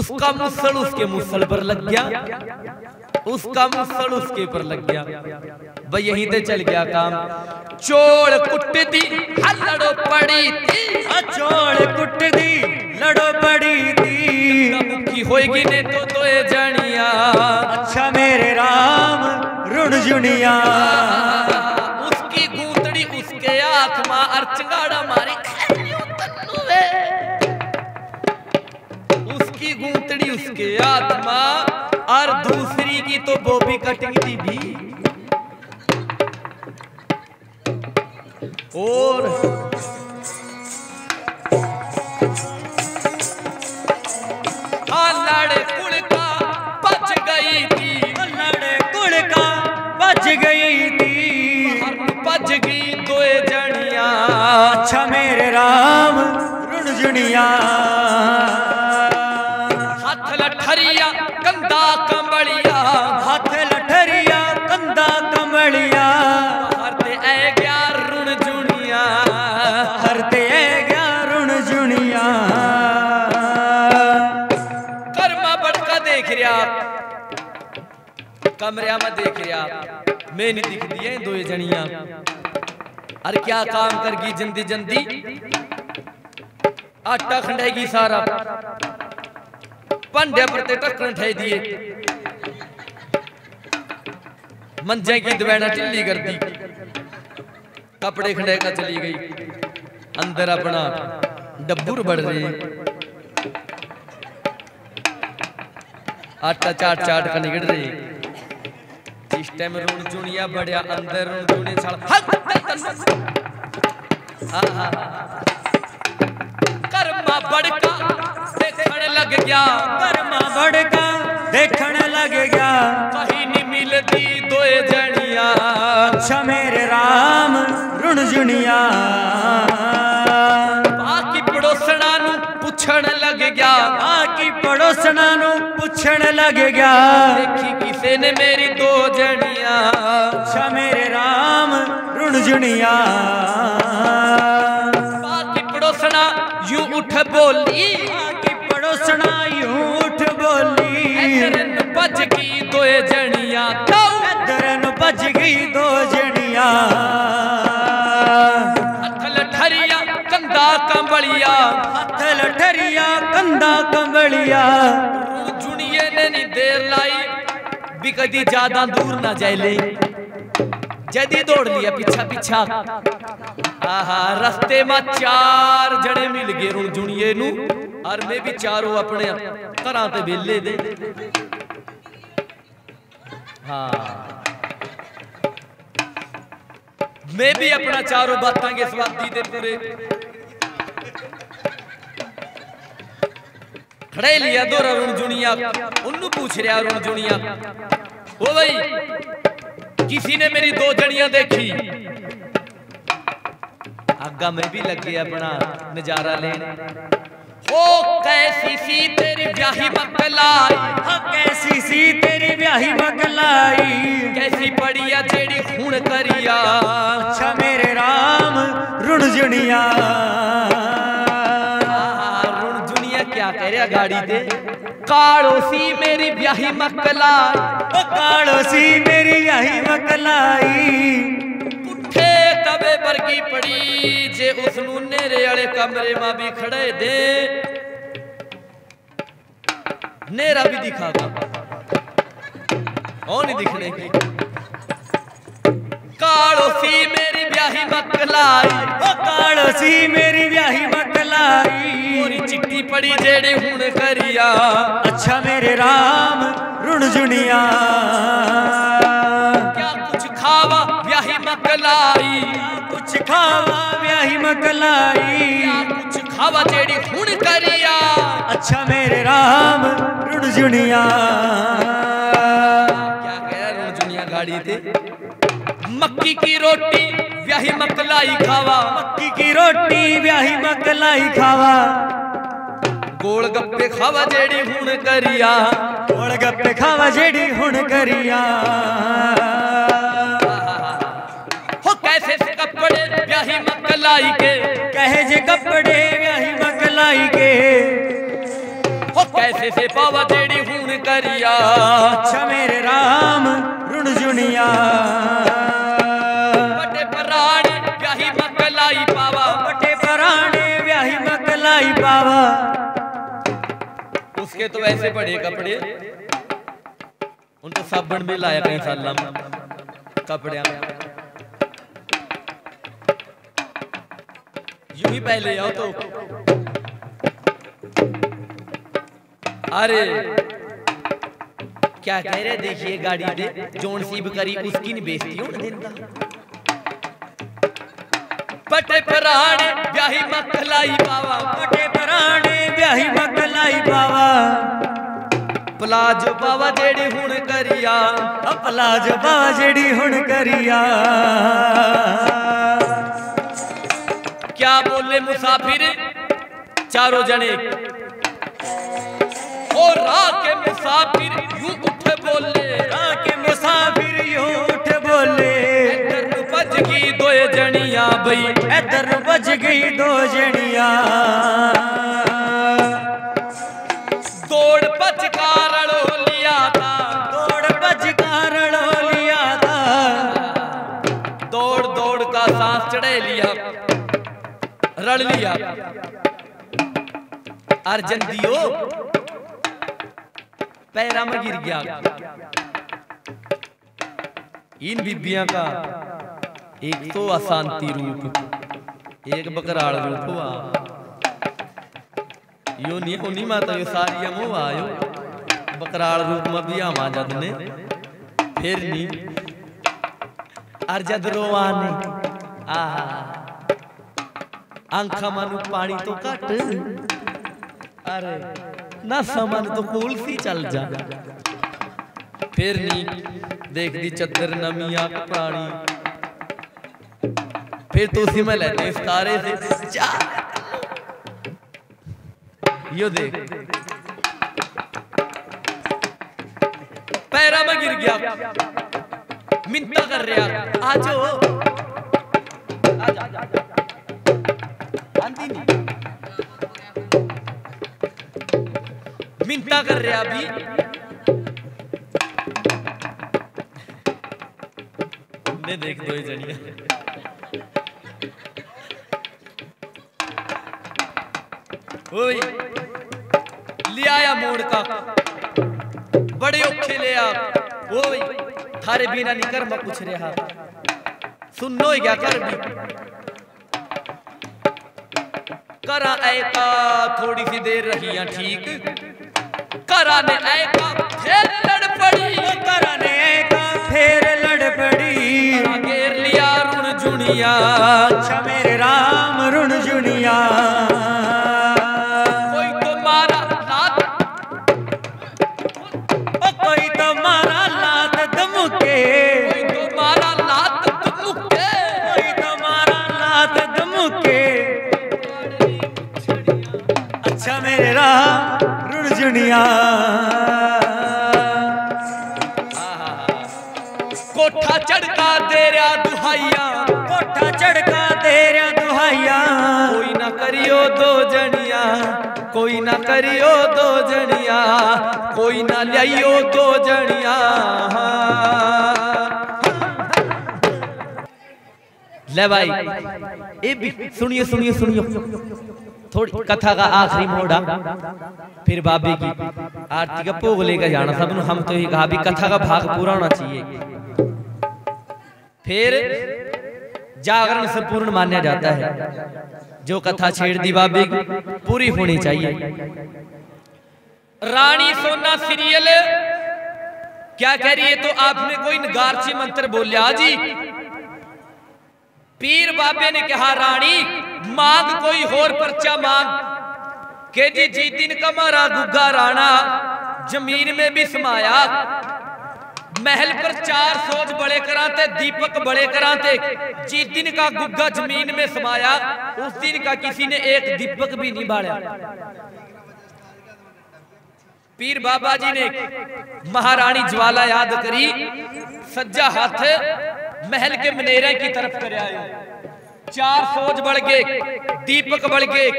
उसका मुसल उसके मुसल पर लग गया उसका मुसल उसके पर लग गया भाई यहीं से चल गया काम चोड़ कुटदी लड़ो पड़ी थी चोड़ कुटदी लड़ो पड़ी थी की होएगी ने तो दोए जनिया अच्छा मेरे राम रुण जुनिया उसकी गूंतड़ी उसके आत्मा अर्चगाड़ा मारी उसकी गूंतड़ी उसके आत्मा और दूसरी की तो वो भी कटिंग थी भी और लड़ कुल का बच गई थी लड़ कुल का बच गई थी बच गई दोए जनिया अच्छा मेरे राम दुनिया हाथ लठरिया कंधा कंबलिया हाथ लठरिया कंधा कंबलिया हरते ऐ ग्यार रुण जुनिया हरते ऐ ग्यार रुण जुनिया कर्मा बटका देख रिया कमरिया में देख रिया मैं नहीं दिख दिए दो जनिया अरे क्या काम करगी जंदी जंदी आटा खंडेगी सारा पंडे परते टक्कन ठे दिए मंजे की दवैना ढिली कर दी कपड़े खंडे का चली गई अंदर अपना डब्बूर बढ़ रही आटा चाट चाट का निकल रही इस टाइम रूण चुनिया बढ़िया अंदर रूण चुने कर्मा बड़का देखने लग गया कर्मा बड़का देखने लग गया कहीं नहीं मिलती दो जनिया अच्छा मेरे राम रूण चुनिया बाकी पड़ोसना नू पूछने लग गया बाकी पड़ोसना नू पूछने लग गया किसे ने मेरी दो जनिया अच्छा मेरे राम रुण जुनिया बाकी पड़ोसना यूं उठ बोली बाकी पड़ोसना यूं उठ बोली इधरन बज गई दो जनिया इधरन बज गई दो जनिया हथ लठरिया कंधा कंबलिया हथ लठरिया कंधा कंबलिया जुनिए ने नहीं देर लाई भी कदी ज्यादा दूर ना जाए ले जदी दौड़ लिया पीछा पीछा आहा रस्ते में चार जने मिल गए रुण जुनिए नू और मैं भी चारों अपने घरां ते वेले दे हाँ मैं भी अपना चारों बातां के स्वादी दे पूरे खड़े लिया दो रुण जुनिया उन्नू पूछ रहा रुण जुनिया ओ भाई किसी ने मेरी दो जनिया देखी आगा में भी लग गया अपना नजारा लेने ओ कैसी सी तेरी ब्याही बकलाई हाँ कैसी सी तेरी ब्याही बकलाई कैसी पड़िया जेड़ी खून करिया अच्छा मेरे राम रुण जुनिया गाड़ी दे कालोसी मेरी ब्याही मकलाई ओ कालोसी मेरी ब्याही मकलाई पुठे तबे बरगी पड़ी जे उसनू नेरे वाले कमरे में भी खड़े दे नेरा भी दिखागा और नहीं दिखने की कालोसी मेरी ब्याही मकलाई ओ कालोसी मेरी ब्याही मकलाई चिट्टी पड़ी जेड़े हुण करिया अच्छा मेरे राम रुण जुनिया क्या कुछ खावा ब्याही मकलाई कुछ खावा ब्याही मकलाई क्या कुछ खावा जेड़ी हुण करिया अच्छा मेरे राम रुण जुनिया क्या कह रहा रुण जुनिया गाड़ी थे मक्की की रोटी ब्याही मकलाई खावा मक्की की रोटी ब्याही मकलाई खावा गोल गप्पे खावा जेड़ी हुण करिया गोल गप्पे खावा जेड़ी हुण करिया हो कैसे से कपड़े ब्याही मकलाई के कहे जे कपड़े ब्याही मकलाई के हो कैसे से पावा जेड़ी हुण करिया अच्छा मेरे राम रुण जुनिया उसके तो ऐसे बड़े कपड़े उनको साबुन भी लाया कहीं साला कपड़े यूं ही पहले आओ तो अरे क्या कह रहे देखिए गाड़ी दे जोन सीब करी उसकी नहीं बेचती हूं दिन पटे पराने ब्याही मकलाई बावा पटे पराने ब्याही मकलाई बावा प्लाजो बावा जेड़ी हुण करिया प्लाजो बावा जेड़ी हुण करिया क्या बोले मुसाफिर चारों जने और राह के मुसाफिर यूं उठे बोले, राह के मुसाफिर यूं उठे बोले, इधर बज गई दो जनिया भाई, इधर बज गई दो जनिया, दौड़ पचकार रड़ लिया। अर्जन दियो पैरा में गिर गया। इन बीबियां का एक तो अशांति रूप, एक बकराड़ रूप हुआ। यो नहीं होनी माता, यो सारी हम आयो बकराड़ रूप में भी आमा जद ने फिर नहीं अर्जद रोवा नहीं। आंखा मानू पानी तो कट, अरे ना सामान तो कूल सी चल जा। फिर नी देख दी चदर नमी आंख पानी, फिर तो उसी में लेते इस तारे से जा। यो देख पैरा में गिर गया, मिन्नत कर रहा आजो मिन्नता कर रहा भी। ने देख दो जनिया लिया या मोड़ का बड़े औखे लिया। ओए थारे बिना निकर मैं कुछ रहा, सुनो क्या कर भी करा ऐका। थोड़ी सी देर रही ठीक करा ने ऐका फिर लड़ पड़ी, करा ने ऐका फिर लड़ पड़ी। घेर लिया रुण जुनिया, अच्छा मेरे राम रुण जुनिया। कोई तो मारा लात, कोई तो मारा लात दमुके, कोई तो मारा लात दमुके, कोई तो मारा लात दमुके। अच्छा मेरे राम रुण जुनिया। कोठा चढ़का तेरा दुहाइया, कोठा चढ़का तेरा दुहाइया। कोई ना करियो दो जनिया, कोई ना करियो दो जनिया, कोई ना लियो दो जनिया। ले भाई ए भी सुनियो सुनियो सुनियो थोड़ी कथा का आखिरी मोड़ा, फिर बाबे की आरती का भोग लेकर जाना। सब हम तो ये कहा भी कथा का भाग पूरा होना चाहिए, फिर जागरण संपूर्ण माना जाता है। जो कथा छेड़ दी बाबे की पूरी होनी चाहिए। रानी सोना सीरियल क्या कह रही है? तो आपने कोई नगारची मंत्र बोलिया जी। पीर बाबे ने कहा रानी मांग कोई होर पर्चा मांग के जी। जी दिन का मारा गुगा राणा जमीन में भी समाया। महल पर चार सोच बड़े कराते, दीपक बड़े कराते। जिस दिन का गुग्गा जमीन में समाया, उस दिन का किसी ने एक दीपक भी नहीं बाड़ा। पीर बाबा जी ने महारानी ज्वाला याद करी, सज्जा हाथ महल के मनेरे की तरफ कर आया। चार सोच बढ़ गए, दीपक बढ़ गए,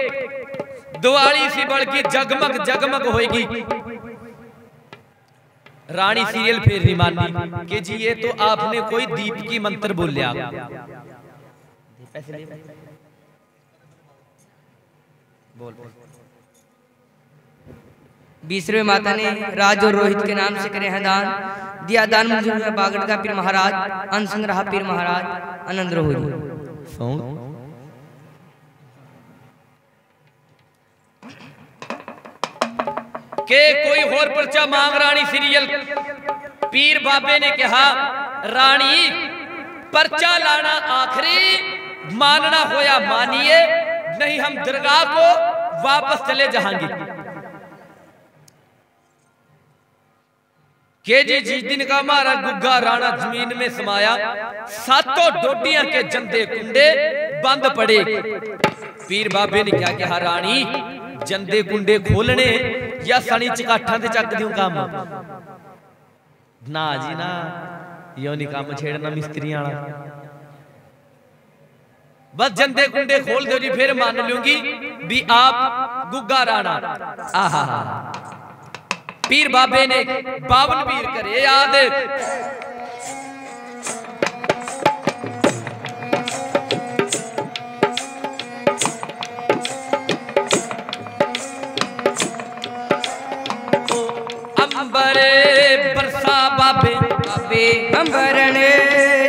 दुआली सी बढ़ गई, जगमग जगमग होएगी। रानी सीरियल फिर भी मानी कि जी ये तो आपने कोई दीप की मंत्र बोल लिया। बीसवें माता ने राज और रोहित के नाम से करे हैं दान, दिया दान मंजूर है बागड़ का पीर महाराज, अनसंग रहा पीर महाराज आनंद रोहित। के कोई होर पर्चा मांग रानी सीरियल। पीर बाबे ने कहा रानी पर्चा लाना आखिरी, मानना होया मानिए, नहीं हम दरगाह को वापस चले जाएंगे। के जी जिस दिन का हमारा गुग्गा राणा जमीन में समाया, सातों डोडिया के जंदे कुंडे बंद पड़े। पीर बाबे ने क्या कहा रानी जंदे गुंडे खोलने या सनी चकाठा ते चक दियो काम ना जी ना, यो नहीं काम छेड़ना मिस्त्रियां वाला। बस जंदे गुंडे खोल दो जी, फिर मान लूंगी भी आप गुगा राणा। आहा पीर बाबे ने बावन पीर करे याद। बाबे बाबे अमरण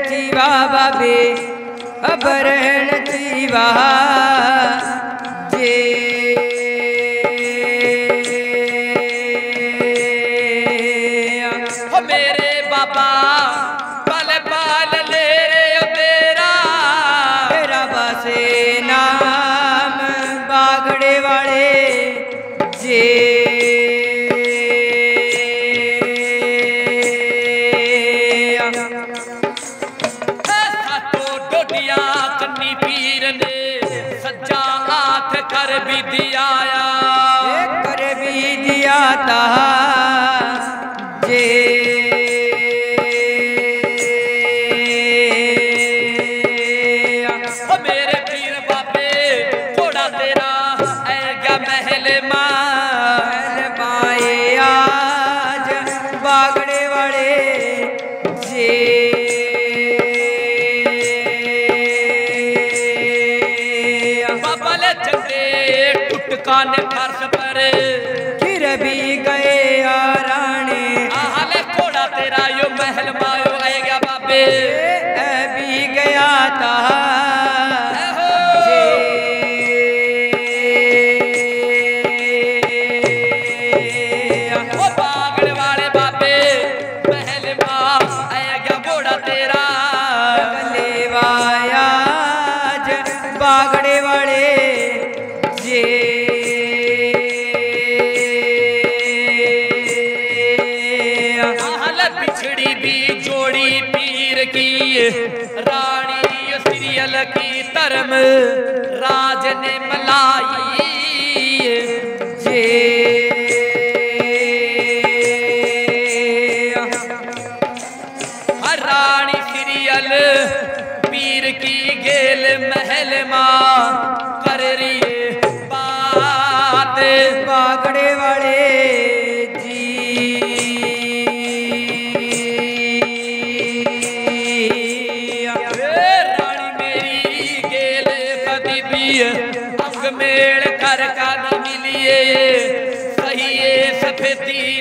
जीवा बाबे अमरण जीवा जे हो मेरे बाबा पल पाल ले रे तेरा तेरा बसे नाम बागड़े वाले जे जे ओ मेरे पीर बाबे थोड़ा तेरा आएगा महल महल पाए आज बागड़े वाले जे बाबा ले चंदे टुटकान फर्श पर गिर भी गए तेरा यो महल मायो आएगा बाबे भी गया था जे ओ बागड़ वाले बाबे महल मा आएगा घोड़ा तेरा लेवाया बागड़े वाले जे रानी सीरियल की धर्म राज ने मलाई जे रानी सीरियल पीर की गेल महल मां कर रही बात बागड़े वाले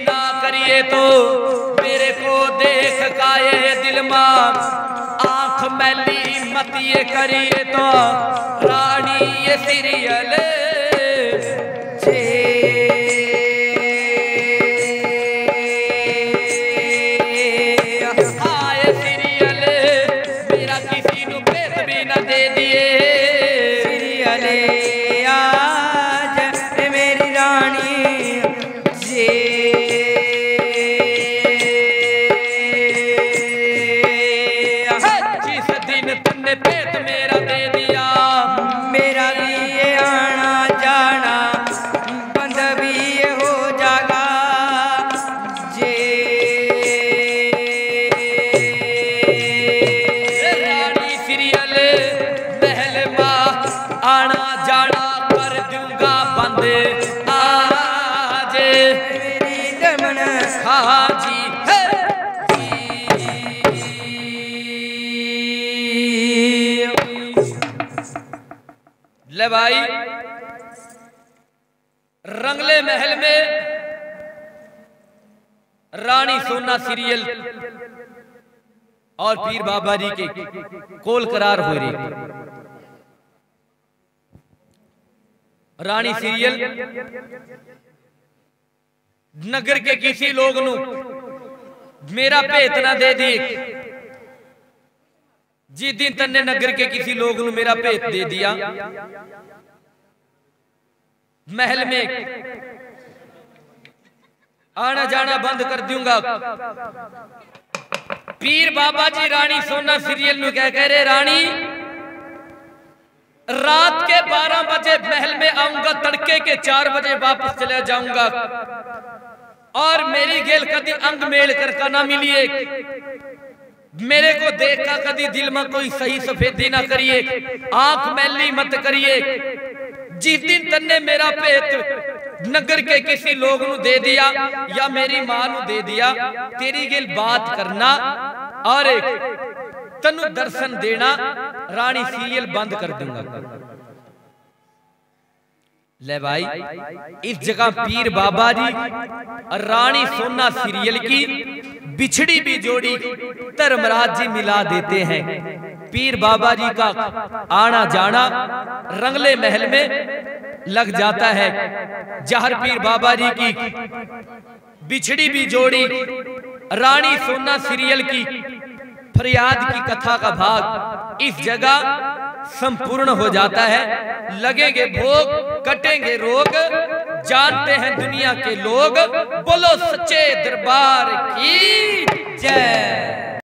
ना करिए तो मेरे को देख का ये दिल मां आंख मैली मत ये करिए तो रानी ये सीरियल जे आए सीरियल मेरा किसी को भेद भी ना दे दिए सीरियल ले भाई रंगले महल में रानी सोना सीरियल और पीर बाबा जी के कोल करार हो रही। रानी सीरियल नगर के किसी लोग नू मेरा भेत ना दे दी जिस दिन तन्ने नगर के किसी लोग ने मेरा भेत दे दिया महल में आना जाना बंद कर दूंगा। पीर बाबा जी रानी सोना सीरियल में कह कह रहे रानी रात के बारह बजे महल में आऊंगा, तड़के के चार बजे वापस चला जाऊंगा। और मेरी गेल कदी अंग मेल कर का ना मिलिए, मेरे को देखा कदी दिल में कोई सही सफेदी ना करिए, आंख मैली मत करिए। जिस दिन तन्ने मेरा पेट नगर के किसी लोग नु दे दिया या मेरी मां नु दे दिया, तेरी गेल बात करना और तनु दर्शन देना, रानी सीरियल बंद कर दूंगा। ले भाई, इस जगह पीर बाबा जी और रानी सोना सीरियल की बिछड़ी भी जोड़ी धर्मराज जी मिला देते हैं। पीर बाबा जी का आना जाना रंगले महल में लग जाता है। जहर पीर बाबा जी की बिछड़ी भी जोड़ी रानी सोना सीरियल की फरियाद की कथा का भाग इस जगह संपूर्ण हो जाता है। लगेंगे भोग, कटेंगे रोग, जानते हैं दुनिया के लोग। बोलो सच्चे दरबार की जय।